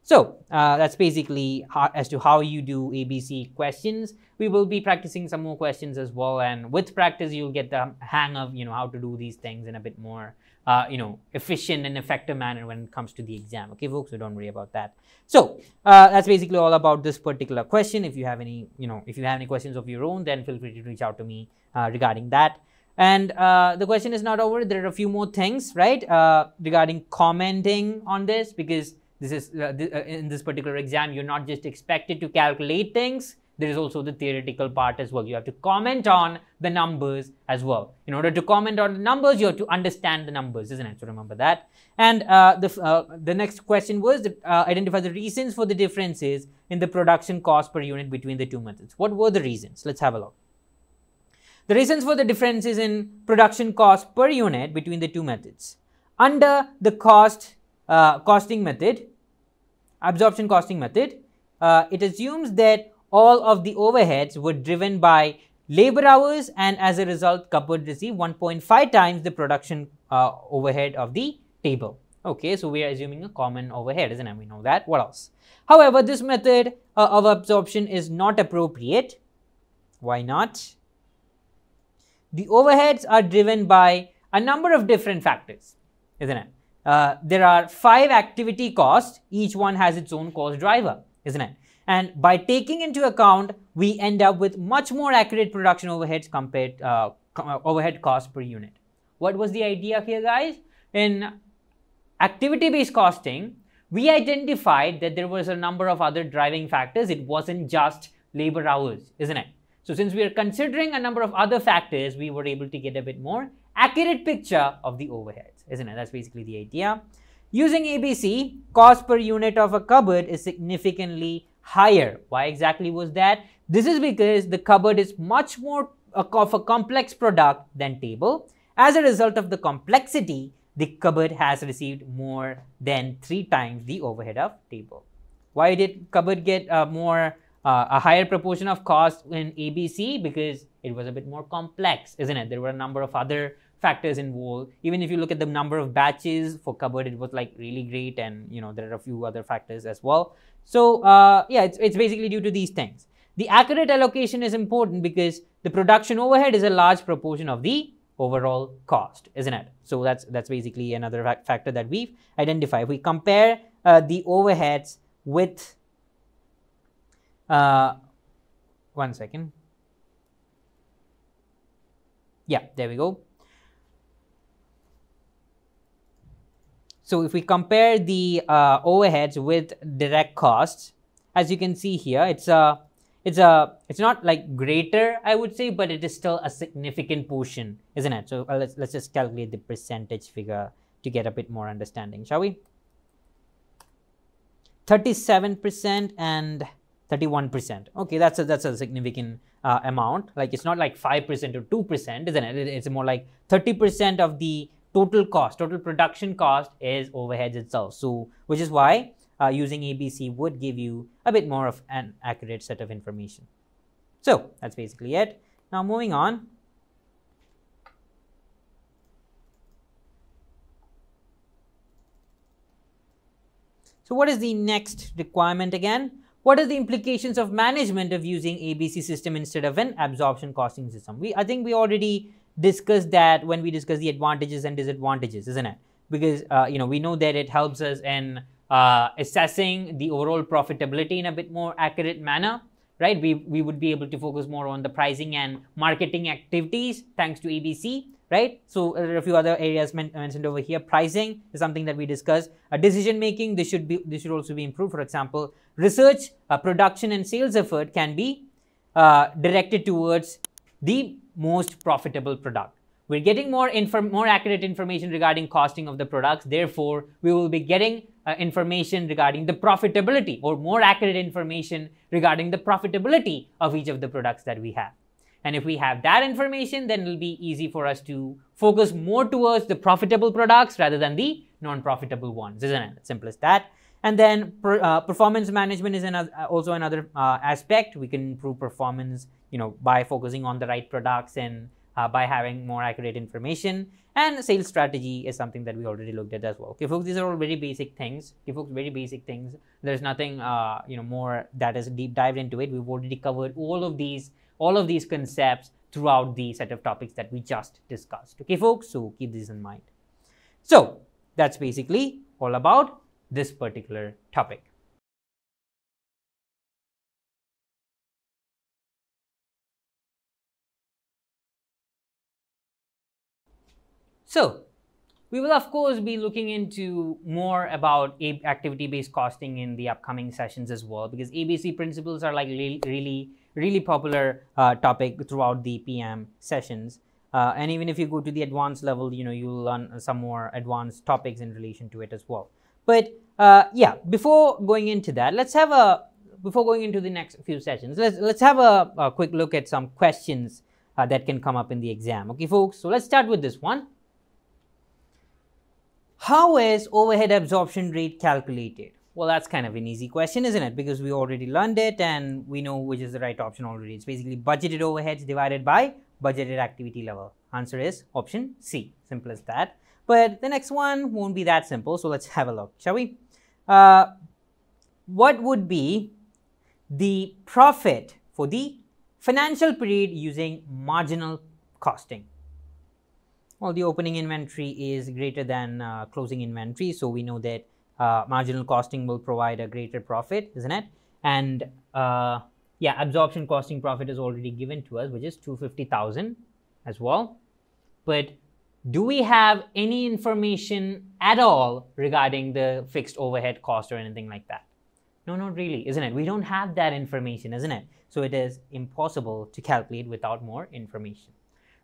So uh, that's basically how, as to how you do A B C questions. We will be practicing some more questions as well, and with practice you'll get the hang of, you know, how to do these things in a bit more uh, you know, efficient and effective manner when it comes to the exam. Okay, folks, so don't worry about that. So uh, that's basically all about this particular question. If you have any, you know, if you have any questions of your own, then feel free to reach out to me uh, regarding that. And uh, the question is not over. There are a few more things, right, uh, regarding commenting on this, because This is uh, th uh, in this particular exam, you're not just expected to calculate things. There is also the theoretical part as well. You have to comment on the numbers as well. In order to comment on the numbers, you have to understand the numbers, isn't it? So remember that. And uh, the uh, the next question was that, uh, identify the reasons for the differences in the production cost per unit between the two methods. What were the reasons? Let's have a look. The reasons for the differences in production cost per unit between the two methods. Under the cost Uh, costing method, absorption costing method, uh, it assumes that all of the overheads were driven by labor hours, and as a result, cupboard received one point five times the production uh, overhead of the table. Okay, so we are assuming a common overhead, isn't it? We know that. What else? However, this method uh, of absorption is not appropriate. Why not? The overheads are driven by a number of different factors, isn't it? Uh, there are five activity costs, each one has its own cost driver, isn't it? And by taking into account, we end up with much more accurate production overheads compared uh, overhead cost per unit. What was the idea here, guys? In activity-based costing, we identified that there was a number of other driving factors. It wasn't just labor hours, isn't it? So since we are considering a number of other factors, we were able to get a bit more accurate picture of the overheads, isn't it? That's basically the idea. Using A B C, cost per unit of a cupboard is significantly higher. Why exactly was that? This is because the cupboard is much more of a complex product than table. As a result of the complexity, the cupboard has received more than three times the overhead of table. Why did cupboard get uh, more, uh, a higher proportion of cost in A B C? Because it was a bit more complex, isn't it? There were a number of other factors involved. Even if you look at the number of batches for cupboard, it was like really great, and you know, there are a few other factors as well. So uh, yeah, it's, it's basically due to these things. The accurate allocation is important because the production overhead is a large proportion of the overall cost, isn't it? So that's that's basically another fac factor that we've identified. If we compare uh, the overheads with uh, one second. Yeah, there we go. So if we compare the uh, overheads with direct costs, as you can see here, it's a It's a, it's not like greater, I would say, but it is still a significant portion, isn't it? So uh, let's, let's just calculate the percentage figure to get a bit more understanding, shall we? thirty-seven percent and thirty-one percent. Okay, that's a, that's a significant uh, amount. Like it's not like five percent or two percent, isn't it? It's more like thirty percent of the total cost, total production cost is overheads itself. So, which is why Uh, using A B C would give you a bit more of an accurate set of information. So that's basically it. Now moving on. So what is the next requirement again? What are the implications of management of using A B C system instead of an absorption costing system? We, I think we already discussed that when we discussed the advantages and disadvantages, isn't it? Because uh, you know, we know that it helps us in Uh, assessing the overall profitability in a bit more accurate manner, right? We, we would be able to focus more on the pricing and marketing activities thanks to A B C, right? So there are a few other areas men mentioned over here. Pricing is something that we discussed. Uh, decision making, this should be, this should also be improved. For example, research, uh, production and sales effort can be uh, directed towards the most profitable product. We're getting more, more accurate information regarding costing of the products. Therefore, we will be getting uh, information regarding the profitability, or more accurate information regarding the profitability of each of the products that we have. And if we have that information, then it'll be easy for us to focus more towards the profitable products rather than the non-profitable ones, isn't it? Simple as that. And then per, uh, performance management is another, uh, also another uh, aspect. We can improve performance, you know, by focusing on the right products and Uh, by having more accurate information. And sales strategy is something that we already looked at as well. Okay, folks, these are all very basic things. Okay, folks, very basic things. There's nothing, uh, you know, more that is deep dived into it. We've already covered all of these, all of these concepts throughout the set of topics that we just discussed. Okay, folks, so keep this in mind. So that's basically all about this particular topic. So we will of course be looking into more about activity-based costing in the upcoming sessions as well, because A B C principles are like really, really, really popular uh, topic throughout the P M sessions. Uh, and even if you go to the advanced level, you know, you'll learn some more advanced topics in relation to it as well. But uh, yeah, before going into that, let's have a, before going into the next few sessions, let's, let's have a, a quick look at some questions uh, that can come up in the exam. Okay, folks, so let's start with this one. How is overhead absorption rate calculated? Well, that's kind of an easy question, isn't it? Because we already learned it and we know which is the right option already. It's basically budgeted overheads divided by budgeted activity level. Answer is option C, simple as that. But the next one won't be that simple, so let's have a look, shall we? Uh, what would be the profit for the financial period using marginal costing? Well, the opening inventory is greater than uh, closing inventory, so we know that uh, marginal costing will provide a greater profit, isn't it? And uh, yeah, absorption costing profit is already given to us, which is two hundred fifty thousand as well. But do we have any information at all regarding the fixed overhead cost or anything like that? No, not really, isn't it? We don't have that information, isn't it? So it is impossible to calculate without more information.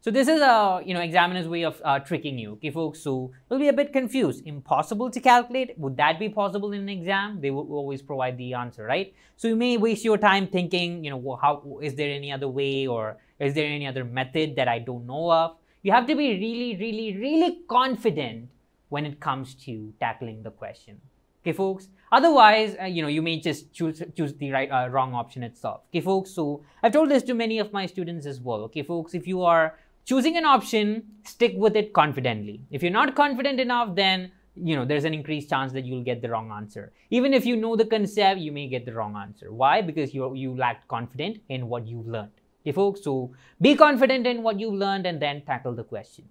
So this is a, you know, examiner's way of uh, tricking you, okay folks? So you'll be a bit confused. Impossible to calculate? Would that be possible in an exam? They will always provide the answer, right? So you may waste your time thinking, you know, how is there any other way, or is there any other method that I don't know of? You have to be really, really, really confident when it comes to tackling the question, okay folks? Otherwise, uh, you know, you may just choose, choose the right, uh, wrong option itself, okay folks? So I've told this to many of my students as well, okay folks? If you are choosing an option, stick with it confidently. If you're not confident enough, then, you know, there's an increased chance that you'll get the wrong answer. Even if you know the concept, you may get the wrong answer. Why? Because you, you lacked confidence in what you've learned. Okay, folks? So be confident in what you've learned and then tackle the question.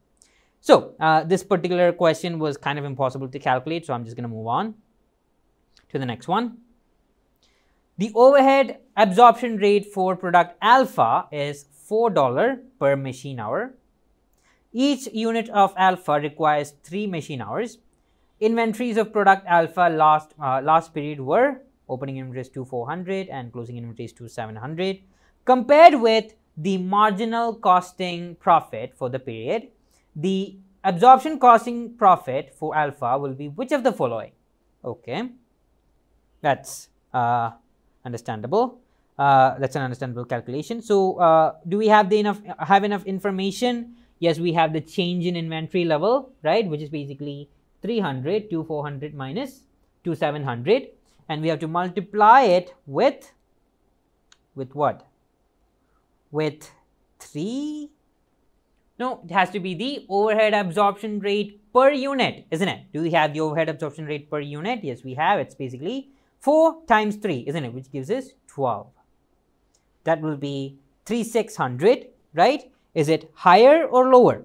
So uh, this particular question was kind of impossible to calculate, so I'm just going to move on to the next one. The overhead absorption rate for product alpha is four dollars per machine hour. Each unit of alpha requires three machine hours. Inventories of product alpha last uh, last period were opening inventories to four hundred and closing inventories to seven hundred. Compared with the marginal costing profit for the period, the absorption costing profit for alpha will be which of the following? Okay, that's uh, understandable. Uh, that's an understandable calculation. So, uh, do we have the enough have enough information? Yes, we have the change in inventory level, right? Which is basically three hundred to four hundred minus to seven hundred, and we have to multiply it with with what? With three? No, it has to be the overhead absorption rate per unit, isn't it? Do we have the overhead absorption rate per unit? Yes, we have. It's basically four times three, isn't it? Which gives us twelve. That will be three thousand six hundred, right? Is it higher or lower?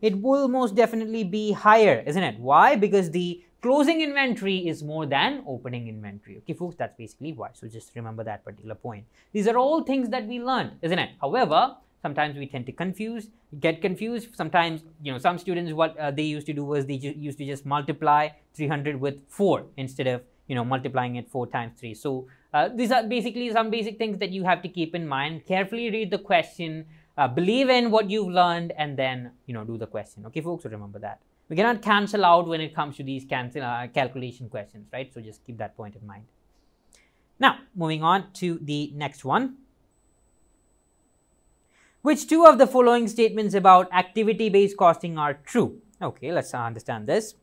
It will most definitely be higher, isn't it? Why? Because the closing inventory is more than opening inventory. Okay, folks, that's basically why. So just remember that particular point. These are all things that we learned, isn't it? However, sometimes we tend to confuse, get confused. Sometimes, you know, some students, what uh, they used to do was they used to just multiply three hundred with four instead of, you know, multiplying it four times three. So uh, these are basically some basic things that you have to keep in mind. Carefully read the question, uh, believe in what you've learned, and then, you know, do the question. Okay, folks, so remember that. We cannot cancel out when it comes to these cancel uh, calculation questions, right? So just keep that point in mind. Now, moving on to the next one. Which two of the following statements about activity-based costing are true? Okay, let's understand this.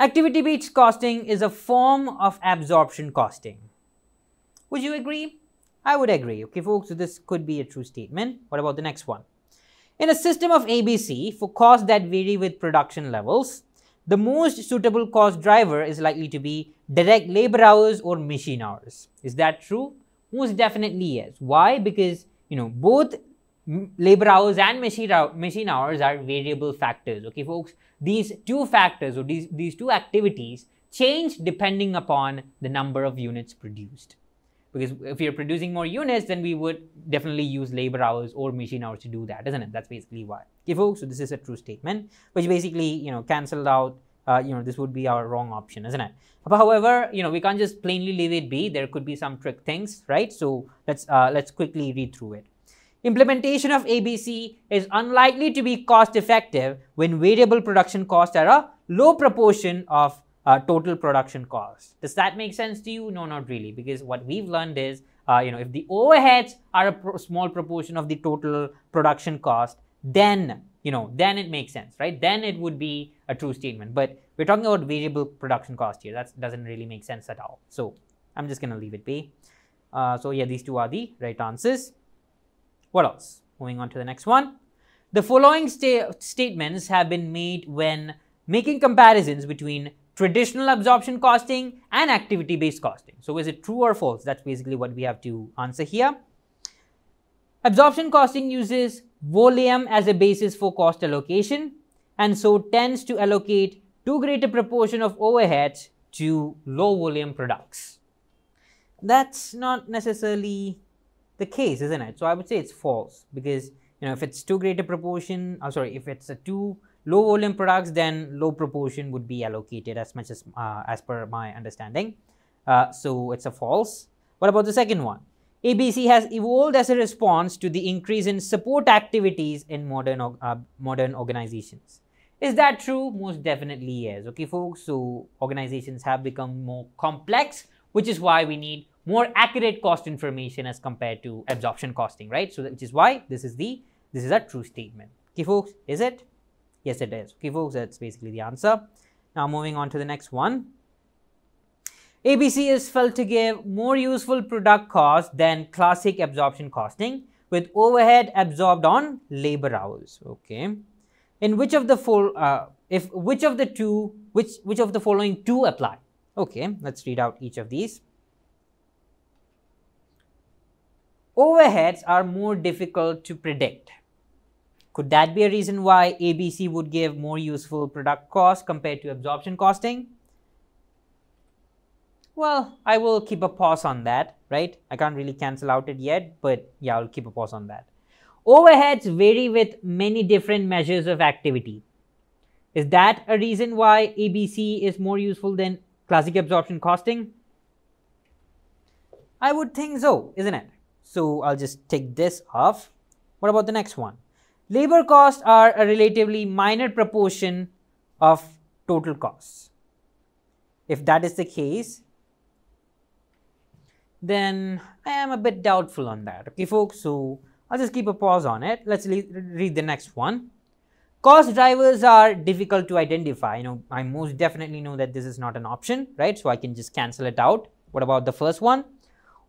Activity-based costing is a form of absorption costing. Would you agree? I would agree. Okay, folks, so this could be a true statement. What about the next one? In a system of A B C, for costs that vary with production levels, the most suitable cost driver is likely to be direct labor hours or machine hours. Is that true? Most definitely yes. Why? Because, you know, both labor hours and machine, machine hours are variable factors, okay folks? These two factors, or these, these two activities, change depending upon the number of units produced. Because if you're producing more units, then we would definitely use labor hours or machine hours to do that, isn't it? That's basically why, okay folks? So this is a true statement, which basically, you know, cancelled out, uh, you know, this would be our wrong option, isn't it? But however, you know, we can't just plainly leave it be. There could be some trick things, right? So let's, uh, let's quickly read through it. Implementation of A B C is unlikely to be cost effective when variable production costs are a low proportion of uh, total production costs. Does that make sense to you? No, not really, because what we've learned is, uh, you know, if the overheads are a pro small proportion of the total production cost, then, you know, then it makes sense, right? Then it would be a true statement, but we're talking about variable production cost here. That doesn't really make sense at all. So I'm just going to leave it be. Uh, so yeah, these two are the right answers. What else? Moving on to the next one. The following sta statements have been made when making comparisons between traditional absorption costing and activity-based costing. So is it true or false? That's basically what we have to answer here. Absorption costing uses volume as a basis for cost allocation, and so tends to allocate too great a proportion of overheads to low volume products. That's not necessarily the case, isn't it? So I would say it's false, because you know if it's too great a proportion, I'm sorry, if it's a too low volume products, then low proportion would be allocated as much as uh, as per my understanding. Uh, so it's a false. What about the second one? A B C has evolved as a response to the increase in support activities in modern uh, modern organizations. Is that true? Most definitely yes. Okay, folks. So organizations have become more complex, which is why we need more accurate cost information as compared to absorption costing, right? So that, which is why this is the this is a true statement. Okay, folks. Is it? Yes, it is. Okay, folks. That's basically the answer. Now moving on to the next one. A B C is felt to give more useful product cost than classic absorption costing, with overhead absorbed on labor hours. Okay, in which of the four, uh, if which of the two, which which of the following two apply? Okay, let's read out each of these. Overheads are more difficult to predict. Could that be a reason why A B C would give more useful product cost compared to absorption costing? Well, I will keep a pause on that, right? I can't really cancel out it yet, but yeah, I'll keep a pause on that. Overheads vary with many different measures of activity. Is that a reason why A B C is more useful than classic absorption costing? I would think so, isn't it? So I'll just take this off. What about the next one? Labor costs are a relatively minor proportion of total costs. If that is the case, then I am a bit doubtful on that. Okay, folks, so I'll just keep a pause on it. Let's read the next one. Cost drivers are difficult to identify. You know, I most definitely know that this is not an option, right? So I can just cancel it out. What about the first one?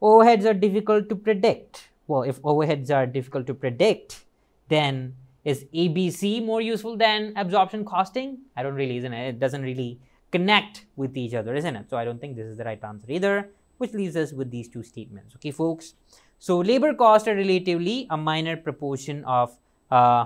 Overheads are difficult to predict. Well, if overheads are difficult to predict, then is A B C more useful than absorption costing? I don't really, isn't it? It doesn't really connect with each other, isn't it? So I don't think this is the right answer either, which leaves us with these two statements. Okay, folks. So labor costs are relatively a minor proportion of uh,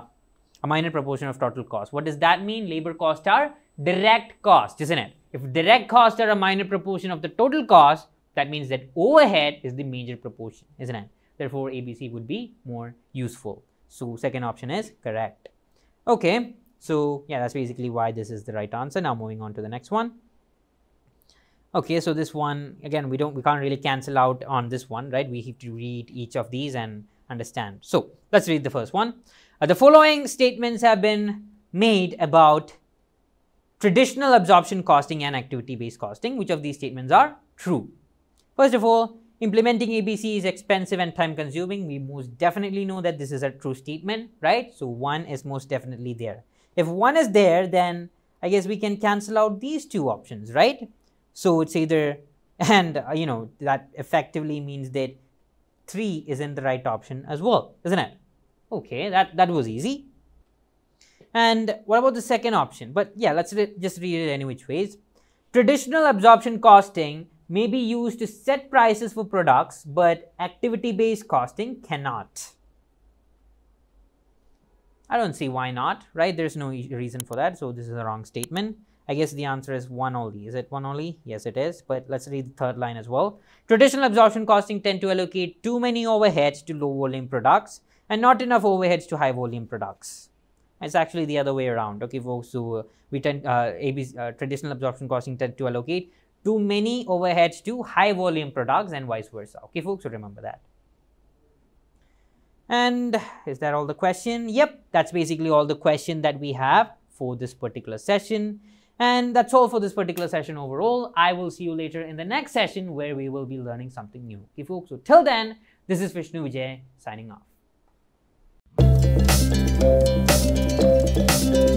a minor proportion of total cost. What does that mean? Labor costs are direct costs, isn't it? If direct costs are a minor proportion of the total cost, that means that overhead is the major proportion, isn't it? Therefore, A B C would be more useful. So second option is correct. Okay. So yeah, that's basically why this is the right answer. Now moving on to the next one. Okay, so this one, again, we don't, we can't really cancel out on this one, right? We have to read each of these and understand. So let's read the first one. Uh, the following statements have been made about traditional absorption costing and activity-based costing. Which of these statements are true? First of all, implementing A B C is expensive and time-consuming. We most definitely know that this is a true statement, right? So one is most definitely there. If one is there, then I guess we can cancel out these two options, right? So it's either, and uh, you know, that effectively means that three isn't the right option as well, isn't it? Okay, that, that was easy. And what about the second option? But yeah, let's re just read it any which ways. Traditional absorption costing may be used to set prices for products, but activity-based costing cannot. I don't see why not, right? There's no reason for that. So this is a wrong statement. I guess the answer is one only. Is it one only? Yes, it is. But let's read the third line as well. Traditional absorption costing tend to allocate too many overheads to low volume products and not enough overheads to high volume products. It's actually the other way around. Okay, folks. So we tend uh, A B C, uh, traditional absorption costing tend to allocate too many overheads to high volume products and vice versa. Okay, folks. So remember that. And is that all the question? Yep, that's basically all the question that we have for this particular session. And that's all for this particular session overall. I will see you later in the next session where we will be learning something new. Okay, folks. So till then, this is Vishnu Vijay signing off.